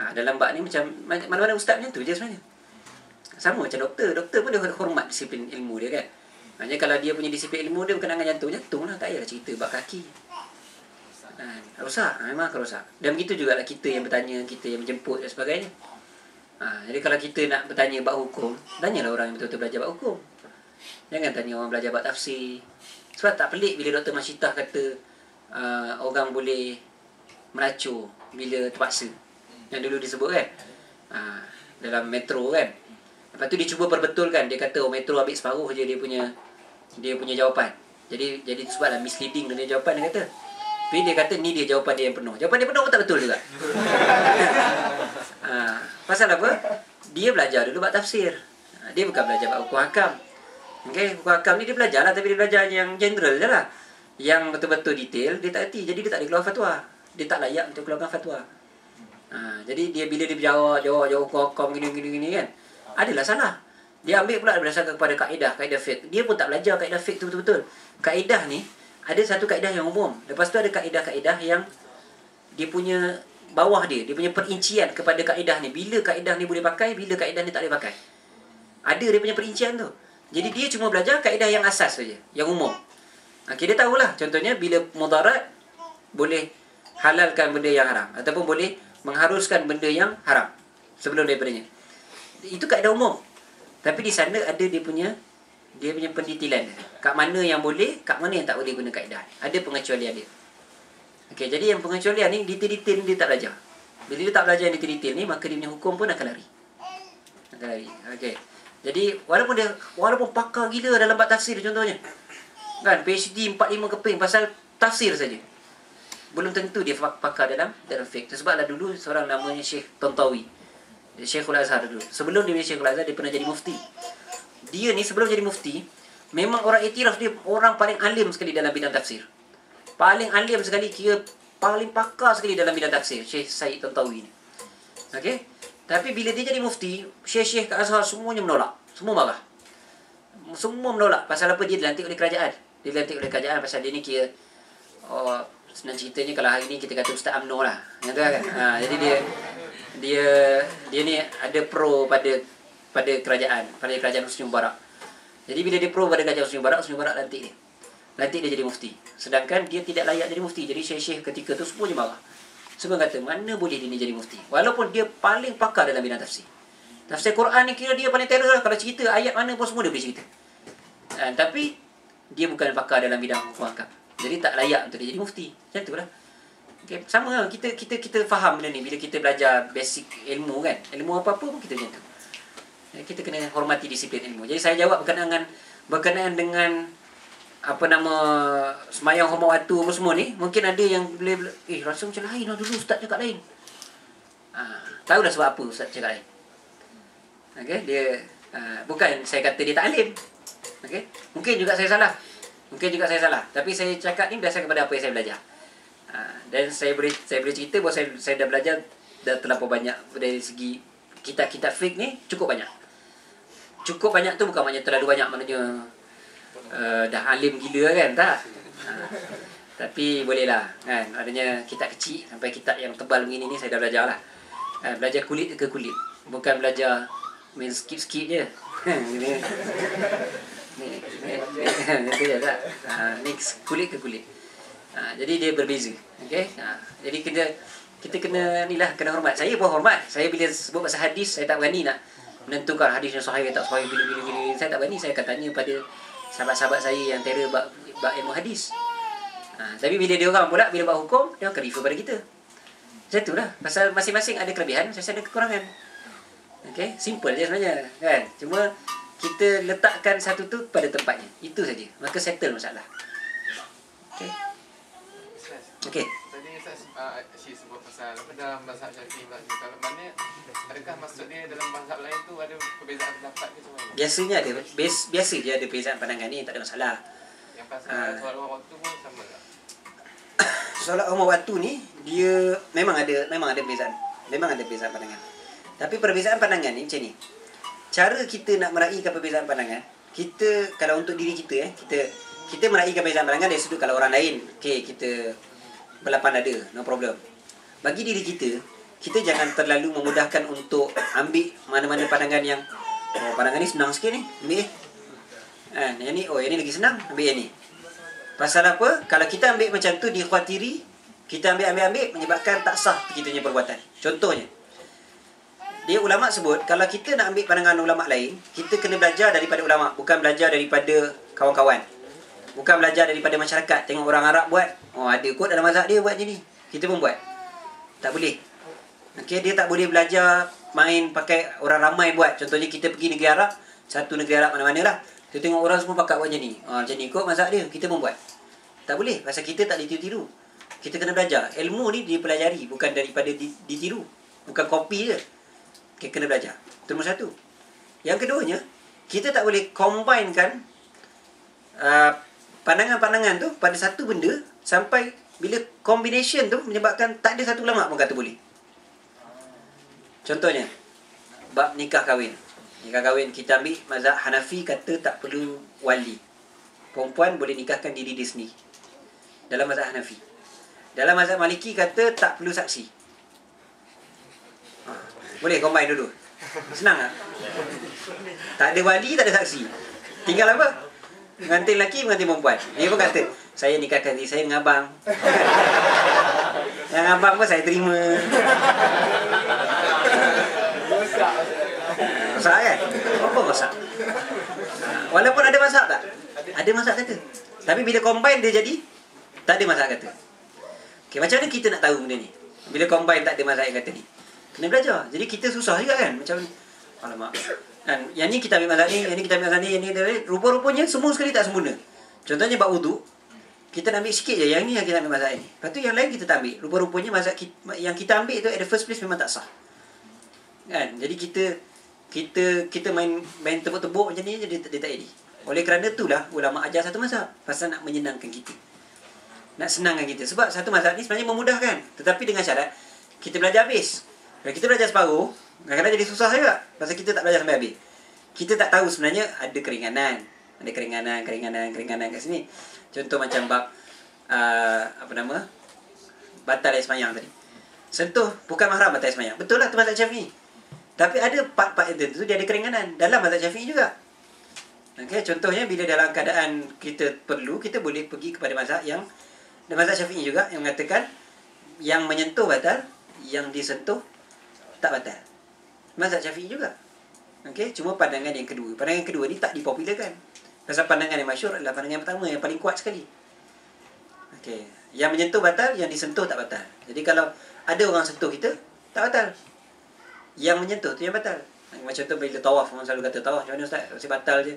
Ha, dalam bab ni macam mana-mana ustaz macam tu je sebenarnya. Sama macam doktor, doktor pun dia hormat disiplin ilmu dia kan. Maksudnya kalau dia punya disiplin ilmu dia berkenaan dengan jantung, jantung lah, tak payahlah cerita bak kaki. Ha, rosak, memang akan rosak. Dan begitu jugalah kita yang bertanya, kita yang menjemput dan sebagainya. Ha, jadi kalau kita nak bertanya bak hukum, tanyalah orang yang betul-betul belajar bak hukum. Jangan tanya orang belajar bak tafsir. Sebab tak pelik bila Doktor Masyitah kata uh, orang boleh melacur bila terpaksa. Yang dulu disebut kan, ha, dalam metro kan. Lepas tu dia cuba perbetulkan, dia kata oh metro ambil separuh je dia punya dia punya jawapan. Jadi jadi sebablah misleading dia jawapan dia kata. Tapi dia kata ni dia jawapan dia yang penuh. Jawapan dia penuh pun tak betul juga. Ha, pasal apa? Dia belajar dulu bab tafsir. Dia bukan belajar bab hukum hakam. Okey, hukum hakam ni dia belajarlah tapi dia belajar yang general je lah. Yang betul-betul detail dia tak erti. Jadi dia tak boleh keluar fatwa. Dia tak layak untuk keluarkan fatwa. Ha, jadi dia bila dia berjawab jawab jawab hukum hakam gini-gini gini kan. Adalah salah. Dia ambil pula berdasarkan kepada kaedah, kaedah fiqh. Dia pun tak belajar kaedah fiqh tu betul-betul. Kaedah ni, ada satu kaedah yang umum. Lepas tu ada kaedah-kaedah yang dia punya bawah dia. Dia punya perincian kepada kaedah ni. Bila kaedah ni boleh pakai, bila kaedah ni tak boleh pakai. Ada dia punya perincian tu. Jadi dia cuma belajar kaedah yang asas saja, yang umum. Okay, dia tahulah. Contohnya, bila mudarat, boleh halalkan benda yang haram. Ataupun boleh mengharuskan benda yang haram. Sebelum daripadanya. Itu kaedah umum. Tapi di sana ada dia punya dia punya pendetilan. Kat mana yang boleh, kat mana yang tak boleh guna kaedah. Ada pengecualian dia. Okey, jadi yang pengecualian ni detail-detail dia tak belajar. Bila dia tak belajar yang detail-detail ni, maka dia punya hukum pun akan lari. Akan lari. Okey. Jadi walaupun dia walaupun pakar gila dalam bab tafsir contohnya. Kan PhD empat lima keping pasal tafsir saja. Belum tentu dia pakar dalam dalam fiqh. Sebablah dulu seorang namanya Sheikh Tontawi. Syekhul Azhar dulu. Sebelum dia jadi Syekhul Azhar, dia pernah jadi mufti. Dia ni sebelum jadi mufti, memang orang iktiraf dia orang paling alim sekali dalam bidang tafsir. paling alim sekali, kira paling pakar sekali dalam bidang tafsir, Syekh Syed Tontawi ni. Okey. Tapi bila dia jadi mufti, syekh-syekh kat Azhar semuanya menolak. Semua marah. Semua menolak. Pasal apa? Dia dilantik oleh kerajaan. Dia dilantik oleh kerajaan pasal dia ni kira oh, senang ceritanya kalau hari ni kita kata Ustaz UMNO lah. Yang tu kan. Ha, jadi dia dia dia ni ada pro pada pada kerajaan, pada kerajaan Husni Mubarak. Jadi bila dia pro pada kerajaan Husni Mubarak, Husni Mubarak lantik dia. Lantik dia jadi mufti. Sedangkan dia tidak layak jadi mufti. Jadi syekh-syekh ketika tu semua je marah. Semua kata, mana boleh dia ni jadi mufti? Walaupun dia paling pakar dalam bidang tafsir. Tafsir Quran ni kira dia paling terror lah. Kalau cerita ayat mana pun semua dia boleh cerita. Ha, tapi, dia bukan pakar dalam bidang muhakam. Jadi tak layak untuk dia jadi mufti. Macam tu lah. Okay, sama lah. Kita, kita, kita faham benda ni. Bila kita belajar basic ilmu kan. Ilmu apa-apa pun kita macam tu. Kita kena hormati disiplin ilmu. Jadi saya jawab berkenaan dengan, berkenaan dengan apa nama semayang hormat waktu apa semua ni, mungkin ada yang boleh, eh rasa macam lain lah dulu Ustaz cakap lain. Ha, tahu dah sebab apa Ustaz cakap lain. Okay, dia ha, bukan saya kata dia tak alim. Okay, mungkin juga saya salah. Mungkin juga saya salah. Tapi saya cakap ni berdasarkan kepada apa yang saya belajar. Ha, dan saya boleh saya boleh cerita bahawa saya, saya dah belajar dah terlampau banyak dari segi kitab-kitab fiqh ni cukup banyak. Cukup banyak tu bukan maknanya terlalu banyak, maknanya Uh, dah alim gila kan, tak? Ha, tapi bolehlah kan, adanya kitab kecil sampai kitab yang tebal begini ni saya dah belajar lah. Ha, belajar kulit ke kulit, bukan belajar main skip-skip je. Ni ni tak? Ni kulit ke kulit. Ha, jadi dia berbeza. Okay? Ha, jadi kita kita kena ni lah, kena hormat. Saya pun hormat. Saya bila sebut pasal hadis, saya tak berani nak menentukan hadis yang sahih atau tak sahih bila-bila. Saya tak berani, saya akan tanya pada sahabat-sahabat saya yang terror bab, bab ilmu hadis. Ha, tapi bila dia orang pula, bila bab hukum, dia akan refer pada kita. Macam tu lah. Pasal masing-masing ada kelebihan, masing-masing ada kekurangan. Okay? Simple je sebenarnya. Kan? Cuma, kita letakkan satu tu pada tempatnya. Itu saja. Maka settle masalah. Okay? Okay. Tadi Ustaz asyik sebut pasal dalam mazhab Syafi'i, kalau mana, adakah maksud dia dalam mazhab lain tu ada perbezaan pendapat ke macam mana? Biasanya ada, biasa je ada perbezaan pandangan ni, tak ada masalah. Yang pasal uh, solat hormat waktu pun sama tak? Solat hormat waktu ni, dia memang ada memang ada perbezaan. Memang ada perbezaan pandangan. Tapi perbezaan pandangan ni macam ni. Cara kita nak meraihkan perbezaan pandangan, kita kalau untuk diri kita eh, kita kita meraihkan perbezaan pandangan dari sudut kalau orang lain, okey kita berlapan dada, no problem. Bagi diri kita, kita jangan terlalu memudahkan untuk ambil mana-mana pandangan yang oh, pandangan ni senang sikit ni, ambil eh. Ha, yang ni, oh yang ni lagi senang, ambil yang ni. Pasal apa? Kalau kita ambil macam tu, dikhawatiri kita ambil-ambil-ambil menyebabkan tak sah kita punya perbuatan. Contohnya, dia ulama' sebut, kalau kita nak ambil pandangan ulama' lain, kita kena belajar daripada ulama', bukan belajar daripada kawan-kawan. Bukan belajar daripada masyarakat. Tengok orang Arab buat. Oh, ada kot dalam mazhab dia buat je ni. Kita pun buat. Tak boleh. Okey, dia tak boleh belajar main pakai orang ramai buat. Contohnya kita pergi negeri Arab, satu negeri Arab mana-mana lah. Kita tengok orang semua pakai buat je ni. Oh, macam ni kot mazhab dia. Kita pun buat. Tak boleh. Pasal kita tak ditiru-tiru. Kita kena belajar. Ilmu ni dipelajari. Bukan daripada ditiru. Bukan kopi je. Okay, kena belajar. Terus satu. Yang keduanya, kita tak boleh combinekan uh, pandangan-pandangan tu pada satu benda sampai bila combination tu menyebabkan tak ada satu ulama' pun kata boleh. Contohnya, bab nikah kahwin. Nikah kahwin, kita ambil mazhab Hanafi kata tak perlu wali. Perempuan boleh nikahkan diri dia sendiri. Dalam mazhab Hanafi. Dalam mazhab Maliki kata tak perlu saksi. Ha, boleh combine dulu. Senang tak? Tak ada wali, tak ada saksi. Tinggal apa? Pengantin lelaki, pengantin perempuan. Dia pun kata, saya nikahkan diri saya dengan abang. Yang abang pun saya terima. Masak kan? Apa masak? Walaupun ada masak tak? Ada masak kata. Tapi bila combine dia jadi, tak ada masak kata. Okay, macam mana kita nak tahu benda ni? Bila combine tak ada masak kata ni. Kena belajar. Jadi kita susah juga kan? Macam, alamak. Dan yang ni kita ambil mazhab ni, yang ni kita ambil mazhab ni, yang ni kita ambil. Rupa-rupanya semua sekali tak sempurna. Contohnya bab wudu, kita nak ambil sikit je, yang ni yang kita ambil mazhab ni. Lepas tu yang lain kita tak ambil. Rupa-rupanya mazhab yang kita ambil tu at the first place memang tak sah. Kan? Jadi kita kita kita main main tebuk-tebuk macam ni je, dia, dia tak jadi. Oleh kerana itulah ulama ajar satu mazhab, pasal nak menyenangkan kita. Nak senangkan kita. Sebab satu mazhab ni sebenarnya memudahkan, tetapi dengan syarat kita belajar habis. Kalau kita belajar separuh, kadang-kadang jadi susah juga, pasal kita tak belajar sampai habis. Kita tak tahu sebenarnya ada keringanan. Ada keringanan, keringanan, keringanan kat sini. Contoh macam bab uh, Apa nama batal ismayang tadi. Sentuh bukan mahram batal ismayang. Betul lah tu mazhab Syafi'i. Tapi ada part-part itu, itu dia ada keringanan dalam mazhab Syafi'i juga. Okay, contohnya bila dalam keadaan kita perlu, kita boleh pergi kepada mazhab yang dalam mazhab Syafi'i juga, yang mengatakan yang menyentuh batal, yang disentuh tak batal. Mazhab Syafi'i juga. Okey, cuma pandangan yang kedua. Pandangan yang kedua ni tak dipopularkan. Pasal pandangan yang masyhur adalah pandangan yang pertama yang paling kuat sekali. Okey, yang menyentuh batal, yang disentuh tak batal. Jadi kalau ada orang sentuh kita, tak batal. Yang menyentuh tu yang batal. Macam tu bila tawaf, orang selalu kata tawaf macam mana ustaz? Masih batal je.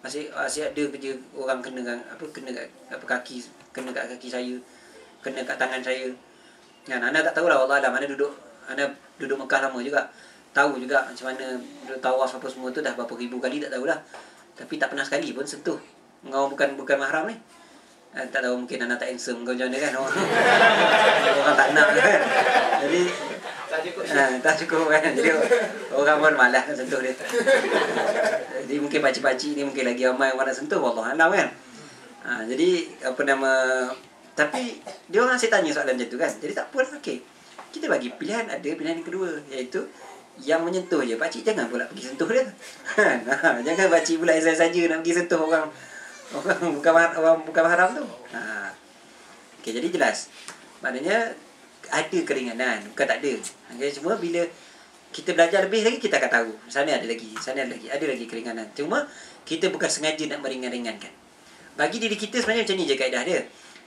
Masih masih ada kerja orang kena apa kena kat apa kaki, kena kat kaki saya, kena kat tangan saya. Kan anda tak tahulah Allah Alam, mana duduk anda duduk Mekah lama juga, tahu juga macam mana tawaf apa semua tu dah berapa ribu kali, tak tahulah. Tapi tak pernah sekali pun sentuh engkau bukan bukan mahram ni. Eh, tak tahu, mungkin anak tak handsome kau macam mana kan, orang, orang tak nak kan. Jadi tak cukup, eh, tak cukup kan. Jadi orang pun malas nak sentuh dia. Jadi mungkin pakcik-pakcik ni mungkin lagi ramai orang nak sentuh, wallahu alam kan. Ha, jadi apa nama, tapi dia orang asyik tanya soalan macam tu kan. Jadi tak apalah, okey. Kita bagi pilihan, ada pilihan yang kedua, iaitu yang menyentuh je. Pakcik jangan pula pergi sentuh dia. Jangan pakcik pula saya saja nak pergi sentuh orang orang bukan orang bukan mahram tu. Ha. Okey, jadi jelas. Maknanya ada keringanan, bukan tak ada. Okey, cuma bila kita belajar lebih lagi kita akan tahu. Sana ada lagi, sana ada lagi, ada lagi keringanan. Cuma kita bukan sengaja nak meringan-ringankan. Bagi diri kita sebenarnya macam ni je kaedah dia.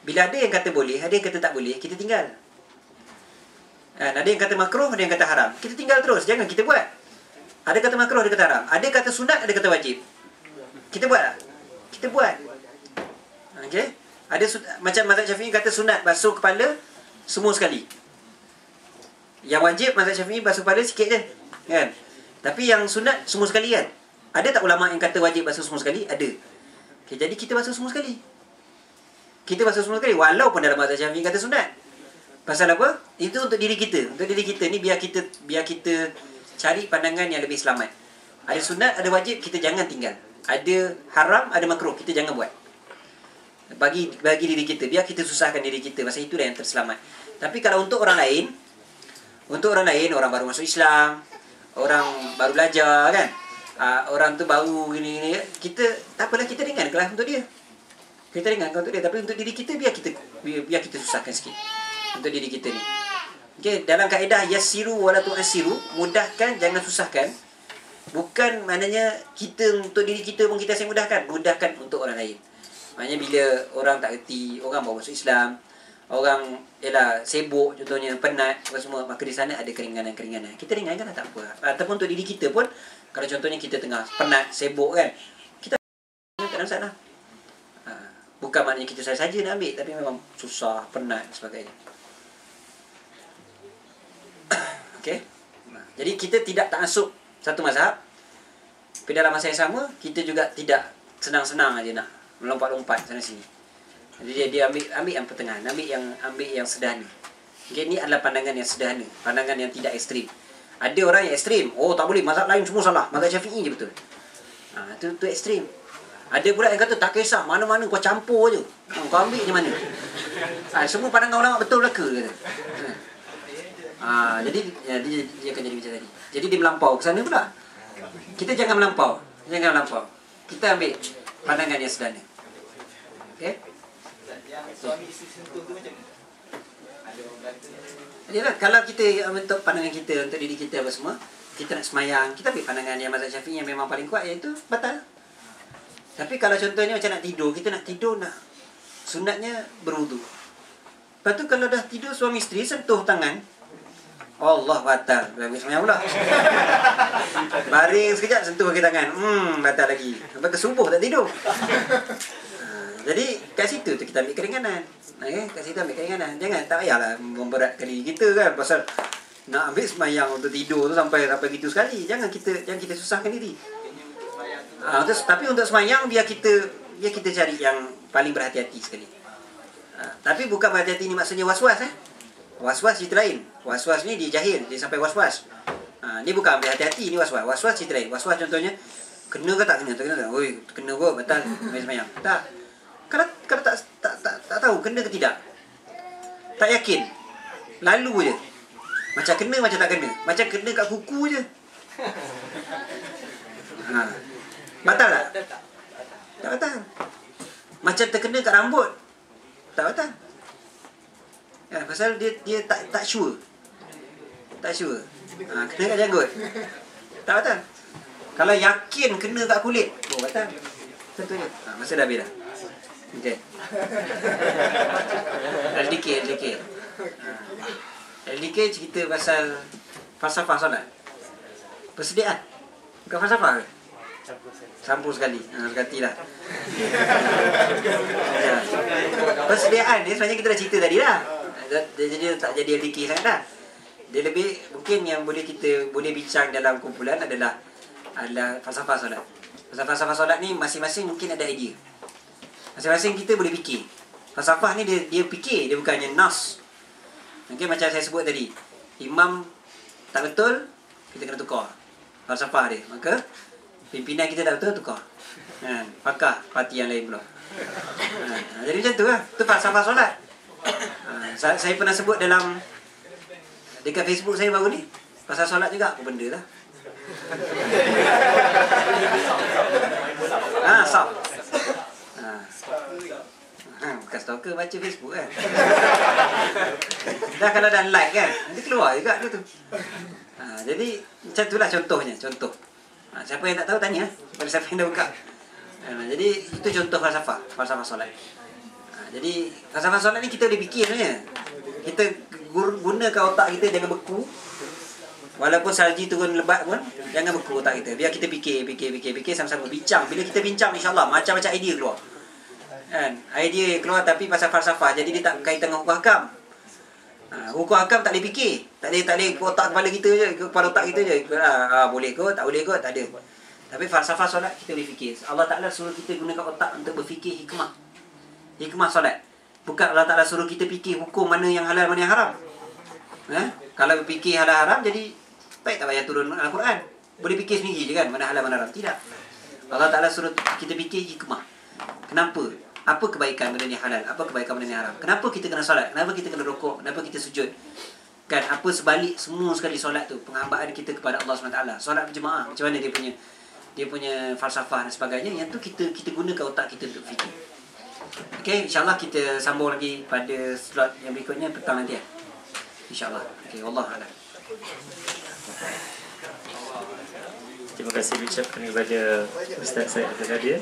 Bila ada yang kata boleh, ada yang kata tak boleh, kita tinggal. Dan ada yang kata makruh, ada yang kata haram, kita tinggal terus, jangan kita buat. Ada kata makruh, ada kata haram. Ada kata sunat, ada kata wajib, kita buat tak? Kita buat. Okay? Ada sunat, macam mazhab Syafi'i kata sunat basuh kepala semua sekali. Yang wajib mazhab Syafi'i basuh kepala sikit je kan? Tapi yang sunat semua sekali kan? Ada tak ulama yang kata wajib basuh semua sekali? Ada. Okay, jadi kita basuh semua sekali. Kita basuh semua sekali walaupun dalam mazhab Syafi'i kata sunat. Pasal apa? Itu untuk diri kita. Untuk diri kita ni biar kita biar kita cari pandangan yang lebih selamat. Ada sunat, ada wajib, kita jangan tinggal. Ada haram, ada makruh, kita jangan buat. Bagi bagi diri kita, biar kita susahkan diri kita. Pasal itulah yang terselamat. Tapi kalau untuk orang lain, untuk orang lain, orang baru masuk Islam, orang baru belajar kan, uh, orang tu baru gini-gini, kita tak apalah, kita ringan kelas untuk dia. Kita ringan untuk dia, tapi untuk diri kita biar kita biar, biar kita susahkan sikit. Untuk diri kita ni. Okey, dalam kaedah yasiru wala tu'asiru, mudahkan jangan susahkan. Bukan maknanya kita untuk diri kita pun kita asyik mudahkan, mudahkan untuk orang lain. Maknanya bila orang tak reti, orang baru masuk Islam, orang ialah sibuk contohnya, penat apa semua, maka di sana ada keringanan-keringanan. Kita ringankanlah, tak apa. Ataupun untuk diri kita pun, kalau contohnya kita tengah penat, sibuk kan, kita tak ada masalah. Bukan maknanya kita saya saja nak ambil, tapi memang susah, penat dan sebagainya. Okay. Jadi kita tidak ta'asub satu mazhab. Tapi dalam masa yang sama, kita juga tidak senang-senang aja nak melompat-lompat sana sini. Jadi dia, dia ambil ambil yang pertengahan, ambil yang ambil yang sederhana. Okay, ini adalah pandangan yang sederhana, pandangan yang tidak ekstrim. Ada orang yang ekstrim, oh tak boleh, mazhab lain semua salah, mazhab Syafi'i je betul. Ah ha, tu tu ekstrim. Ada pula yang kata tak kisah, mana-mana kau campur je. Kau ambil je mana. Ah ha, semua pandangan ulama betul lah ke kata. Ha, jadi ya, dia, dia akan jadi macam tadi. Jadi dia melampau ke sana pula. Kita jangan melampau. Jangan melampau. Kita ambil pandangan yang sederhana. Okey? Yang suami isteri sentuh tu macam mana? Ada orang kata. Yalah, kalau kita untuk pandangan kita, untuk diri kita apa semua, kita nak semayang, kita ambil pandangan yang mazhab Syafi'i yang memang paling kuat, iaitu batal. Tapi kalau contohnya macam nak tidur, kita nak tidur nak sunatnya berwudu. Lepas tu kalau dah tidur suami isteri sentuh tangan, Allah batal. Habis semayang pula. Baring sekejap, sentuh kaki tangan. Hmm, batal lagi. Sampai ke subuh tak tidur. Uh, jadi, kat situ tu kita ambil keringanan. Okay? Kat situ ambil keringanan. Jangan, tak payahlah memberatkan diri kita kan. Pasal nak ambil semayang untuk tidur tu sampai sampai gitu sekali. Jangan kita jangan kita susahkan diri. Uh, terus, tapi untuk semayang, biar kita biar kita cari yang paling berhati-hati sekali. Ha, tapi bukan berhati-hati ni maksudnya was-was eh. Was-was cerita lain. Was-was ni dia jahil, dia sampai was-was. Ha, ni bukan berhati-hati ni was-was. Was-was cerita lain. Was-was contohnya kena ke tak kena? Tak kena tak? Oi, kena kot batal semayang. Tak. Kalau kalau tak tak tak tak tahu kena ke tidak. Tak yakin. Lalu je. Macam kena macam tak kena. Macam kena kat kuku je. Ha. Batal tak? Tak batal. Macam terkena kat rambut. Tak batal. Ya, pasal dia dia tak tak sure. Tak sure. Ha, kena kat janggut. Tak batal. Kalau yakin kena kat kulit, oh batal. Tentunya. Ha, masa dah habis dah. Okey. L D K, L D K. Ha. L D K cerita pasal falsafah solat. Persediaan. Bukan falsafah ke? Campur sekali. Ha, berkatilah. Ya. Persediaan ni sebenarnya kita dah cerita tadi lah. Jadi tak jadi L D K sangat dah. Dia lebih, mungkin yang boleh kita boleh bincang dalam kumpulan adalah adalah falsafah solat. Falsafah-falsafah solat ni masing-masing mungkin ada idea. Masing-masing kita boleh fikir. Falsafah ni dia dia fikir, dia bukannya nas. Mungkin macam saya sebut tadi, imam tak betul, kita kena tukar. Falsafah dia. Maka pimpinan kita tak betul, tukar. Ha, pakar parti yang lain pula. Ha, jadi macam tu lah. Itu falsafah solat. Ha, saya, saya pernah sebut dalam, dekat Facebook saya baru ni, pasal solat juga. Apa benda lah. Ha, sah. Ha. Ha, bukan stalker, baca Facebook kan. Dah kalau dah like kan, nanti keluar juga tu. Ha, jadi macam tu lah contohnya, contoh. Ha, siapa yang tak tahu tanya kepada siapa yang dah buka. Ha, jadi itu contoh falsafah, falsafah solat. Ha, jadi falsafah solat ni kita boleh fikir sebenarnya. Kita gunakan otak kita, jangan beku. Walaupun salji turun lebat pun, jangan beku otak kita. Biar kita fikir, fikir, fikir, fikir sama-sama. Bincang. Bila kita bincang, insyaAllah macam-macam idea keluar. Kan? Idea keluar tapi pasal falsafah. Jadi dia tak berkaitan dengan hukum hakam. Ha, hukum hakam tak boleh fikir. Tak boleh, tak boleh otak kepala kita je. Kepala otak kita je. Ha, ha, boleh kot, tak boleh kot, tak ada. Tapi falsafah solat, kita boleh fikir. Allah Ta'ala suruh kita gunakan otak untuk berfikir hikmah. Hikmah solat. Bukan Allah Ta'ala suruh kita fikir hukum mana yang halal, mana yang haram. Ha? Kalau fikir halal haram, jadi baik tak payah turun Al-Quran. Boleh fikir sendiri je kan, mana halal, mana haram. Tidak. Allah Ta'ala suruh kita fikir hikmah. Kenapa? Apa kebaikan benda ni halal? Apa kebaikan benda ni haram? Kenapa kita kena solat? Kenapa kita kena rokok? Kenapa kita sujud? Kan? Apa sebalik semua sekali solat tu? Penghambaan kita kepada Allah subhanahu wa taala. Solat berjemaah. Macam mana dia punya dia punya falsafah dan sebagainya. Yang tu kita kita gunakan otak kita untuk fikir. Okay, insyaAllah kita sambung lagi pada slot yang berikutnya petang nanti ya. InsyaAllah. Okay, wallahualam. Terima kasih diucapkan kepada Ustaz Syed Abdul Kadir.